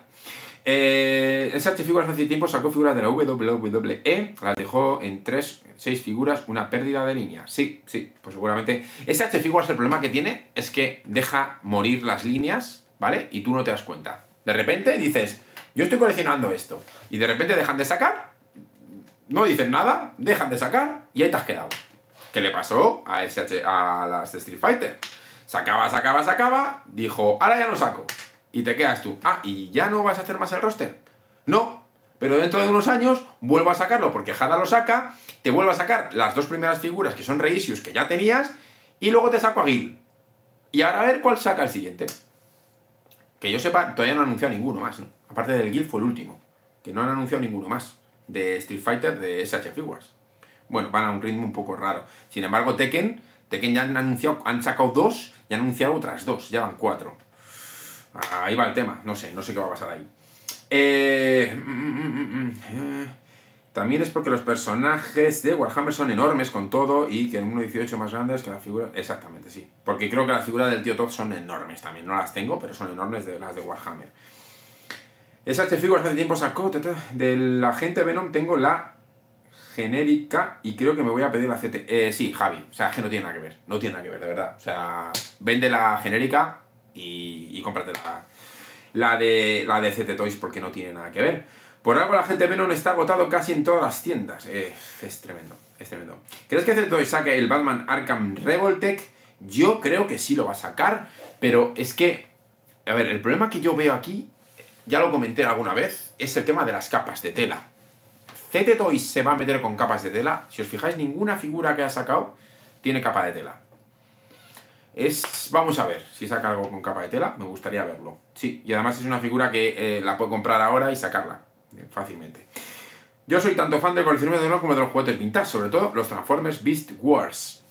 Eh, S H Figuarts hace tiempo sacó figuras de la W W E. Las dejó en tres, seis figuras. Una pérdida de línea. Sí, sí, pues seguramente. S H Figuarts, el problema que tiene es que deja morir las líneas, ¿vale? Y tú no te das cuenta. De repente dices, yo estoy coleccionando esto. Y de repente dejan de sacar. No dicen nada. Dejan de sacar. Y ahí te has quedado. ¿Qué le pasó a, S H, a las Street Fighter? Sacaba, sacaba, sacaba, dijo, ahora ya no saco. Y te quedas tú. Ah, ¿y ya no vas a hacer más el roster? No, pero dentro de unos años vuelvo a sacarlo, porque Jada lo saca, te vuelvo a sacar las dos primeras figuras que son reissues que ya tenías, y luego te saco a Gil. Y ahora a ver cuál saca el siguiente. Que yo sepa, todavía no han anunciado ninguno más, ¿no? Aparte del Gil fue el último, que no han anunciado ninguno más. de Street Fighter de S H Figuarts. Bueno, van a un ritmo un poco raro. Sin embargo, Tekken, Tekken ya han anunciado, han sacado dos y han anunciado otras dos, ya van cuatro. Ahí va el tema, no sé, no sé qué va a pasar ahí. Eh, también es porque los personajes de Warhammer son enormes con todo y que en uno dieciocho más grandes que la figura... Exactamente, sí. Porque creo que las figuras del tío Todd son enormes también. No las tengo, pero son enormes de las de Warhammer. S H Figuarts hace tiempo sacó... De la gente Venom tengo la genérica y creo que me voy a pedir la C T... Eh, sí, Javi. O sea, que no tiene nada que ver. No tiene nada que ver, de verdad. O sea, vende la genérica y, y cómprate la, la, de, la de C T Toys porque no tiene nada que ver. Por algo la gente Venom está agotado casi en todas las tiendas. Eh, es tremendo, es tremendo. ¿Crees que Z T Toys saque el Batman Arkham Revoltech? Yo creo que sí lo va a sacar, pero es que... A ver, el problema que yo veo aquí, ya lo comenté alguna vez, es el tema de las capas de tela. Z T Toys se va a meter con capas de tela. Si os fijáis, ninguna figura que ha sacado tiene capa de tela. Es, vamos a ver si saca algo con capa de tela, me gustaría verlo. Sí, y además es una figura que eh, la puedo comprar ahora y sacarla fácilmente. Yo soy tanto fan del coleccionismo de los como de los juguetes vintage, sobre todo los Transformers Beast Wars.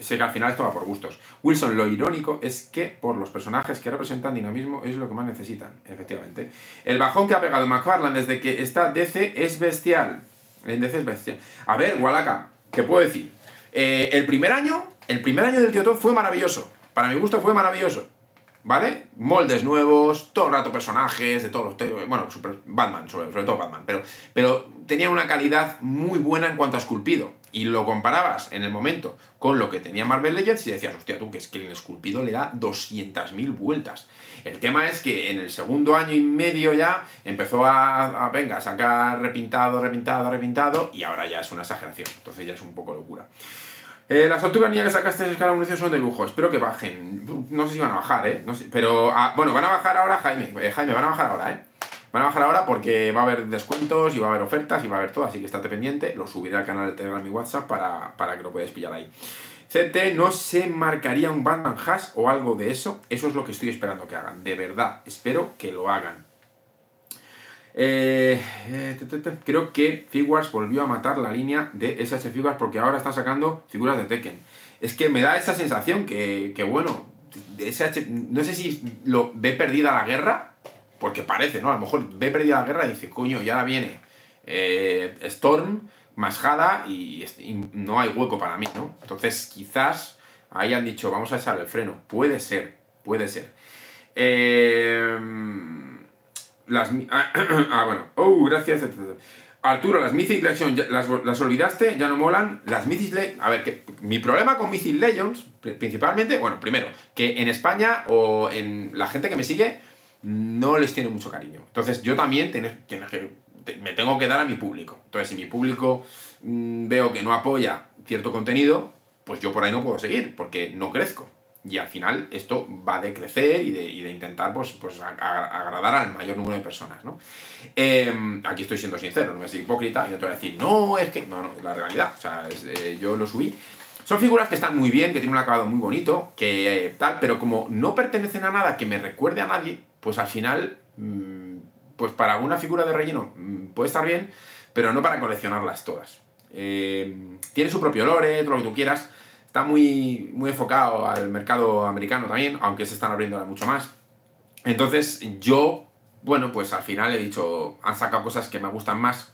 Sé que al final esto va por gustos. Wilson, lo irónico es que por los personajes que representan dinamismo es lo que más necesitan, efectivamente. El bajón que ha pegado McFarlane desde que está D C es bestial. En D C es bestial. A ver, Walaka, ¿qué puedo decir? Eh, el primer año, el primer año del tío Todd fue maravilloso. Para mi gusto fue maravilloso. ¿Vale? Moldes nuevos, todo el rato personajes, de todos los... Bueno, super Batman, sobre, sobre todo Batman, pero, pero tenía una calidad muy buena en cuanto a esculpido. Y lo comparabas en el momento con lo que tenía Marvel Legends y decías, hostia, tú, que es que el esculpido le da doscientas mil vueltas. El tema es que en el segundo año y medio ya empezó a, a venga, a sacar repintado, repintado, repintado, y ahora ya es una exageración. Entonces ya es un poco locura. Eh, las autogranías que sacaste en escala munición son de lujo, espero que bajen, no sé si van a bajar, eh, no sé, pero, ah, bueno, van a bajar ahora, Jaime, eh, Jaime, van a bajar ahora, eh, van a bajar ahora porque va a haber descuentos y va a haber ofertas y va a haber todo, así que estate pendiente, lo subiré al canal de Telegram y WhatsApp para, para que lo puedas pillar ahí. C T, ¿no se marcaría un Batman Hash o algo de eso? Eso es lo que estoy esperando que hagan, de verdad, espero que lo hagan. Eh, eh, te, te, te. Creo que Figuarts volvió a matar la línea de S H Figuarts porque ahora está sacando figuras de Tekken. Es que me da esa sensación que, que bueno, S H, no sé si lo ve perdida la guerra, porque parece, ¿no? A lo mejor ve perdida la guerra y dice, coño, y ahora viene eh, Storm, Masjada y, y no hay hueco para mí, ¿no? Entonces quizás ahí han dicho, vamos a echar el freno. Puede ser, puede ser. Eh... Las, ah, ah, bueno. Oh, gracias. Arturo, las Mythic Legends, las, las olvidaste, ya no molan. Las Mythic Legends... A ver, que mi problema con Mythic Legends, principalmente... Bueno, primero, que en España o en la gente que me sigue, no les tiene mucho cariño. Entonces, yo también ten, ten, ten, me tengo que dar a mi público. Entonces, si mi público mmm, veo que no apoya cierto contenido, pues yo por ahí no puedo seguir, porque no crezco. Y al final esto va de crecer y de, y de intentar pues, pues a, a, agradar al mayor número de personas, ¿no? Eh, aquí estoy siendo sincero, no me soy hipócrita, y no te voy a decir, no, es que... No, no, es la realidad, o sea, es, eh, yo lo subí. Son figuras que están muy bien, que tienen un acabado muy bonito, que eh, tal, pero como no pertenecen a nada que me recuerde a nadie, pues al final, mmm, pues para una figura de relleno mmm, puede estar bien, pero no para coleccionarlas todas. Eh, tiene su propio lore, todo lo que tú quieras. Está muy, muy enfocado al mercado americano también, aunque se están abriendo ahora mucho más. Entonces yo, bueno, pues al final he dicho, han sacado cosas que me gustan más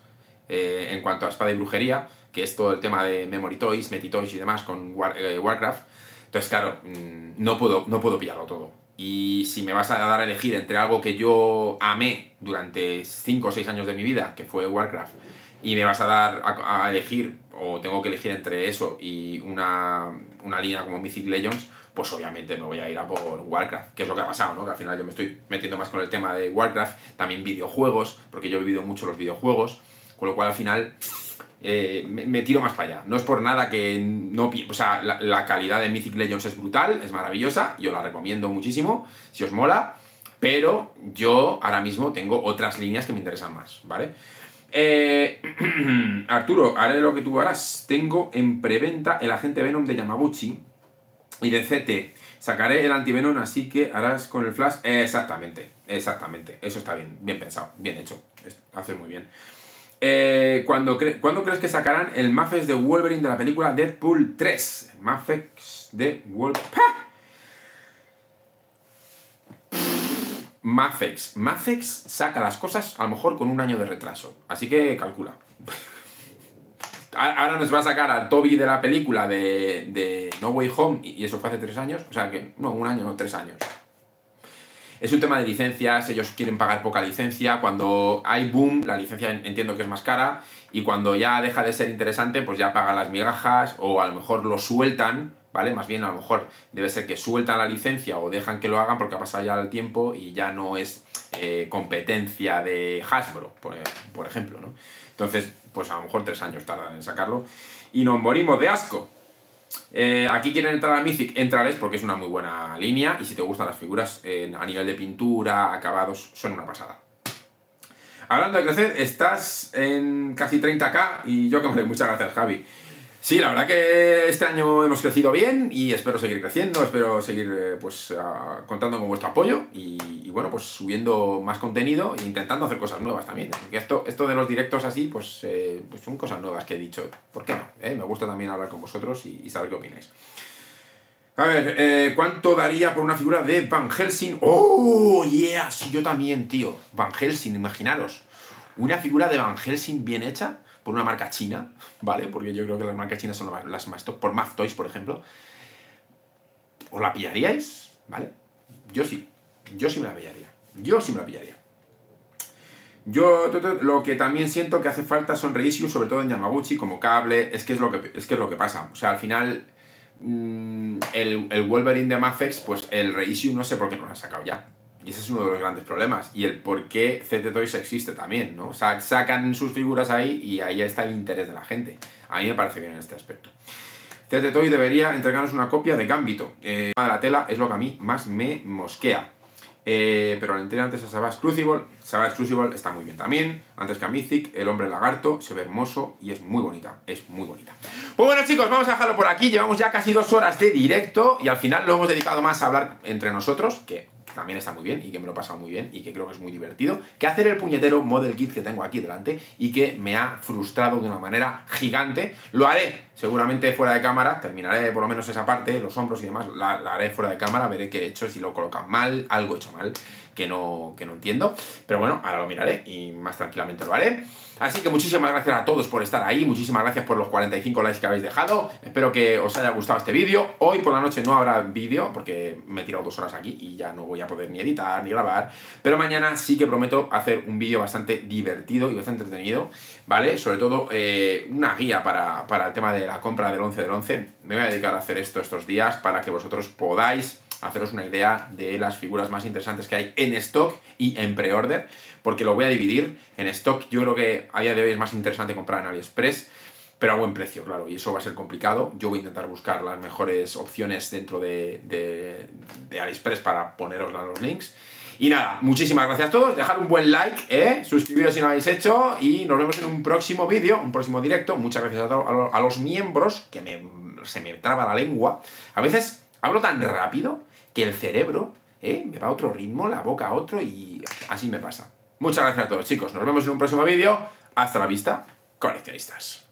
eh, en cuanto a espada y brujería, que es todo el tema de Memory Toys, Meti Toys y demás con War, eh, Warcraft. Entonces, claro, no puedo, no puedo pillarlo todo. Y si me vas a dar a elegir entre algo que yo amé durante cinco o seis años de mi vida, que fue Warcraft, y me vas a dar a, a elegir, o tengo que elegir entre eso y una, una línea como Mythic Legends, pues obviamente me voy a ir a por Warcraft, que es lo que ha pasado, ¿no? Que al final yo me estoy metiendo más con el tema de Warcraft, también videojuegos, porque yo he vivido mucho los videojuegos, con lo cual al final eh, me, me tiro más para allá. No es por nada que no... O sea, la, la calidad de Mythic Legends es brutal, es maravillosa, yo la recomiendo muchísimo, si os mola, pero yo ahora mismo tengo otras líneas que me interesan más, ¿vale? Eh, Arturo, haré lo que tú harás. Tengo en preventa el agente Venom de Yamaguchi y de C T. Sacaré el anti-Venom, así que harás con el Flash. Eh, exactamente, exactamente. Eso está bien, bien pensado, bien hecho. Haces muy bien. Eh, ¿cuándo, cre ¿Cuándo crees que sacarán el Mafex de Wolverine de la película Deadpool tres? El Mafex de Wolverine... Mafex. Mafex saca las cosas a lo mejor con un año de retraso. Así que calcula. Ahora nos va a sacar a Toby de la película de, de No Way Home, y eso fue hace tres años. O sea que, no, un año, no, tres años. Es un tema de licencias, ellos quieren pagar poca licencia. Cuando hay boom, la licencia entiendo que es más cara. Y cuando ya deja de ser interesante, pues ya pagan las migajas o a lo mejor lo sueltan, ¿vale? Más bien a lo mejor debe ser que sueltan la licencia o dejan que lo hagan porque ha pasado ya el tiempo y ya no es eh, competencia de Hasbro, por, por ejemplo, ¿no? Entonces, pues a lo mejor tres años tardan en sacarlo y nos morimos de asco. Eh, aquí quieren entrar a Mythic, entrales porque es una muy buena línea y si te gustan las figuras eh, a nivel de pintura, acabados, son una pasada. Hablando de crecer, estás en casi treinta K y yo que me doy muchas gracias, Javi. Sí, la verdad que este año hemos crecido bien y espero seguir creciendo, espero seguir pues uh, contando con vuestro apoyo y, y bueno, pues subiendo más contenido e intentando hacer cosas nuevas también. Porque esto, esto de los directos así, pues, eh, pues son cosas nuevas que he dicho. ¿Por qué no? Eh, me gusta también hablar con vosotros y, y saber qué opináis. A ver, eh, ¿cuánto daría por una figura de Van Helsing? ¡Oh, yeah! Sí, yo también, tío. Van Helsing, imaginaros. Una figura de Van Helsing bien hecha por una marca china, ¿vale? Porque yo creo que las marcas chinas son las más top, por Maz Toys, por ejemplo. ¿Os la pillaríais? ¿Vale? Yo sí. Yo sí me la pillaría. Yo sí me la pillaría. Yo lo que también siento que hace falta son reissues, sobre todo en Yamaguchi, como cable. Es que es lo que, es que, es lo que pasa. O sea, al final, mmm, el, el Wolverine de Mafex, pues el reissue no sé por qué no lo han sacado ya. Y ese es uno de los grandes problemas. Y el por qué C T Toys existe también, ¿no? O sea, sacan sus figuras ahí y ahí está el interés de la gente. A mí me parece bien en este aspecto. C T Toys debería entregarnos una copia de Gambito. Eh, la tela es lo que a mí más me mosquea. Eh, pero al entrar antes a Savage Crucible, Savage Crucible está muy bien también. Antes que a Mythic, el hombre lagarto, se ve hermoso y es muy bonita, es muy bonita. Pues bueno chicos, vamos a dejarlo por aquí, llevamos ya casi dos horas de directo y al final lo hemos dedicado más a hablar entre nosotros, que también está muy bien y que me lo he pasado muy bien y que creo que es muy divertido, que hacer el puñetero model kit que tengo aquí delante y que me ha frustrado de una manera gigante. Lo haré seguramente fuera de cámara, terminaré por lo menos esa parte, los hombros y demás, la, la haré fuera de cámara, veré qué he hecho, si lo colocan mal, algo hecho mal, que no, que no entiendo, pero bueno, ahora lo miraré y más tranquilamente lo haré. Así que muchísimas gracias a todos por estar ahí, muchísimas gracias por los cuarenta y cinco likes que habéis dejado, espero que os haya gustado este vídeo. Hoy por la noche no habrá vídeo porque me he tirado dos horas aquí y ya no voy a poder ni editar ni grabar, pero mañana sí que prometo hacer un vídeo bastante divertido y bastante entretenido, ¿vale? Sobre todo eh, una guía para, para el tema de la compra del once del once, me voy a dedicar a hacer esto estos días para que vosotros podáis haceros una idea de las figuras más interesantes que hay en stock y en pre-order, porque lo voy a dividir en stock. Yo creo que a día de hoy es más interesante comprar en AliExpress, pero a buen precio, claro, y eso va a ser complicado. Yo voy a intentar buscar las mejores opciones dentro de, de, de AliExpress para poneros los links. Y nada, muchísimas gracias a todos, dejad un buen like, ¿eh? Suscribiros si no lo habéis hecho y nos vemos en un próximo vídeo, un próximo directo. Muchas gracias a, to a los miembros, que me, se me traba la lengua. A veces hablo tan rápido que el cerebro eh, me va a otro ritmo, la boca a otro y así me pasa. Muchas gracias a todos, chicos. Nos vemos en un próximo vídeo. Hasta la vista, coleccionistas.